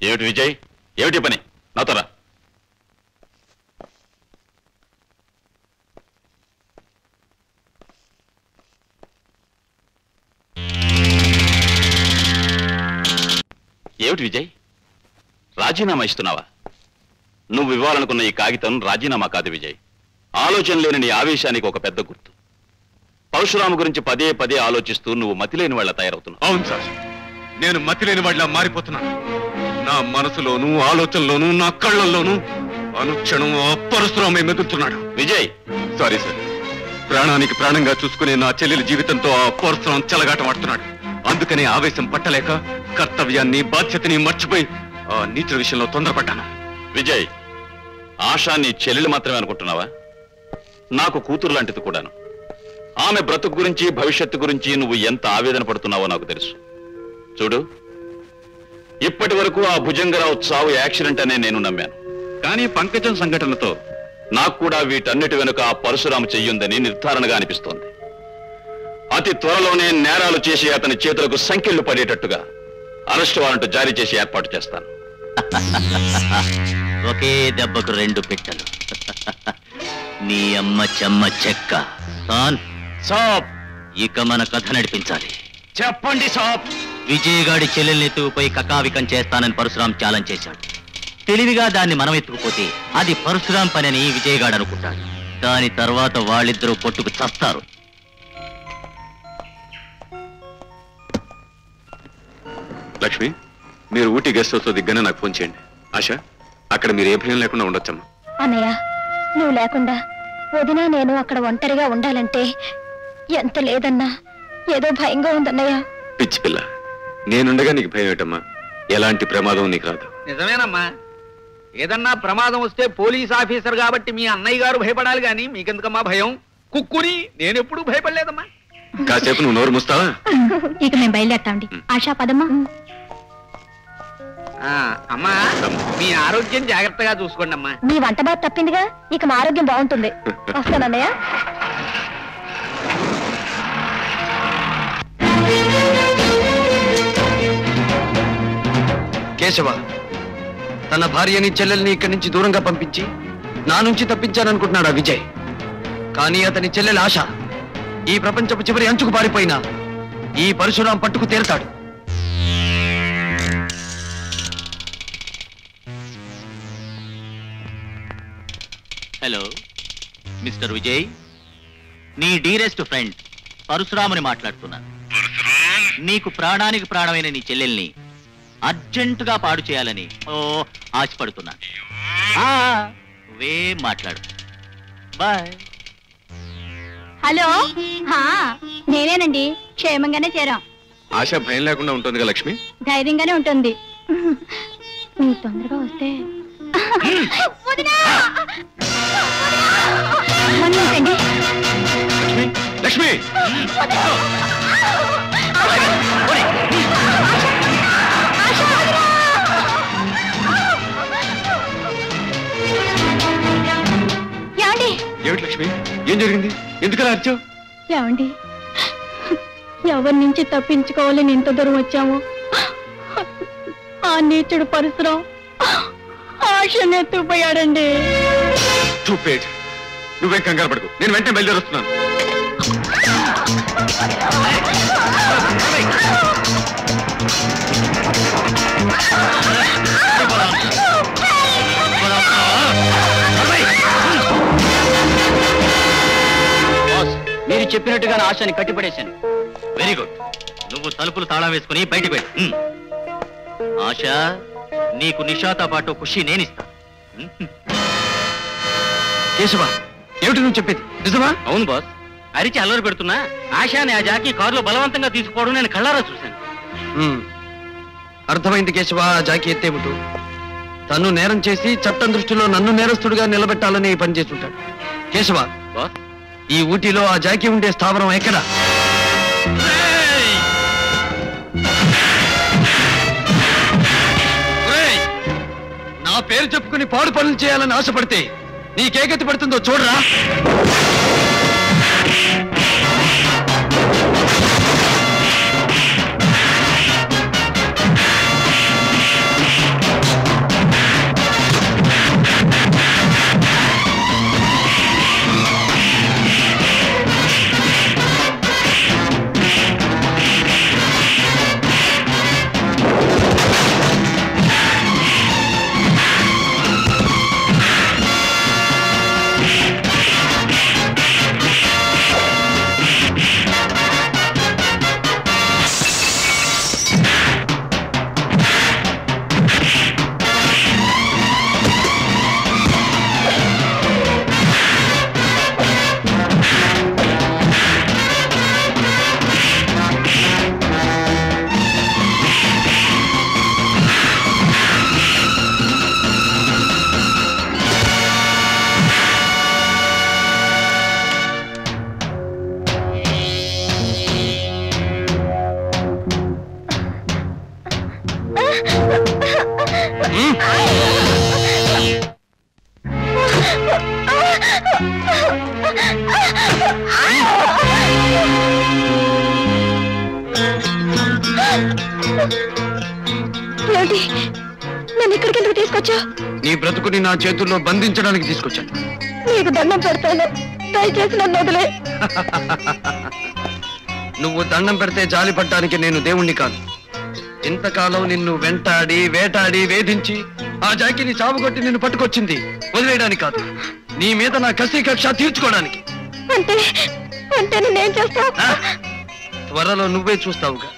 ఏమిటి విజయ్, ఏమిటి పని? నాతో రా. ఏమిటి విజయ్, రాజీనామా ఇస్తున్నావా? నువ్వు ఇవ్వాలనుకున్న ఈ కాగితం రాజీనామా కాదు విజయ్, ఆలోచన లేని నీ ఆవేశానికి ఒక పెద్ద గుర్తు. పరశురాము గురించి పదే పదే ఆలోచిస్తూ నువ్వు మతిలేని వాళ్ళ తయారవుతున్నావు. అవును సార్, నేను మతిలేని వాళ్ళ మారిపోతున్నాను. నా మనసులోను, ఆలోచనలోను, నా కళ్ళల్లోనూ అనుక్షణం పరశురామే మెదులుతున్నాడు. విజయ్ సారీ సార్, ప్రాణానికి ప్రాణంగా చూసుకునే నా చెల్లెల జీవితంతో ఆ పరశురాం చెలగాటమాడుతున్నాడు. అందుకనే ఆవేశం పట్టలేక కర్తవ్యాన్ని, బాధ్యతని మర్చిపోయి ఆ నీచుల విషయంలో తొందరపడ్డాను. విజయ్, ఆశాన్ని చెల్లెలు మాత్రమే అనుకుంటున్నావా? నాకు కూతురు లాంటిది కూడాను. ఆమె బ్రతుకు గురించి, భవిష్యత్తు గురించి నువ్వు ఎంత ఆవేదన పడుతున్నావో నాకు తెలుసు. చూడు, ఇప్పటి వరకు ఆ భుజంగరావు చావు యాక్సిడెంట్ అనే నేను నమ్మాను. కానీ పంకజం సంఘటనతో నాకు కూడా వీటన్నిటి వెనుక ఆ పరశురాము చెయ్యుందని నిర్ధారణగా అనిపిస్తోంది. అతి త్వరలోనే నేరాలు చేసి అతని చేతులకు సంఖ్యలు పడేటట్టుగా అరెస్ట్ వారెంట్ జారీ చేసి ఏర్పాటు చేస్తాను. ఒకే దెబ్బకు రెండు పిట్టలు. నీ అమ్మ చెమ్మ చెక్క. ఇక మన కథ నడిపించాలి. చెప్పండి సాబ్. విజయ్ గాడి చెల్లెల్ని ఎత్తుకుపోయి కకావికం చేస్తానని పరశురాం ఛాలెంజ్ చేశాడు. తెలివిగా దాన్ని మనం ఎత్తుకుపోతే అది పరశురాం పనిని విజయ్ గాడు అనుకుంటాడు. దాని తర్వాత వాళ్ళిద్దరూ కొట్టుకు చస్తారు. లక్ష్మి, మీరు ఊటీ గెస్ట్ హౌస్ దిగ్గనే నాకు ఫోన్ చేయండి. ఆశ, అక్కడ మీరు ఏ భయం లేకుండా ఉండొచ్చమ్మా. అన్నయ్య, నువ్వు లేకుండా వదినా నేను అక్కడ ఒంటరిగా ఉండాలంటే ఎంత లేదన్నా ఏదో భయంగా ఉందన్నయ్య. పిచ్చి పిల్ల, నేనుండగా నీకు భయం ఏటమ్మా? ఎలాంటి ప్రమాదం నీకు రాదు. నిజమేనమ్మా, ఏదన్నా ప్రమాదం వస్తే పోలీస్ ఆఫీసర్ కాబట్టి మీ అన్నయ్య గారు భయపడాలి గాని మీకెందుకమ్మా భయం? కుక్కుని నేనెప్పుడు భయపడలేదమ్మా. కాసేపు నువ్వు నోరు మూస్తావా? ఇక నేను బయలుదేరతాండి. ఆశా పదమ్మా. అమ్మా మీ ఆరోగ్యం జాగ్రత్తగా చూసుకోండి అమ్మా. మీ వంట బాధ తప్పిందిగా, ఇక మా ఆరోగ్యం బాగుంటుంది. వస్తానన్నయ్య. కేశవ తన భార్యని చెల్లెల్ని ఇక్కడి నుంచి దూరంగా పంపించి నా నుంచి తప్పించాననుకుంటున్నాడా విజయ్? కానీ అతని చెల్లెల ఆశ ఈ ప్రపంచపు చివరి అంచుకు పారిపోయినా ఈ పరశురాం పట్టుకు తీరతాడు. హలో మిస్టర్ విజయ్, నీ డీరెస్ట్ ఫ్రెండ్ పరశురాముని మాట్లాడుతున్నాను. నీకు ప్రాణానికి ప్రాణమైన నీ చెల్లెల్ని అర్జెంటుగా పాడు చేయాలని ఓ ఆశపడుతున్నా. వే మాట్లాడు. బాయ్. హలో, నేనేనండి. క్షేమంగానే చేరాం. ఆశ భయం లేకుండా ఉంటుంది కదా లక్ష్మి? ధైర్యంగానే ఉంటుంది. నీ తొందరగా వస్తే లక్ష్మి. ఏమిటి లక్ష్మి, ఏం జరిగింది? ఎందుకలా అరిచావు? ఏమండి, ఎవరి నుంచి తప్పించుకోవాలని ఇంత దూరం వచ్చాము. ఆ నీచుడు పరశురాం ఆశనెత్తుపోయాడండి. నువ్వేం కంగారు పడకు, నేను వెంటనే బయలుదేరుస్తున్నాను. మీరు చెప్పినట్టుగా ఆశని కట్టిపడేశాను. Very good. నువ్వు తలుపులు తాళం వేసుకుని బయటకు వెళ్ళి. ఆశ, నీకు నిషాతో పాటు ఖుషి నేనిస్తా. కేశవా, ఏమిటి నువ్వు చెప్పేది? నిజమా? అవును బాస్. అరిచి అల్లరి పెడుతున్నా ఆశాని ఆ జాకీ కారులో బలవంతంగా తీసుకుపోవడం నేను కళ్ళారా చూశాను. అర్థమైంది కేశవా, ఆ జాకీ ఎత్తేమిటో. తను నేరం చేసి చట్టం దృష్టిలో నన్ను నేరస్తుడిగా నిలబెట్టాలని పనిచేస్తుంటాడు. కేశవా, బాస్, ఈ ఊటీలో ఆ జాకీ ఉండే స్థావరం ఎక్కడ? నా పేరు చెప్పుకుని పాడు పనులు చేయాలని ఆశపడితే నీకే గతి పడుతుందో చూడరా. నా చేతుల్లో బంధించడానికి తీసుకొచ్చాను. నీకు దండం పెడతాను, దయచేసి నన్ను వదిలే. నువ్వు దండం పెడితే జాలి పడ్డానికి నేను దేవుణ్ణి కాను. ఇంతకాలం నిన్ను వెంటాడి వేటాడి వేధించి ఆ జాకిని చావుగొట్టి నిన్ను పట్టుకొచ్చింది వదిలేయడానికి కాదు, నీ మీద నా కసి కక్ష తీర్చుకోవడానికి. అంటే అంటే నేనేం చేస్తావు? త్వరలో నువ్వే చూస్తావుగా.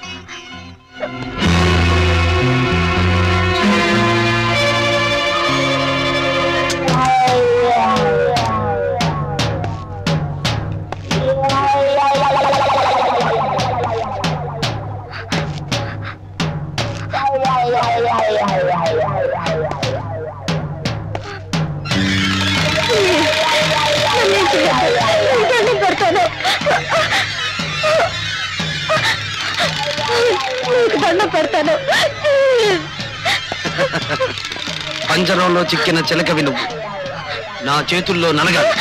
ఆనందపడతాను. పంజరంలో చిక్కిన చిలకవి నువ్వు, నా చేతుల్లో నలగాలి.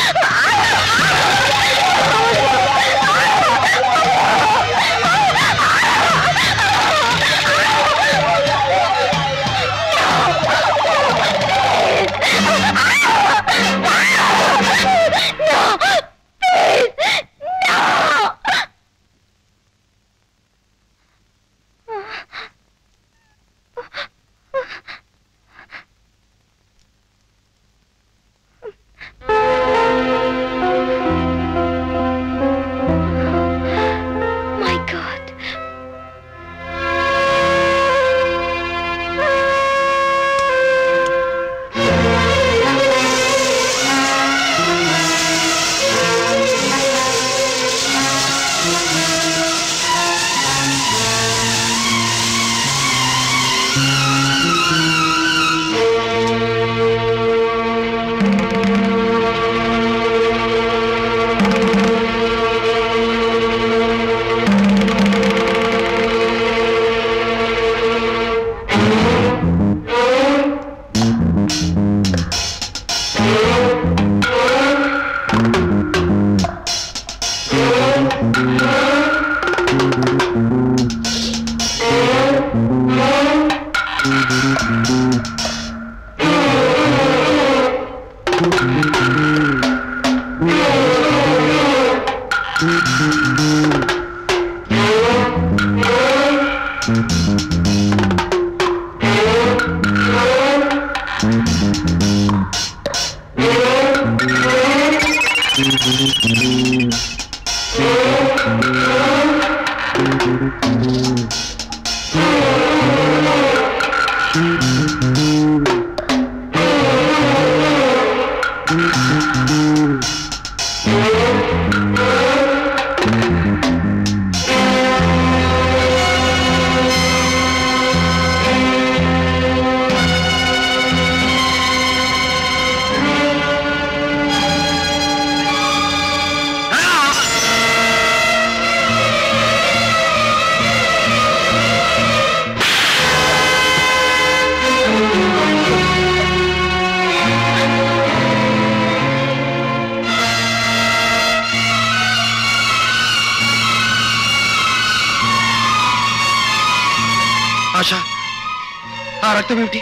రక్తమేమిటి?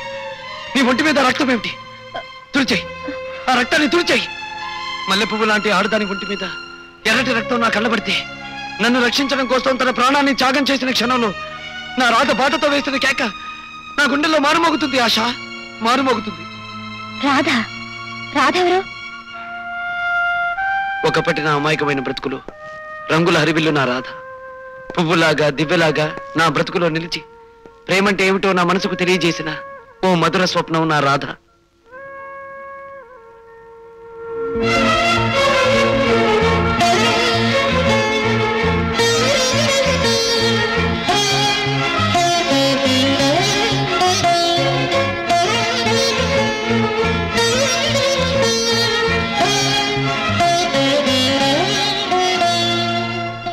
నీ ఒంటి మీద రక్తమేమిటి? తుడిచేయి, ఆ రక్తాన్ని తుడిచేయి. మల్లె పువ్వు లాంటి ఆడదాని ఒంటి మీద ఎర్రటి రక్తం నా కళ్ళబడితే, నన్ను రక్షించడం కోసం తన ప్రాణాన్ని త్యాగం చేసిన క్షణంలో నా రాధ బాటతో వేసిన కేక నా గుండెల్లో మారుమోగుతుంది. ఆశ మారుమోగుతుంది. రాధ రాధ ఎవరు? ఒకప్పటి నా అమాయకమైన బ్రతుకులు రంగుల హరివిల్లు నా రాధ. పువ్వులాగా దివ్యలాగా నా బ్రతుకులో నిలిచి ప్రేమంటే ఏమిటో నా మనసుకు తెలియజేసిన ఓ మధుర స్వప్నం నా రాధ.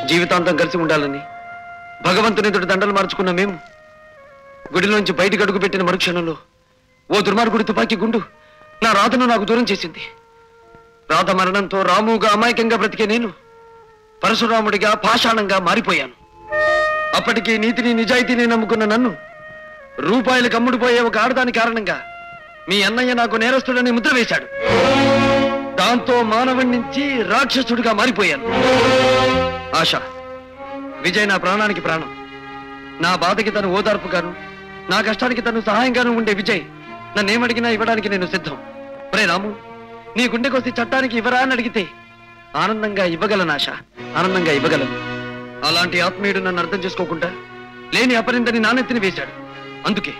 జీవితాంతం కలిసి ఉండాలని భగవంతుని ఎదుట దండలు మార్చుకున్న మేము గుడిలోంచి బయటకు అడుగు పెట్టిన మరుక్షణంలో ఓ దుర్మార్గుడి తుపాకీ గుండు నా రాధను నాకు దూరం చేసింది. రాధ మరణంతో రాముగా అమాయకంగా బ్రతికే నేను పరశురాముడిగా పాషాణంగా మారిపోయాను. అప్పటికీ నీతిని నిజాయితీని నమ్ముకున్న నన్ను రూపాయలు కమ్ముడిపోయే ఒక ఆడదాని కారణంగా మీ అన్నయ్య నాకు నేరస్తుడని ముద్ర వేశాడు. దాంతో మానవుడి నుంచి రాక్షసుడిగా మారిపోయాను. ఆశ, విజయ్ నా ప్రాణానికి ప్రాణం. నా బాధకి తను ఓదార్పుగాను, నా కష్టానికి తను సహాయంగాను ఉండే విజయ్ నన్నేమడిగినా ఇవ్వడానికి నేను సిద్ధం. రే రాము, నీ గుండెకొస్తే చట్టానికి ఇవ్వరా అని అడిగితే ఆనందంగా ఇవ్వగలను ఆశ, ఆనందంగా ఇవ్వగలను. అలాంటి ఆత్మీయుడు నన్ను అర్థం చేసుకోకుండా లేని అపరిందని నానెత్తిని వేశాడు. అందుకే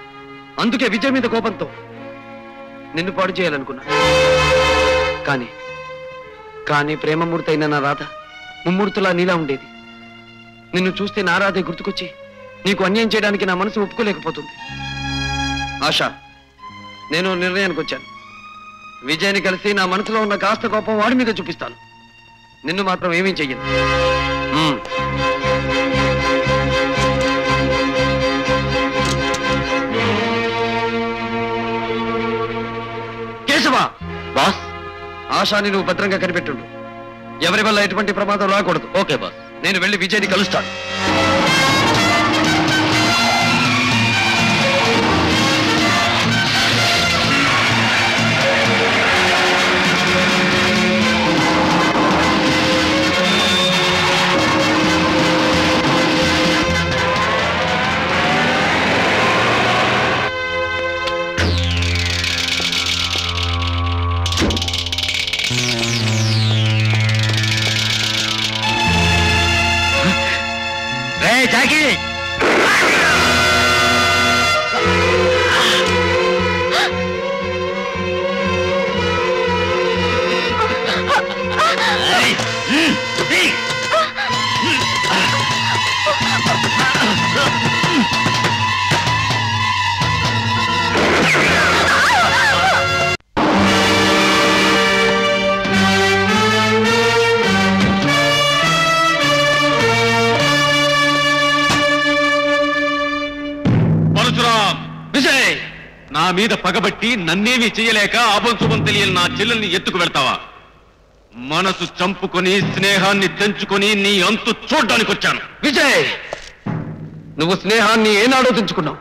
అందుకే విజయ్ మీద కోపంతో నిన్ను పాడు చేయాలనుకున్నా. కానీ కానీ ప్రేమమూర్తి అయిన నా రాధ ముమ్మూర్తులా నీలా ఉండేది. నిన్ను చూస్తే నా రాధే గుర్తుకొచ్చి నీకు అన్యాయం చేయడానికి నా మనసు ఒప్పుకోలేకపోతుంది. ఆశ, నేను నిర్ణయానికి వచ్చాను. విజయ్ని కలిసి నా మనసులో ఉన్న కాస్త కోపం వాడి మీద చూపిస్తాను. నిన్ను మాత్రం ఏమీ చెయ్యను. ఆశాని నువ్వు భద్రంగా కనిపెట్టుండు. ఎవరి వల్ల ఎటువంటి ప్రమాదం రాకూడదు. ఓకే బాస్, నేను వెళ్ళి విజయ్ని కలుస్తాను. మీద పగబట్టి నన్నేమీ చేయలేక ఆబంశుభం తెలియని నా చెల్లెల్ని ఎత్తుకు వెళ్తావా? మనసు చంపుకొని స్నేహాన్ని తెంచుకొని నీ అంతు చూడ్డానికి వచ్చాను. విజయ్, నువ్వు స్నేహాన్ని ఏనాడో తెంచుకున్నావు.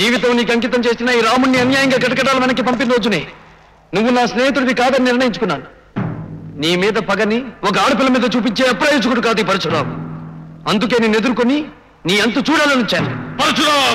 జీవితం నీకు అంకితం చేసిన ఈ రాముణ్ణి అన్యాయంగా కటకటాలు వెనక్కి పంపిన రోజునే నువ్వు నా స్నేహితుడివి కాదని నిర్ణయించుకున్నాను. నీ మీద పగని ఒక ఆడపిల్ల మీద చూపించే అప్రయోజకుడు కాదు ఈ పరశురాం. అందుకే నేను ఎదుర్కొని నీ అంతు చూడాలని వచ్చాను. పరశురాం,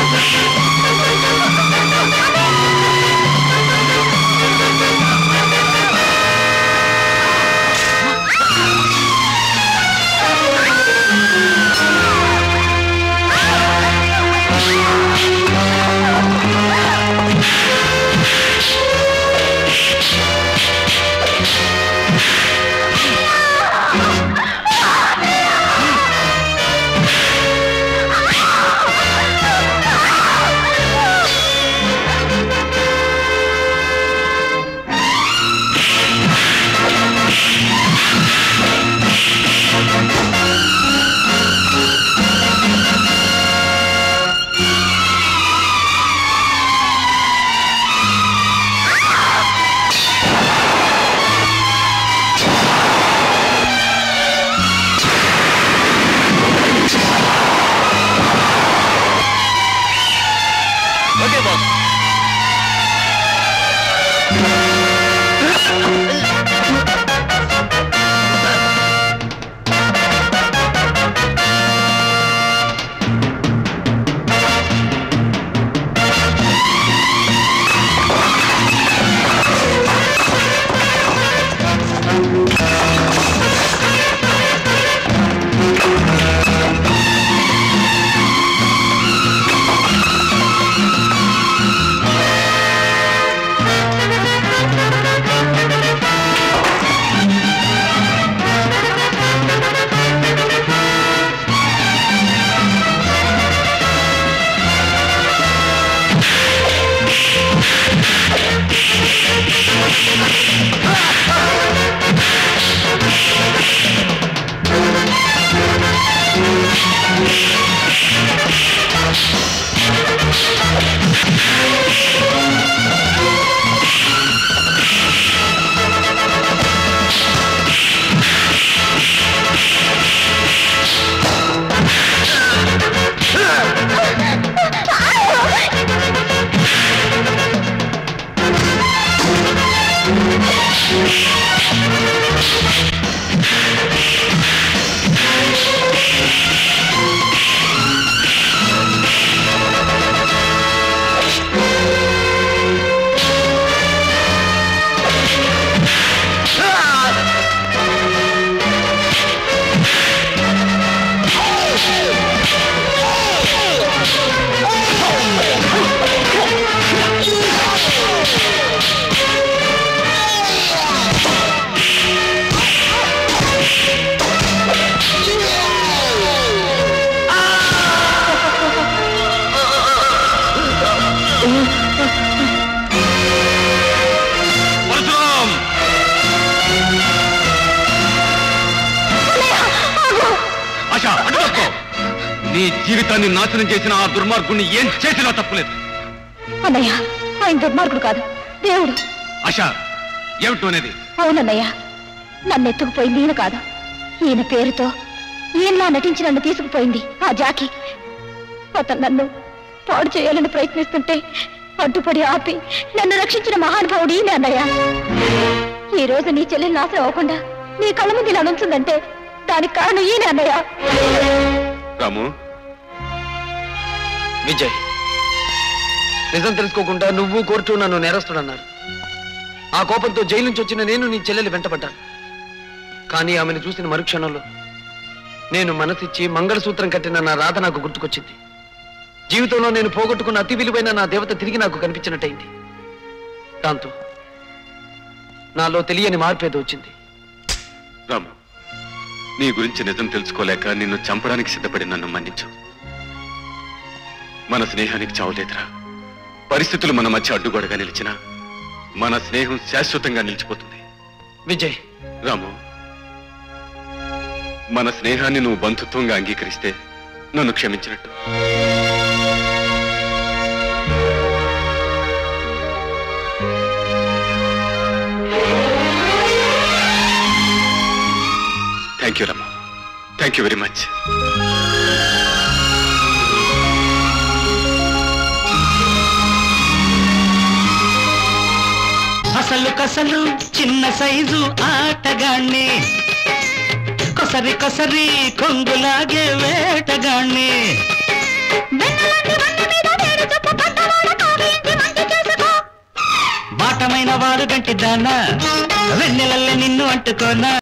I'm జీవితాన్ని నాశనం చేసిన ఆ దుర్మార్గుణ్ణి ఏం చేసినా తప్పులేదు. అన్నయ్య, ఆయన దుర్మార్గుడు కాదు, దేవుడు. ఆశా, ఏమిటో అనేది? అవునన్నయ్య, నన్ను ఎత్తుకుపోయింది ఈయన కాదు, ఈయన పేరుతో ఈయనలా నటించి నన్ను తీసుకుపోయింది ఆ జాకి. అతను నన్ను పాడు చేయాలని ప్రయత్నిస్తుంటే అడ్డుపడి ఆపి నన్ను రక్షించిన మహానుభావుడు ఈయన అన్నయ్య. ఈ రోజు నీ చెల్లెలు నాశనం అవ్వకుండా నీ కళ్ళ ముందు ఇలా నుంచుందంటే దానికి కారణం ఈయన అన్నయ్య. రాము, విజయ్ నిజం తెలుసుకోకుండా నువ్వు కోర్టు నన్ను నేరస్తుడన్నారు. ఆ కోపంతో జైలు నుంచి వచ్చిన నేను నీ చెల్లెలు వెంటపడ్డాను. కానీ ఆమెను చూసిన మరుక్షణంలో నేను మనసిచ్చి మంగళసూత్రం కట్టిన నా రాధ నాకు గుర్తుకొచ్చింది. జీవితంలో నేను పోగొట్టుకున్న అతి విలువైన నా దేవత తిరిగి నాకు కనిపించినట్టయింది. దాంతో నాలో తెలియని మార్పేదో వచ్చింది. రాము, నీ గురించి నిజం తెలుసుకోలేక నిన్ను చంపడానికి సిద్ధపడి నన్ను మన్నించు. మన స్నేహానికి చావులేదురా. పరిస్థితులు మన మధ్య అడ్డుగోడగా నిలిచినా మన స్నేహం శాశ్వతంగా నిలిచిపోతుంది. విజయ్, రాము, మన స్నేహాన్ని నువ్వు బంధుత్వంగా అంగీకరిస్తే నన్ను క్షమించినట్టు. Thank you Ramu, thank you very much. అసలు కసలు చిన్న సైజు ఆటగాణ్ణి, కొసరి కొసరి కొంగులాగే వేటగాణ్ణి, బాటమైన వారు గంటి దానా వెన్నెలల్లే నిన్ను అంటుకోనా.